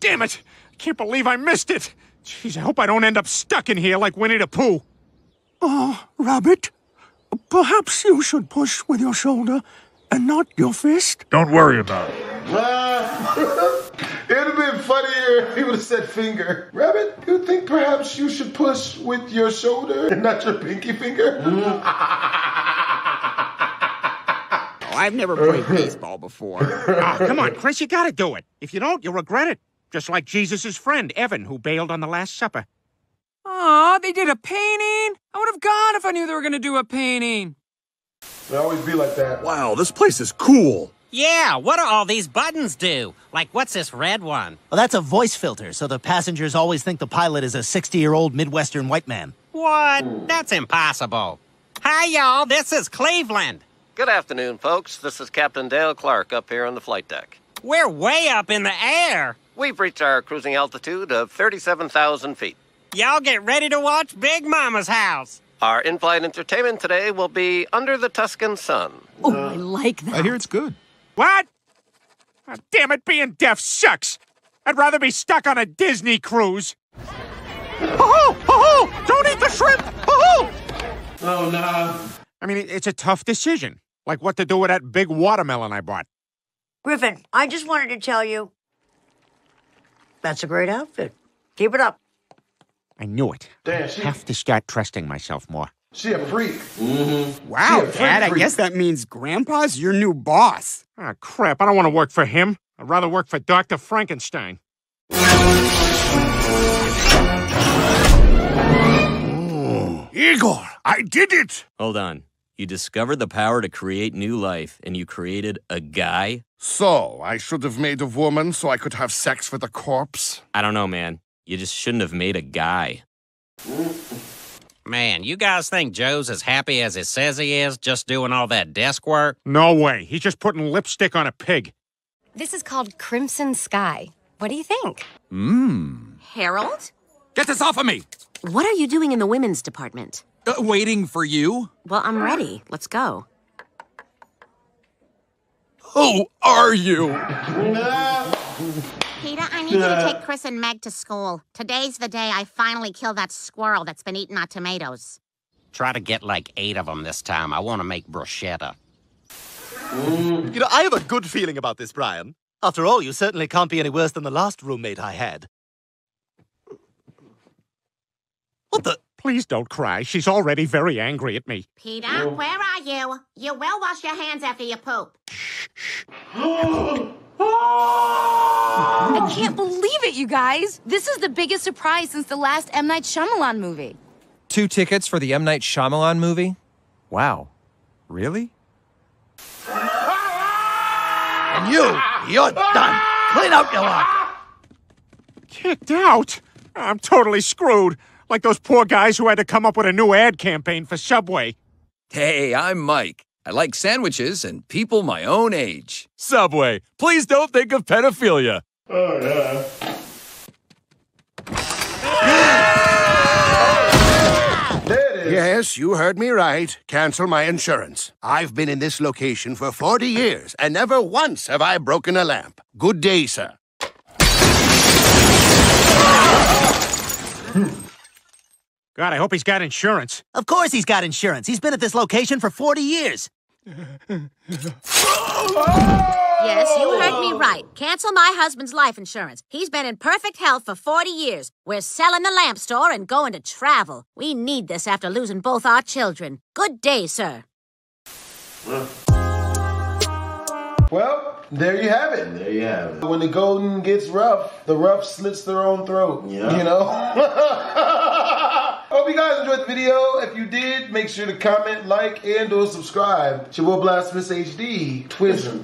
Damn it. I can't believe I missed it. Jeez, I hope I don't end up stuck in here like Winnie the Pooh. Oh, Robert, perhaps you should push with your shoulder and not your fist. Don't worry about it. It would have been funnier if he would have said finger. Rabbit, you think perhaps you should push with your shoulder and not your pinky finger? Mm. Oh, I've never played baseball before. Oh, come on, Chris, you gotta do it. If you don't, you'll regret it. Just like Jesus' friend, Evan, who bailed on the Last Supper. Aw, they did a painting? I would have gone if I knew they were gonna do a painting. They always be like that. Wow, this place is cool. Yeah, what do all these buttons do? Like, what's this red one? Well, that's a voice filter, so the passengers always think the pilot is a 60-year-old Midwestern white man. What? That's impossible. Hi, y'all. This is Cleveland. Good afternoon, folks. This is Captain Dale Clark up here on the flight deck. We're way up in the air. We've reached our cruising altitude of 37,000 feet. Y'all get ready to watch Big Mama's House. Our in-flight entertainment today will be Under the Tuscan Sun. Oh, I like that. I hear it's good. What? Oh, damn it, being deaf sucks. I'd rather be stuck on a Disney cruise. Oh, don't eat the shrimp. Oh, oh no. I mean, it's a tough decision. Like what to do with that big watermelon I bought. Griffin, I just wanted to tell you, that's a great outfit. Keep it up. I knew it. Damn, I have to start trusting myself more. She a freak. Mm-hmm. Wow, Dad, I guess that means Grandpa's your new boss. Ah, crap, I don't want to work for him. I'd rather work for Dr. Frankenstein. Oh. Igor, I did it! Hold on. You discovered the power to create new life, and you created a guy? So, I should have made a woman so I could have sex with a corpse? I don't know, man. You just shouldn't have made a guy. Man, you guys think Joe's as happy as he says he is just doing all that desk work? No way. He's just putting lipstick on a pig. This is called Crimson Sky. What do you think? Mmm. Harold? Get this off of me! What are you doing in the women's department? Waiting for you. Well, I'm ready. Let's go. Who are you? Peter, I need you to take Chris and Meg to school. Today's the day I finally kill that squirrel that's been eating our tomatoes. Try to get like 8 of them this time. I want to make bruschetta. You know, I have a good feeling about this, Brian. After all, you certainly can't be any worse than the last roommate I had. What the? Please don't cry. She's already very angry at me. Peter, where are you? You will wash your hands after you poop. Shh, shh. I can't believe it, you guys. This is the biggest surprise since the last M. Night Shyamalan movie. 2 tickets for the M. Night Shyamalan movie? Wow. Really? And you're done. Clean out your locker. Kicked out? I'm totally screwed. Like those poor guys who had to come up with a new ad campaign for Subway. Hey, I'm Mike. I like sandwiches and people my own age. Subway, please don't think of pedophilia. Oh, yeah. There it is. Yes, you heard me right. Cancel my insurance. I've been in this location for 40 years, and never once have I broken a lamp. Good day, sir. God, I hope he's got insurance. Of course he's got insurance. He's been at this location for 40 years. Yes, you heard me right. Cancel my husband's life insurance. He's been in perfect health for 40 years. We're selling the lamp store and going to travel. We need this after losing both our children. Good day, sir. Well, there you have it. There you have it. When the golden gets rough, the rough slits their own throat. Yeah. You know? Hope you guys enjoyed the video. If you did, make sure to comment, like, and/or subscribe to BlastphamousHD Twitter.